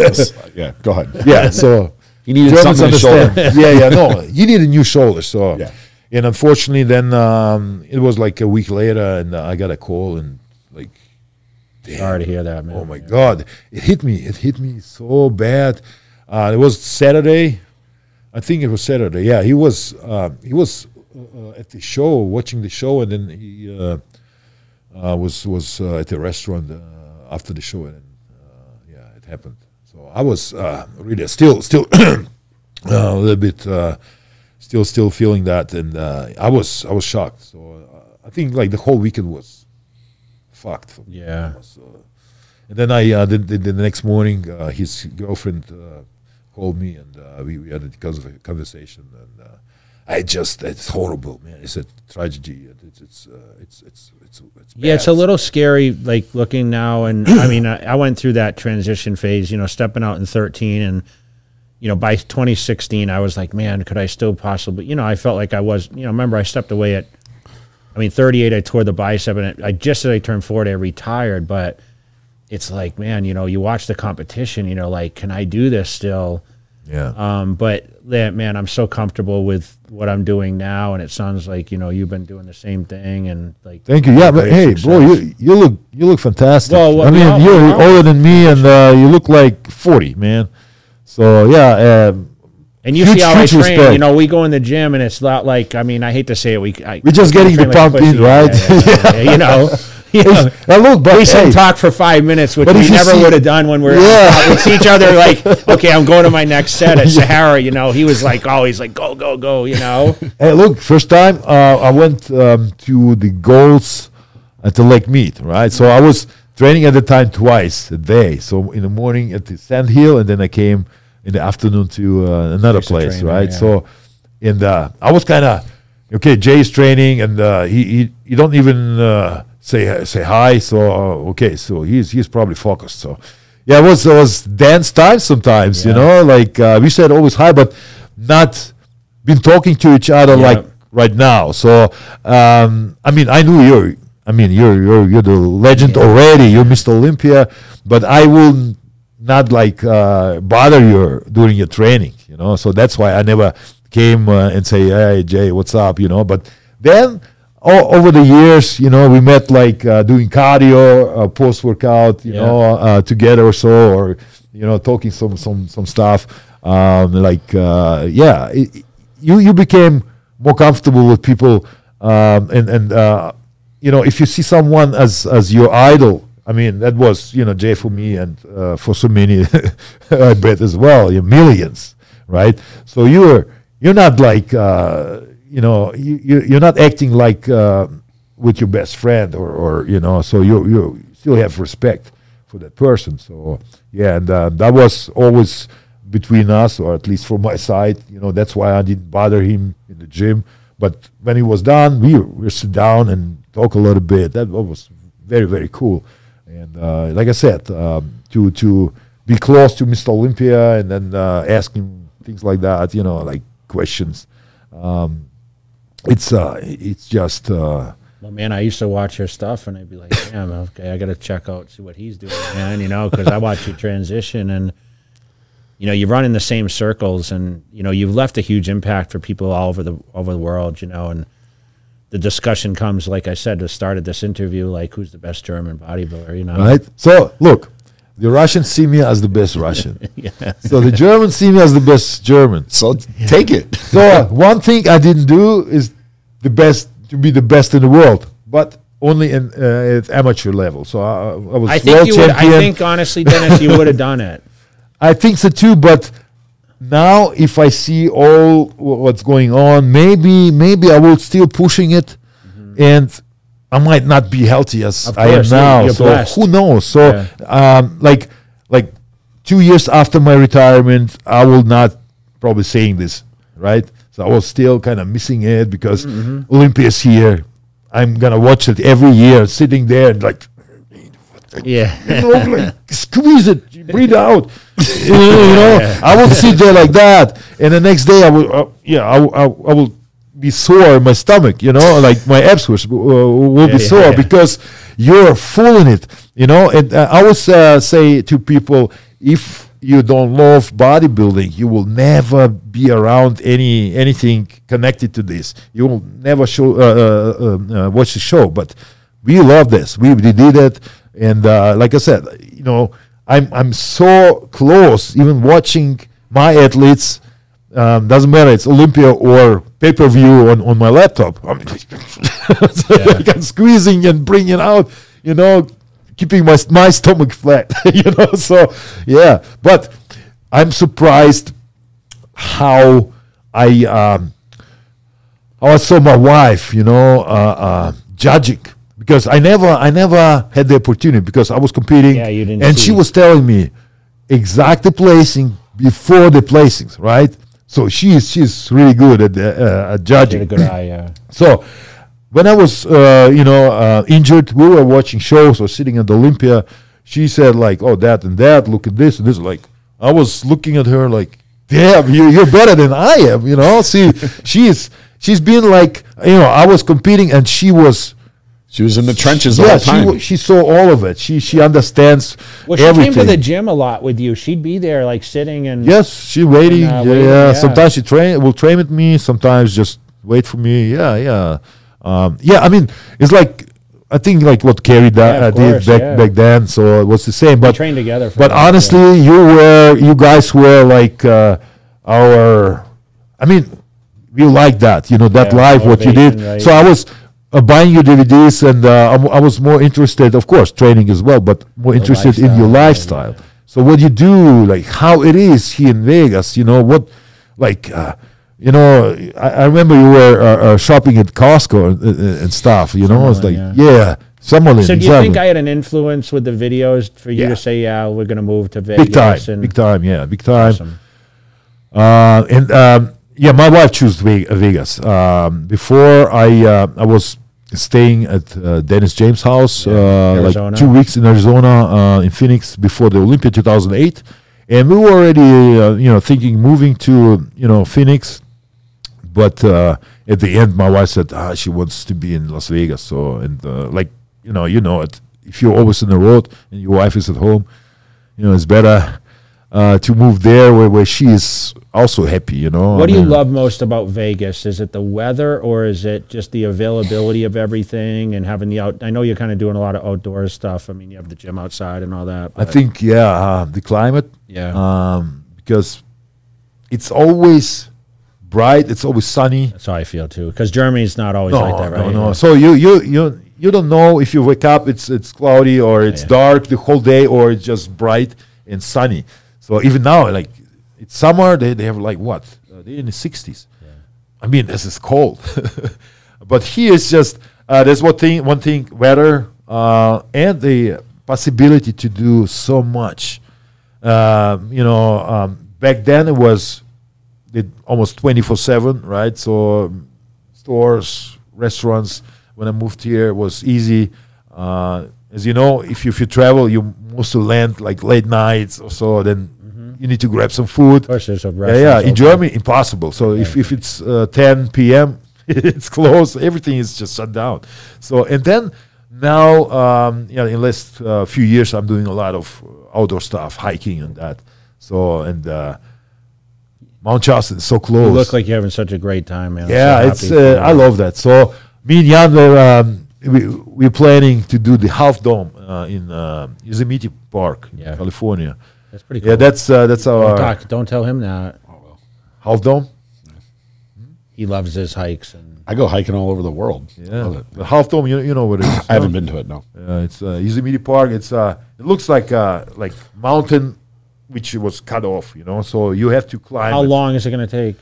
yeah. Um, yeah, go ahead. Yeah, so you needed Germans understand. yeah, yeah, no, you need a new shoulder. So, yeah. and unfortunately, then um, it was like a week later, and uh, I got a call, and like, damn, sorry to hear that, man. Oh my yeah. God, it hit me. It hit me so bad. Uh, it was Saturday. I think it was Saturday. Yeah, he was uh, he was uh, at the show, watching the show, and then he uh, uh, was was uh, at the restaurant uh, after the show, and uh, yeah, it happened. So I was uh, really still still uh, a little bit uh, still still feeling that, and uh, I was I was shocked. So uh, I think like the whole weekend was fucked for me. Yeah. So, and then I uh, the, the, the next morning, uh, his girlfriend. Uh, called me, and uh, we, we had a conversation, and uh, I just, it's horrible, man. It's a tragedy. It's it's uh, it's it's it's, it's yeah, it's a little scary, like looking now, and I mean, I, I went through that transition phase, you know, stepping out in thirteen, and you know, by twenty sixteen, I was like, man, could I still possibly, you know, I felt like I was, you know, remember I stepped away at, I mean, thirty-eight, I tore the bicep, and it, I just as I turned forty, I retired, but. It's like, man, you know, you watch the competition, you know, like, can I do this still? Yeah. Um, but, yeah, man, I'm so comfortable with what I'm doing now, and it sounds like, you know, you've been doing the same thing. And like, thank you. Yeah, but hey, success. Bro, you you look you look fantastic. Well, well, I mean, no, you're no. older than me, and uh, you look like forty, man. So yeah, uh, And you huge, see how I train. Respect. You know, we go in the gym, and it's not like, I mean, I hate to say it. We I, we're just I getting the like pump in, right? Yeah, yeah, yeah, yeah, you know. You know, look, but we sit hey, and talk for five minutes, which we never would have done when we we're yeah. we see each other like, okay, I'm going to my next set at yeah. Sahara. You know, he was like always like go go go. You know. Hey, look, first time uh, I went um, to the goals at the Lake Mead, right? So I was training at the time twice a day. So in the morning at the Sand Hill, and then I came in the afternoon to uh, another place, training, right? Yeah. So, and uh, I was kind of okay. Jay's training, and uh, he he you don't even. Uh, Say say hi. So uh, okay. So he's he's probably focused. So yeah, it was it was dance time sometimes. Yeah. You know, like uh, we said always hi, but not been talking to each other yeah. like right now. So um, I mean, I knew you're. I mean, you're you're you're the legend yeah. already. You're Mister Olympia, but I will not like uh, bother you during your training. You know, so that's why I never came uh, and say, hey Jay, what's up? You know, but then. O over the years, you know, we met like uh, doing cardio, uh, post workout, you yeah. know, uh, together or so, or you know, talking some some some stuff. Um, like, uh, yeah, it, you you became more comfortable with people, um, and and uh, you know, if you see someone as as your idol, I mean, that was you know Jay for me and uh, for so many, I bet as well, you're millions, right? So you're you're not like. Uh, You know, you, you you're not acting like uh, with your best friend, or, or you know, so you you still have respect for that person. So yeah, and uh, that was always between us, or at least from my side. You know, that's why I didn't bother him in the gym. But when he was done, we we sit down and talk a little bit. That was very very cool. And uh, like I said, um, to to be close to Mister Olympia and then uh, ask him things like that. You know, like questions. Um, It's uh, it's just. Uh, well, man, I used to watch your stuff, and I'd be like, "Damn, okay, I got to check out see what he's doing, man." You know, because I watch you transition, and you know, you run in the same circles, and you know, you've left a huge impact for people all over the over the world. You know, and the discussion comes, like I said, to started this interview, like who's the best German bodybuilder? You know, right? So look. The Russians see me as the best Russian. yeah. So the Germans see me as the best German. So yeah. take it. So uh, one thing I didn't do is the best to be the best in the world, but only in uh, at amateur level. So I, I was I think world you champion. Would, I think honestly, Dennis, you would have done it. I think so too. But now, if I see all what's going on, maybe maybe I will still pushing it, mm-hmm. and. I might not be healthy as course, I am now, so blessed. Who knows? So, yeah. um, like, like two years after my retirement, I will not probably saying this, right? So I was still kind of missing it because mm-hmm. Olympia's here. I'm gonna watch it every year, sitting there and like, yeah, you know, like, squeeze it, breathe out. you know, yeah. I will sit there like that, and the next day I will, uh, yeah, I, I, I will. Be sore in my stomach, you know, like my abs uh, will yeah, be yeah, sore yeah. because you're fooling it, you know. And uh, I always uh, say to people, if you don't love bodybuilding, you will never be around any anything connected to this. You will never show uh, uh, uh, watch the show. But we love this. We, we did it, and uh, like I said, you know, I'm I'm so close. Even watching my athletes. Um, doesn't matter. It's Olympia or pay-per-view on, on my laptop. I mean, so yeah. like I'm squeezing and bringing out, you know, keeping my my stomach flat. you know, so yeah. But I'm surprised how I um, how I saw my wife, you know, uh, uh, judging because I never I never had the opportunity because I was competing, yeah, you didn't and see. She was telling me exact the placing before the placings, right? So she's she's really good at, uh, at judging. Good eye, yeah. So when I was uh, you know uh, injured, we were watching shows or sitting at the Olympia. She said like, oh that and that. Look at this and this. Like I was looking at her like, damn, you, you're better than I am. You know, see, she's she's been like you know I was competing and she was. She was in the trenches yeah, all the time. Yeah, she, she saw all of it. She she understands well, she everything. Came to the gym a lot with you. She'd be there, like, sitting and... Yes, she waiting. And, uh, yeah, waiting yeah. yeah, sometimes she train, will train with me. Sometimes just wait for me. Yeah, yeah. Um, yeah, I mean, it's like, I think, like, what Kerry yeah, uh, did back, yeah. back then. So it was the same. But, we trained together. For but honestly, you were, you guys were, like... Uh, our, I mean, you like that, you know, that yeah, life, what you did. Right. So I was uh, buying your D V Ds, and uh, I, I was more interested, of course, training as well, but more the interested in your lifestyle. Yeah, yeah. So what you do, like how it is here in Vegas, you know, what, like, uh, you know, I, I remember you were uh, uh, shopping at Costco and, uh, and stuff, you know, it's like, yeah. yeah. Someone so do you think I had an influence with the videos for you yeah. to say, yeah, we're going to move to Vegas? Big time, and big time, yeah, big time. Awesome. Uh, and, um, yeah, my wife chose Vegas. Um, before, I uh, I was staying at uh, Dennis James' house, yeah, uh, like two weeks in Arizona, uh, in Phoenix, before the Olympia two thousand eight. And we were already, uh, you know, thinking moving to, you know, Phoenix. But uh, at the end, my wife said, ah, she wants to be in Las Vegas. So, and uh, like, you know, you know it. If you're always on the road and your wife is at home, you know, it's better uh, to move there where, where she is also happy, you know. What I do mean, you love most about Vegas? Is it the weather, or is it just the availability of everything and having the out? I know you're kind of doing a lot of outdoor stuff. I mean, you have the gym outside and all that. I think, yeah, uh, the climate. Yeah. Um, because it's always bright. It's always sunny. That's how I feel, too. Because Germany's not always no, like that, right? No, no, no. So you, you, you. You don't know if you wake up, it's it's cloudy or it's yeah, yeah. dark the whole day, or it's just bright and sunny. So even now, like, it's summer, they, they have like what? Uh, they're in the sixties. Yeah. I mean, this is cold. But here it's just, uh, there's one thing, one thing weather uh, and the possibility to do so much. Um, you know, um, back then it was it almost twenty-four seven, right? So um, stores, restaurants. When I moved here, it was easy. Uh, as you know, if you, if you travel, you mostly land like late nights or so. Then mm-hmm. you need to grab some food. Of course, there's a restaurant. Yeah, yeah. In Germany, impossible. So okay. if, if it's uh, ten P M, it's closed. Everything is just shut down. So and then now, um, yeah, in the last uh, few years, I'm doing a lot of outdoor stuff, hiking and that. So and. Uh, Mount Charleston is so close. You look like you're having such a great time, man. Yeah, so it's. Uh, I love that. So. Me and Jan were um, we, we're planning to do the Half Dome uh, in uh, Yosemite Park, yeah. in California. That's pretty cool. Yeah, that's uh, that's our. Don't, talk, don't tell him that. Half Dome. He loves his hikes. And I go hiking all over the world. Yeah, the Half Dome. You you know what it is. I haven't been to it. No. Uh, it's uh, Yosemite Park. It's uh, it looks like uh, like mountain, which was cut off. You know, so you have to climb. How it. long is it going to take?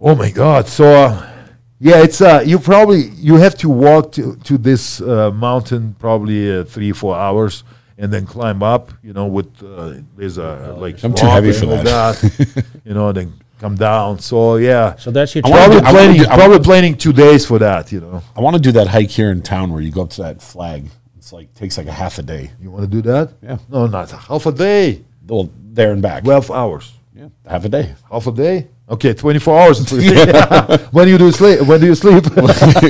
Oh my God! So. Uh, Yeah, it's uh, you probably you have to walk to to this uh, mountain probably uh, three four hours and then climb up. You know, with uh, there's a oh, like I'm too heavy for that. that you know, then come down. So yeah, so that's your probably do, planning do, probably planning two days for that. You know, I want to do that hike here in town where you go up to that flag. It's like takes like a half a day. You want to do that? Yeah. No, not half a day. Well, there and back. Twelve hours. Yeah, half a day. Half a day. Okay, twenty-four hours. When do you do sleep? When do you sleep?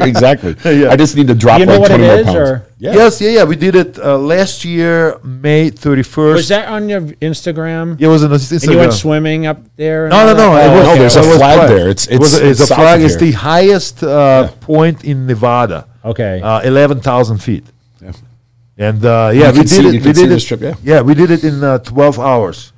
Exactly. Yeah. I just need to drop you know like twenty more pounds. Yeah. Yes, yeah, yeah. We did it uh, last year, May thirty-first. Was that on your Instagram? Yeah, it was on Instagram. And you went swimming up there? No, no, no. It was, no, there's yeah, a flag was, there. It's it's, it was, it's, it's a flag. It's the highest uh, yeah. point in Nevada. Okay, uh, eleven thousand feet. Yeah. And uh, yeah, we did see, it. We did it. Trip, yeah. yeah, we did it in uh, twelve hours.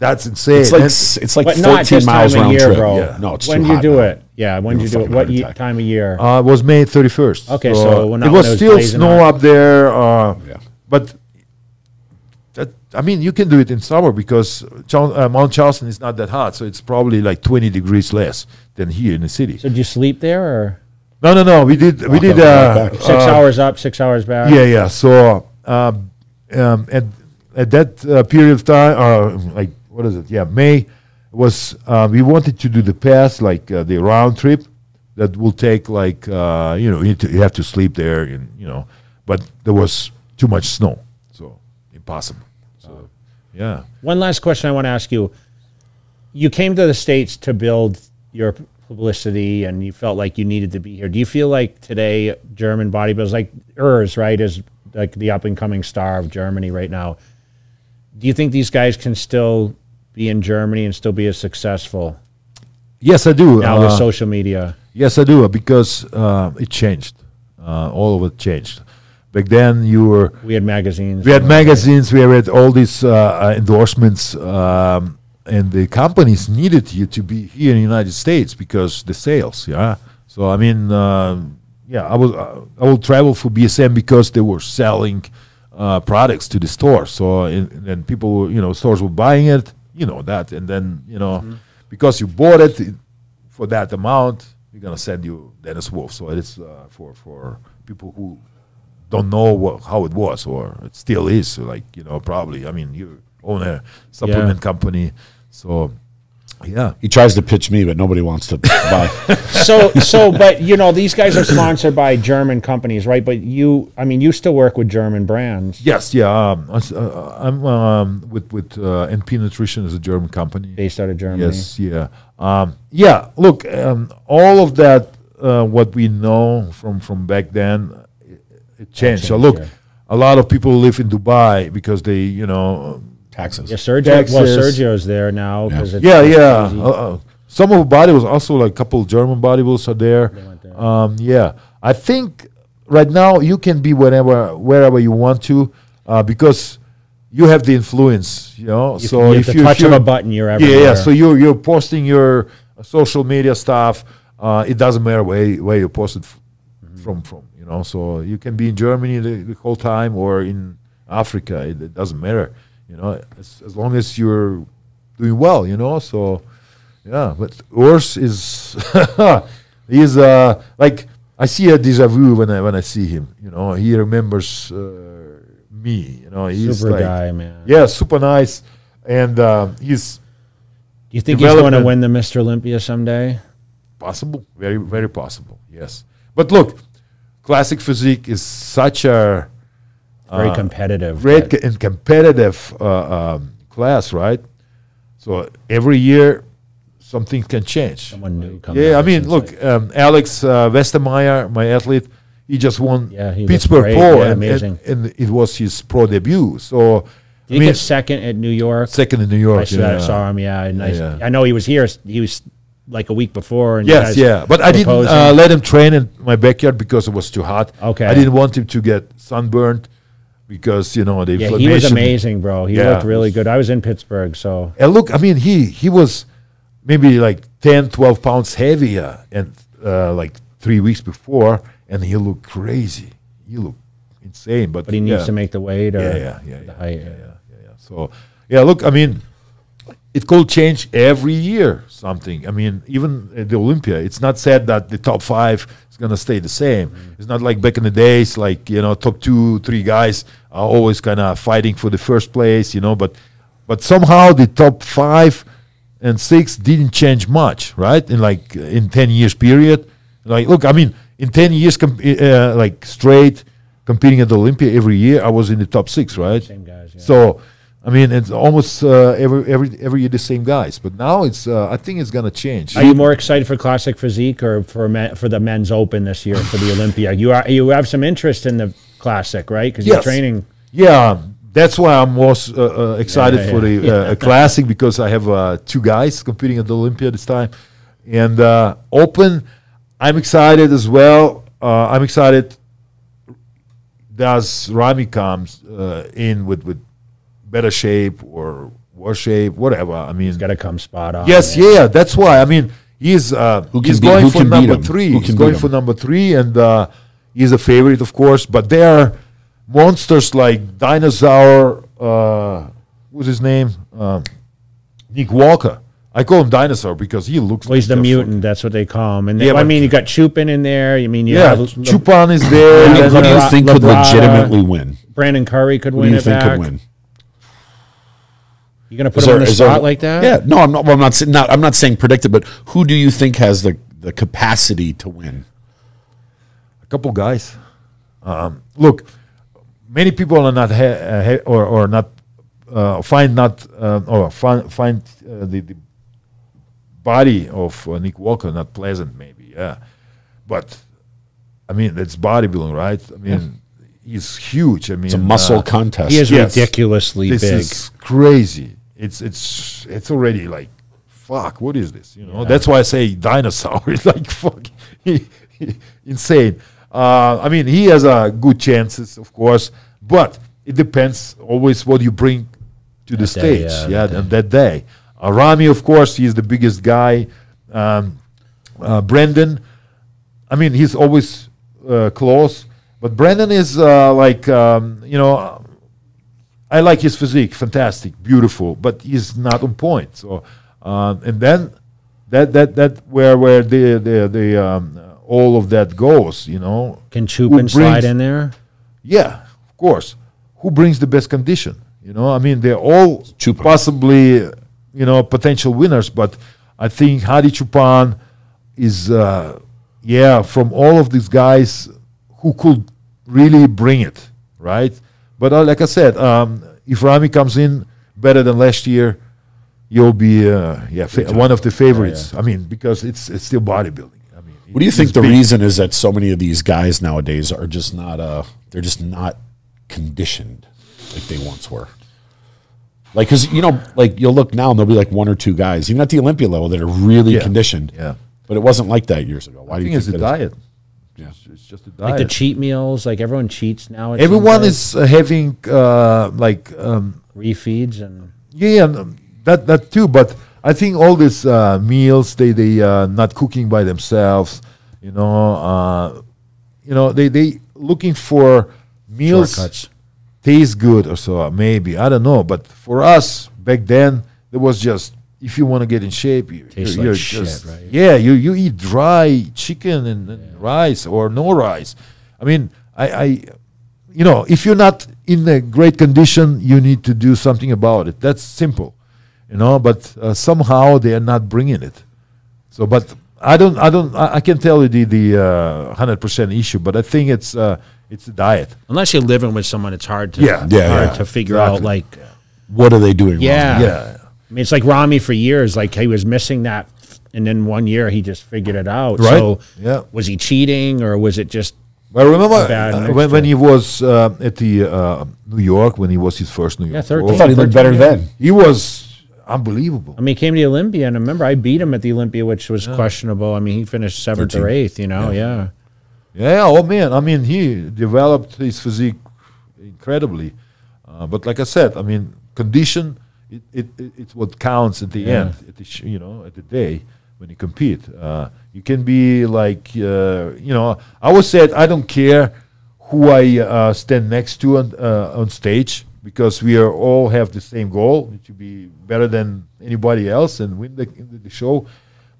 That's insane. It's like it's, it's like fourteen miles round year, trip. Bro. Yeah. No, it's when too hot. When you do now. it, yeah. When you, you do it, what e time of year? Uh, it was May thirty-first. Okay, so, so when it was, was still snow up there. Uh, yeah. But that, I mean, you can do it in summer because Ch uh, Mount Charleston is not that hot, so it's probably like twenty degrees less than here in the city. So did you sleep there or? No, no, no. We did. Walk we did uh, right six uh, hours up, six hours back. Yeah, yeah. So um, um, at at that uh, period of time, uh, like. What is it? Yeah, May was. Uh, we wanted to do the pass, like uh, the round trip, that will take like uh, you know you, to, you have to sleep there, and you know, but there was too much snow, so impossible. So yeah. One last question I want to ask you: you came to the States to build your publicity, and you felt like you needed to be here. Do you feel like today German bodybuilders, like Urs, right, is like the up and coming star of Germany right now? Do you think these guys can still be in Germany and still be as successful? Yes, I do. Now uh, with social media. Yes, I do, because uh, it changed. Uh, all of it changed. Back then, you were... We had magazines. We had magazines. Right? We had all these uh, endorsements. Um, and the companies needed you to be here in the United States because the sales, yeah. So I mean, uh, yeah, I was uh, I will travel for B S N because they were selling uh, products to the store. So and, and people, you know, stores were buying it, you know that, and then you know mm-hmm. because you bought it, it for that amount, we're gonna send you Dennis Wolf. So it's uh, for for people who don't know what, how it was or it still is. So like you know, probably. I mean, you own a supplement yeah. company, so. Yeah, he tries to pitch me, but nobody wants to buy. so, so, but you know, these guys are sponsored by German companies, right? But you, I mean, you still work with German brands. Yes, yeah, um, I, uh, I'm um, with with uh, N P Nutrition is a German company based out of Germany. Yes, yeah, um, yeah. Look, um, all of that, uh, what we know from from back then, it, it changed. So, look, yeah. a lot of people live in Dubai because they, you know. Taxes. Yeah, Sergio, Taxes. Well, Sergio's there now. Yeah, it's yeah. yeah. Uh, some of the body was also like a couple of German bodybuilders are there. They went there. Um, yeah, I think right now you can be whenever, wherever you want to, uh, because you have the influence. You know, you so if you touch on a button, you're everywhere. Yeah, yeah. So you're you're posting your uh, social media stuff. Uh, it doesn't matter where where you post it f mm-hmm. from from. You know, so you can be in Germany the, the whole time or in Africa. It, it doesn't matter. You know, as, as long as you're doing well, you know. So, yeah. But Urs is he's uh, like I see a deja vu when I when I see him. You know, he remembers uh, me. You know, he's super like, guy, man. Yeah, super nice. And uh, he's. Do you think he's going to win the Mister Olympia someday? Possible, very very possible. Yes, but look, classic physique is such a. Very competitive. Great uh, co and competitive uh, um, class, right? So every year, something can change. Someone new comes Yeah, I mean, look, like um, Alex uh, Westermeyer, my athlete, he just won yeah, he Pittsburgh Pro. Yeah, and, amazing. And, and it was his pro debut. So Did I mean, he get second at New York? Second in New York, I saw, yeah. I saw him, yeah. And yeah, I, yeah. I know he was here. He was like a week before. And yes, yeah. But I didn't uh, let him train in my backyard because it was too hot. Okay. I didn't want him to get sunburned. Because you know the yeah, inflammation. He was amazing, bro. He yeah. looked really good. I was in Pittsburgh, so and look, I mean, he he was maybe like ten, twelve pounds heavier, and uh, like three weeks before, and he looked crazy. He looked insane, but but he yeah. needs to make the weight, or yeah, yeah, yeah, the yeah, height. Yeah, yeah, yeah, yeah. So yeah, look, I mean, it could change every year. Something. I mean, even at the Olympia, it's not said that the top five. Gonna stay the same. Mm-hmm. It's not like back in the days, like you know, top two, three guys are always kind of fighting for the first place, you know. But but somehow the top five and six didn't change much, right? In like uh, in ten years period, like look, I mean, in ten years, com uh, like straight competing at the Olympia every year, I was in the top six, right? Same guys. Yeah. So I mean, it's almost uh, every every every year the same guys, but now it's. Uh, I think it's gonna change. Are you more excited for classic physique or for men, for the men's open this year for the Olympia? You are you have some interest in the classic, right? Because yes. you're training. Yeah, that's why I'm most uh, uh, excited yeah, yeah, for the yeah. uh, classic because I have uh, two guys competing at the Olympia this time, and uh, open. I'm excited as well. Uh, I'm excited. Does Rami comes uh, in with with. better shape or worse shape, whatever. I mean, he's got to come spot on. Yes, man. yeah, that's why. I mean, he's uh, he's be, going for number three. He's going for number three, and uh, he's a favorite, of course. But there are monsters like Dinosaur. Uh, what's his name? Um, Nick Walker. I call him Dinosaur because he looks. Well, like he's the mutant. Like that's what they call him. And yeah, they, I mean, you got Choopan in there. You mean you yeah, Choopan is there. I mean, who do you think could legitimately win? Brandon Curry could win. Who do you think could win? You're gonna put him on the spot like that? Yeah, no, I'm not. Well, I'm not, not. I'm not saying predict it, but who do you think has the the capacity to win? A couple guys. Um, look, many people are not ha ha or or not uh, find not uh, or find find uh, the, the body of uh, Nick Walker not pleasant, maybe. Yeah, but I mean that's bodybuilding, right? I mean. Mm. He's huge. I mean, it's a muscle uh, contest. He is yes. ridiculously this big. This is crazy. It's it's it's already like, fuck. What is this? You know. Yeah. That's why I say Dinosaur. It's like fuck, he, he, insane. Uh, I mean, he has a uh, good chances, of course, but it depends always what you bring to that the stage. Day, yeah, yeah that and that day. Uh, Rami, of course, he's the biggest guy. Um, uh, Brandon, I mean, he's always uh, close. But Brandon is uh, like, um, you know, I like his physique, fantastic, beautiful, but he's not on point. So, um, and then that that that where where the the the um, all of that goes, you know. Can Choopan slide in there? Yeah, of course. Who brings the best condition? You know, I mean, they're all Choopan. possibly, you know, potential winners. But I think Hadi Choopan is, uh, yeah, from all of these guys, who could really bring it, right? But uh, like I said, um, if Rami comes in better than last year, you'll be uh, yeah fa one of the favorites. Oh, yeah. I mean, because it's it's still bodybuilding. I mean, what do you think the big. reason is that so many of these guys nowadays are just not uh they're just not conditioned like they once were? Like, because you know, like you'll look now and there'll be like one or two guys, even at the Olympia level, that are really yeah. conditioned. Yeah, but it wasn't like that years ago. Why I do think you think it's the diet? Yeah. It's just a diet. Like the cheat meals, like everyone cheats now. Everyone is uh, having uh, like um, refeeds and yeah, and, um, that that too. But I think all these uh, meals, they they uh, not cooking by themselves. You know, uh, you know, they they looking for meals shortcuts. Taste good or so. Maybe I don't know. But for us back then, there was just. If you want to get in shape, you, you're, like you're shit, just right? yeah. You you eat dry chicken and, and yeah. rice or no rice. I mean, I, I, you know, if you're not in a great condition, you need to do something about it. That's simple, you know. But uh, somehow they are not bringing it. So, but I don't, I don't, I, I can tell you the the hundred uh, percent issue. But I think it's uh, it's a diet. Unless you're living with someone, it's hard to yeah, yeah, hard yeah. to figure exactly. out like what are they doing? Yeah, wrong? yeah. I mean, it's like Rami for years, like he was missing that, and then one year he just figured it out. Right. So yeah. was he cheating, or was it just Well, remember uh, when, when he was uh, at the uh, New York, when he was his first New York? Yeah, thirteen. I thought he looked better yeah. then. He was unbelievable. I mean, he came to the Olympia, and I remember I beat him at the Olympia, which was yeah. questionable. I mean, he finished seventh or eighth, you know, yeah. yeah. Yeah, oh man, I mean, he developed his physique incredibly. Uh, but like I said, I mean, condition... It, it, it's what counts at the yeah. end, at the sh you know, at the day when you compete. Uh, you can be like, uh, you know, I always said I don't care who I uh, stand next to on, uh, on stage, because we are all have the same goal, to be better than anybody else and win the, the show.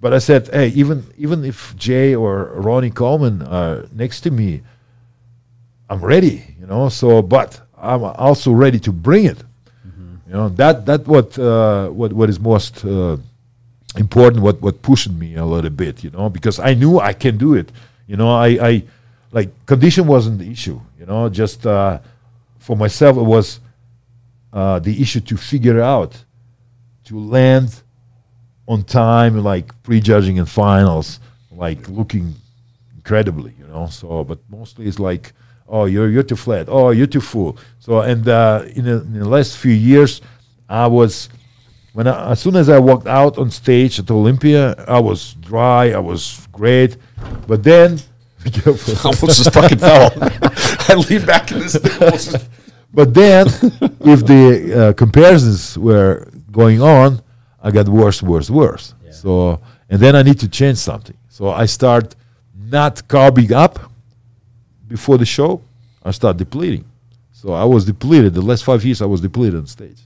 But I said, hey, even, even if Jay or Ronnie Coleman are next to me, I'm ready, you know, so, but I'm also ready to bring it. You know, that that what uh, what what is most uh, important, what what pushing me a little bit, you know, because I knew I can do it. You know, I, I like condition wasn't the issue. You know, just uh, for myself it was uh, the issue to figure out to land on time, like prejudging and finals, like looking incredibly. You know, so but mostly it's like. Oh, you're, you're too flat. Oh, you're too full. So, and uh, in, a, in the last few years, I was, when I, as soon as I walked out on stage at Olympia, I was dry, I was great. But then, be careful. I almost just fucking fell. I leaned back in this thing. But then, if the uh, comparisons were going on, I got worse, worse, worse. Yeah. So, and then I need to change something. So I start not carving up. Before the show, I start depleting. So I was depleted. The last five years, I was depleted on stage.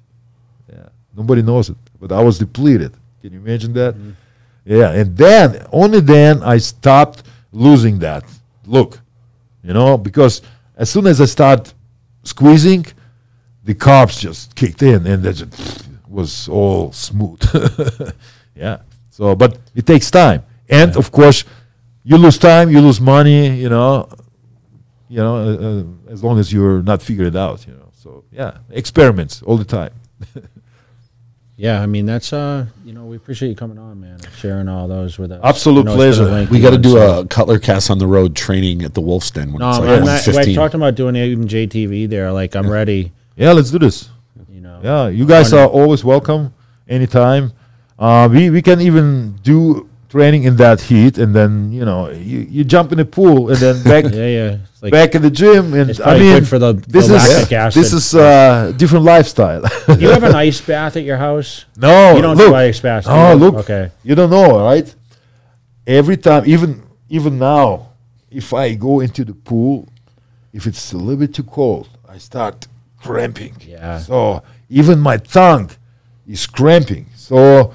Yeah, nobody knows it, but I was depleted. Can you imagine that? Mm-hmm. Yeah, and then, only then, I stopped losing that look. You know, because as soon as I start squeezing, the carbs just kicked in, and that just was all smooth. Yeah. So, but it takes time, and yeah. of course, you lose time, you lose money. You know. You know, uh, uh, as long as you're not figured it out, you know. So yeah, experiments all the time. Yeah, I mean that's uh, you know, we appreciate you coming on, man, sharing all those with us. Absolute pleasure. We got to do a Cutler Cast on the road training at the Wolf's Den. When no, it's man, like that, we're talking about doing even J T V there. Like I'm yeah. ready. Yeah, let's do this. You know. Yeah, you guys are always welcome anytime. Uh, we we can even do. training in that heat, and then you know you, you jump in the pool, and then back yeah, yeah. Like back in the gym. And it's I mean, good for the, this, the is, yeah. this is uh, different lifestyle. Do you have an ice bath at your house? No, you don't look, do ice baths. Oh, no, look, okay, you don't know, right? Every time, even even now, if I go into the pool, if it's a little bit too cold, I start cramping. Yeah. So even my tongue is cramping. So.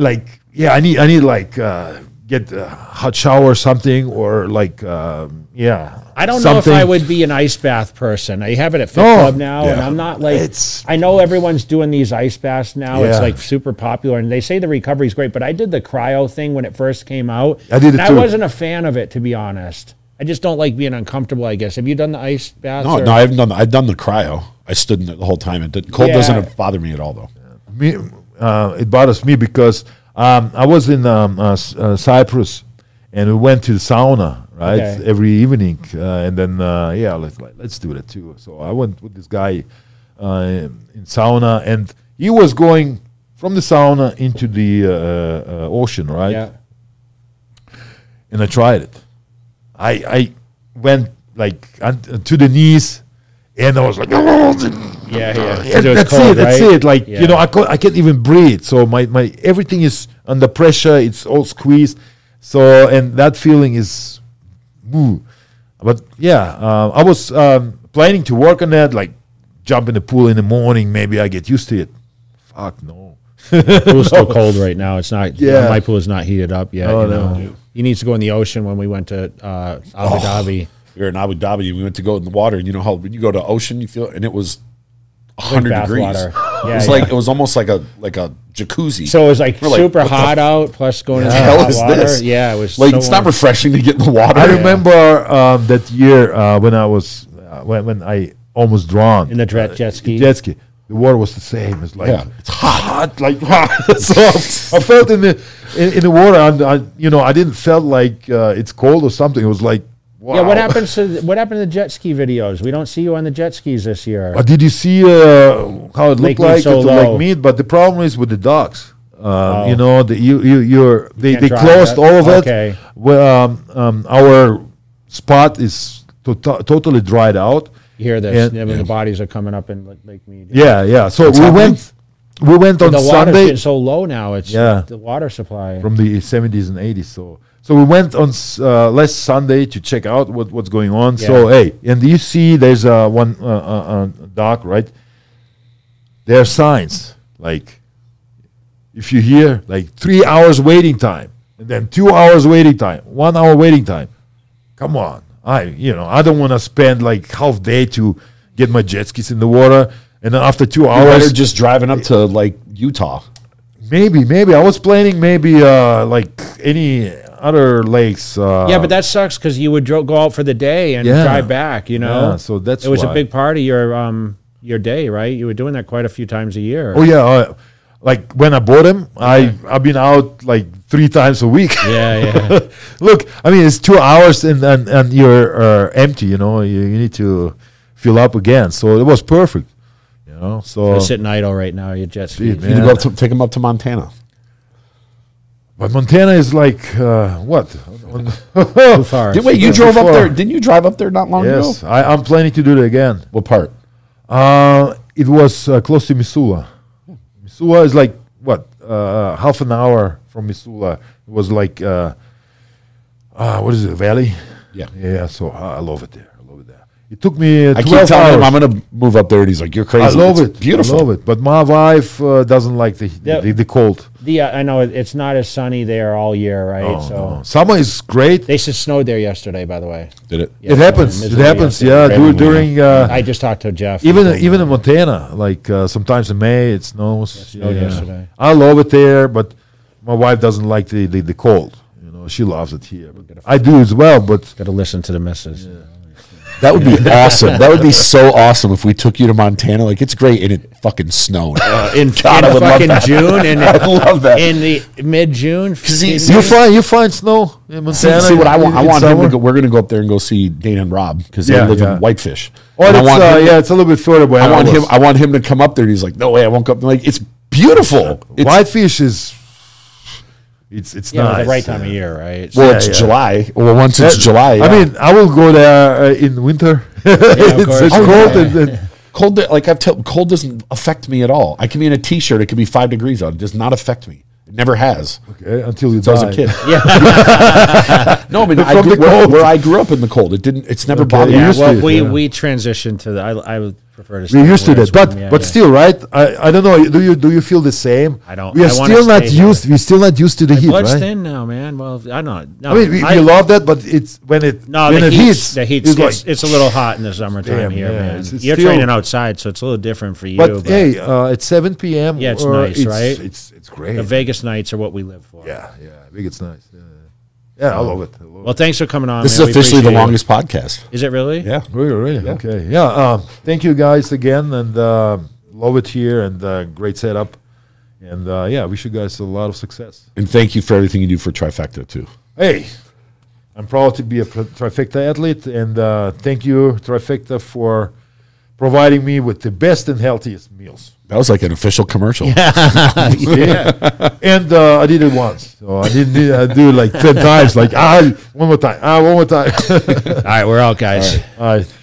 Like yeah, I need I need like uh, get a hot shower or something, or like um, yeah. I don't something. know if I would be an ice bath person. I have it at Fit no, Club now, yeah. and I'm not like it's, I know everyone's doing these ice baths now. Yeah. It's like super popular, and they say the recovery is great. But I did the cryo thing when it first came out. I did it and too. I wasn't a fan of it, to be honest. I just don't like being uncomfortable, I guess. Have you done the ice bath? No, no, I haven't done. The, I've done the cryo. I stood in it the whole time. It did, cold yeah. doesn't bother me at all, though. Me. Uh, it bothers me because um, I was in um, uh, uh, Cyprus, and we went to the sauna, right, okay. every evening. Uh, and then, uh, yeah, let's let's do that too. So I went with this guy uh, in sauna, and he was going from the sauna into the uh, uh, ocean, right? Yeah. And I tried it. I, I went, like, to the knees, and I was like... Yeah, yeah. yeah that's cold, it. Right? That's it. Like yeah. you know, I can't, I can't even breathe. So my my everything is under pressure. It's all squeezed. So and that feeling is, ooh. But yeah, uh, I was um, planning to work on that. Like jump in the pool in the morning. Maybe I get used to it. Fuck no. The pool's no. still cold right now. It's not. Yeah. My pool is not heated up yet. Oh, you know, no. He needs to go in the ocean. When we went to uh, Abu oh. Dhabi, we were in Abu Dhabi. We went to go in the water. And you know how when you go to ocean, you feel and it was. one hundred degrees. Water. Yeah, it was yeah. like it was almost like a like a jacuzzi. So it was like We're super like, hot out. Plus going yeah. in the hell hot is water. This? Yeah, it was like so it's warm. Not refreshing to get in the water. I yeah. remember um, that year uh, when I was uh, when when I almost drowned in the jet, uh, jet ski. Jet ski. The water was the same. It's like yeah. it's hot, like hot. So I felt in the in, in the water. And I, you know, I didn't felt like uh, it's cold or something. It was like. Wow. Yeah, what happens to what happened to the jet ski videos? We don't see you on the jet skis this year. Uh, did you see uh, how it Lake looked like so at the Lake Mead? But the problem is with the docks. Um, oh. You know, the, you you you're they, you they closed that. all of okay. it. Well, um, um, our spot is to totally dried out. You hear this? And, I mean, the bodies are coming up in Lake Mead. Yeah, yeah. yeah. So What's we happening? went. We went and on the Sunday. The water's getting so low now. It's yeah. the water supply from the seventies and eighties. So. So we went on uh, last Sunday to check out what, what's going on. Yeah. So, hey, and you see there's uh, one uh, uh, uh, dock, right? There are signs. Like, if you hear, like, three hours waiting time, and then two hours waiting time, one hour waiting time. Come on. I, you know, I don't want to spend, like, half day to get my jet skis in the water. And then after two hours. You're just driving up to, like, Utah. Maybe, maybe. I was planning maybe, uh, like, any... other lakes. Uh, yeah, but that sucks because you would go out for the day and yeah. drive back, you know? Yeah, so that's It was why. a big part of your, um, your day, right? You were doing that quite a few times a year. Oh, yeah. Uh, like when I bought him, yeah. I, I've been out like three times a week. Yeah, yeah. Look, I mean, it's two hours and, and, and you're uh, empty, you know? You, you need to fill up again. So it was perfect, you know? So you're sitting idle right now, your jet ski. You need to go up to, take him up to Montana. But Montana is like uh, what? Too far. Did, wait, you drove before. up there? Didn't you drive up there not long yes, ago? Yes, I'm planning to do it again. What part? Uh, it was uh, close to Missoula. Hmm. Missoula is like what? Uh, half an hour from Missoula. It was like uh, uh, what is it? Valley. Yeah, yeah. So uh, I love it there. I love it there. It took me. Uh, I keep telling him I'm gonna move up there, and he's like, "You're crazy." I love it's it. Beautiful. I love it. But my wife uh, doesn't like the the, the, the cold. Yeah, I know it's not as sunny there all year, right? Oh, so no. Summer is great. They just snowed there yesterday, by the way. Did it? Yeah, it happens. It happens. Yesterday. Yeah, during. Uh, I just talked to Jeff. Even uh, even in Montana, like uh, sometimes in May it snows. It snowed yeah. yesterday. I love it there, but my wife doesn't like the the, the cold. You know, she loves it here. But I do as well, but gotta listen to the missus. Yeah. That would be awesome. That would be so awesome if we took you to Montana. Like, it's great, and it fucking snowed. Uh, in God, in I would fucking love that. June. And I love that. In the mid-June. You find, you find snow in Montana. See, see what I want. I want him to go, we're going to go up there and go see Dana and Rob because they yeah, live yeah. in Whitefish. Oh, it's, uh, him, yeah, it's a little bit further away. I want, him, I want him to come up there, and he's like, no way, I won't go up there. Like, it's beautiful. It's Whitefish is... It's it's yeah, nice. It's the right time yeah. of year, right? Well, yeah, it's yeah. July. Well, once it's that, July, yeah. I mean, I will go there uh, in winter. Yeah, it's it's cold. Yeah. And, and yeah. Cold, like I've t cold doesn't affect me at all. I can be in a T-shirt. It could be five degrees out. It does not affect me. It never has. Okay, until you die. I was a kid. Yeah. No, I mean, I grew, where, where I grew up in the cold, it didn't. It's never okay, bothered me. Yeah, well, we yeah. we transitioned to the. I, I would prefer to. Stay we used to that, but yeah, but yeah. still, right? I I don't know. Do you do you feel the same? I don't. We are I still not used. There. We're still not used to the My heat. Blood's right? thin now, man. Well, I don't. No, I mean, we, I, we love that, but it's when it no when the it heat, heats. The heat. It's, like, it's a little hot in the summertime damn, here, yeah, man. It's, it's You're training outside, so it's a little different for you. But hey, it's seven P M Yeah, it's nice, right? It's it's great. The Vegas nights are what we live for. Yeah, yeah, I think it's nice. Yeah, yeah, I love it. I love well, thanks for coming on. This man. is officially the longest it. podcast. Is it really? Yeah, really, really. Yeah. Okay, yeah. Uh, thank you guys again, and uh, love it here, and uh, great setup, and uh, yeah, wish you guys a lot of success. And thank you for everything you do for Trifecta too. Hey, I'm proud to be a Trifecta athlete, and uh, thank you Trifecta for providing me with the best and healthiest meals. That was like an official commercial. Yeah, yeah. And uh, I did it once, so I didn't need, I do it like ten times. Like ah, one more time, ah, one more time. All right, we're out, guys. All right. All right.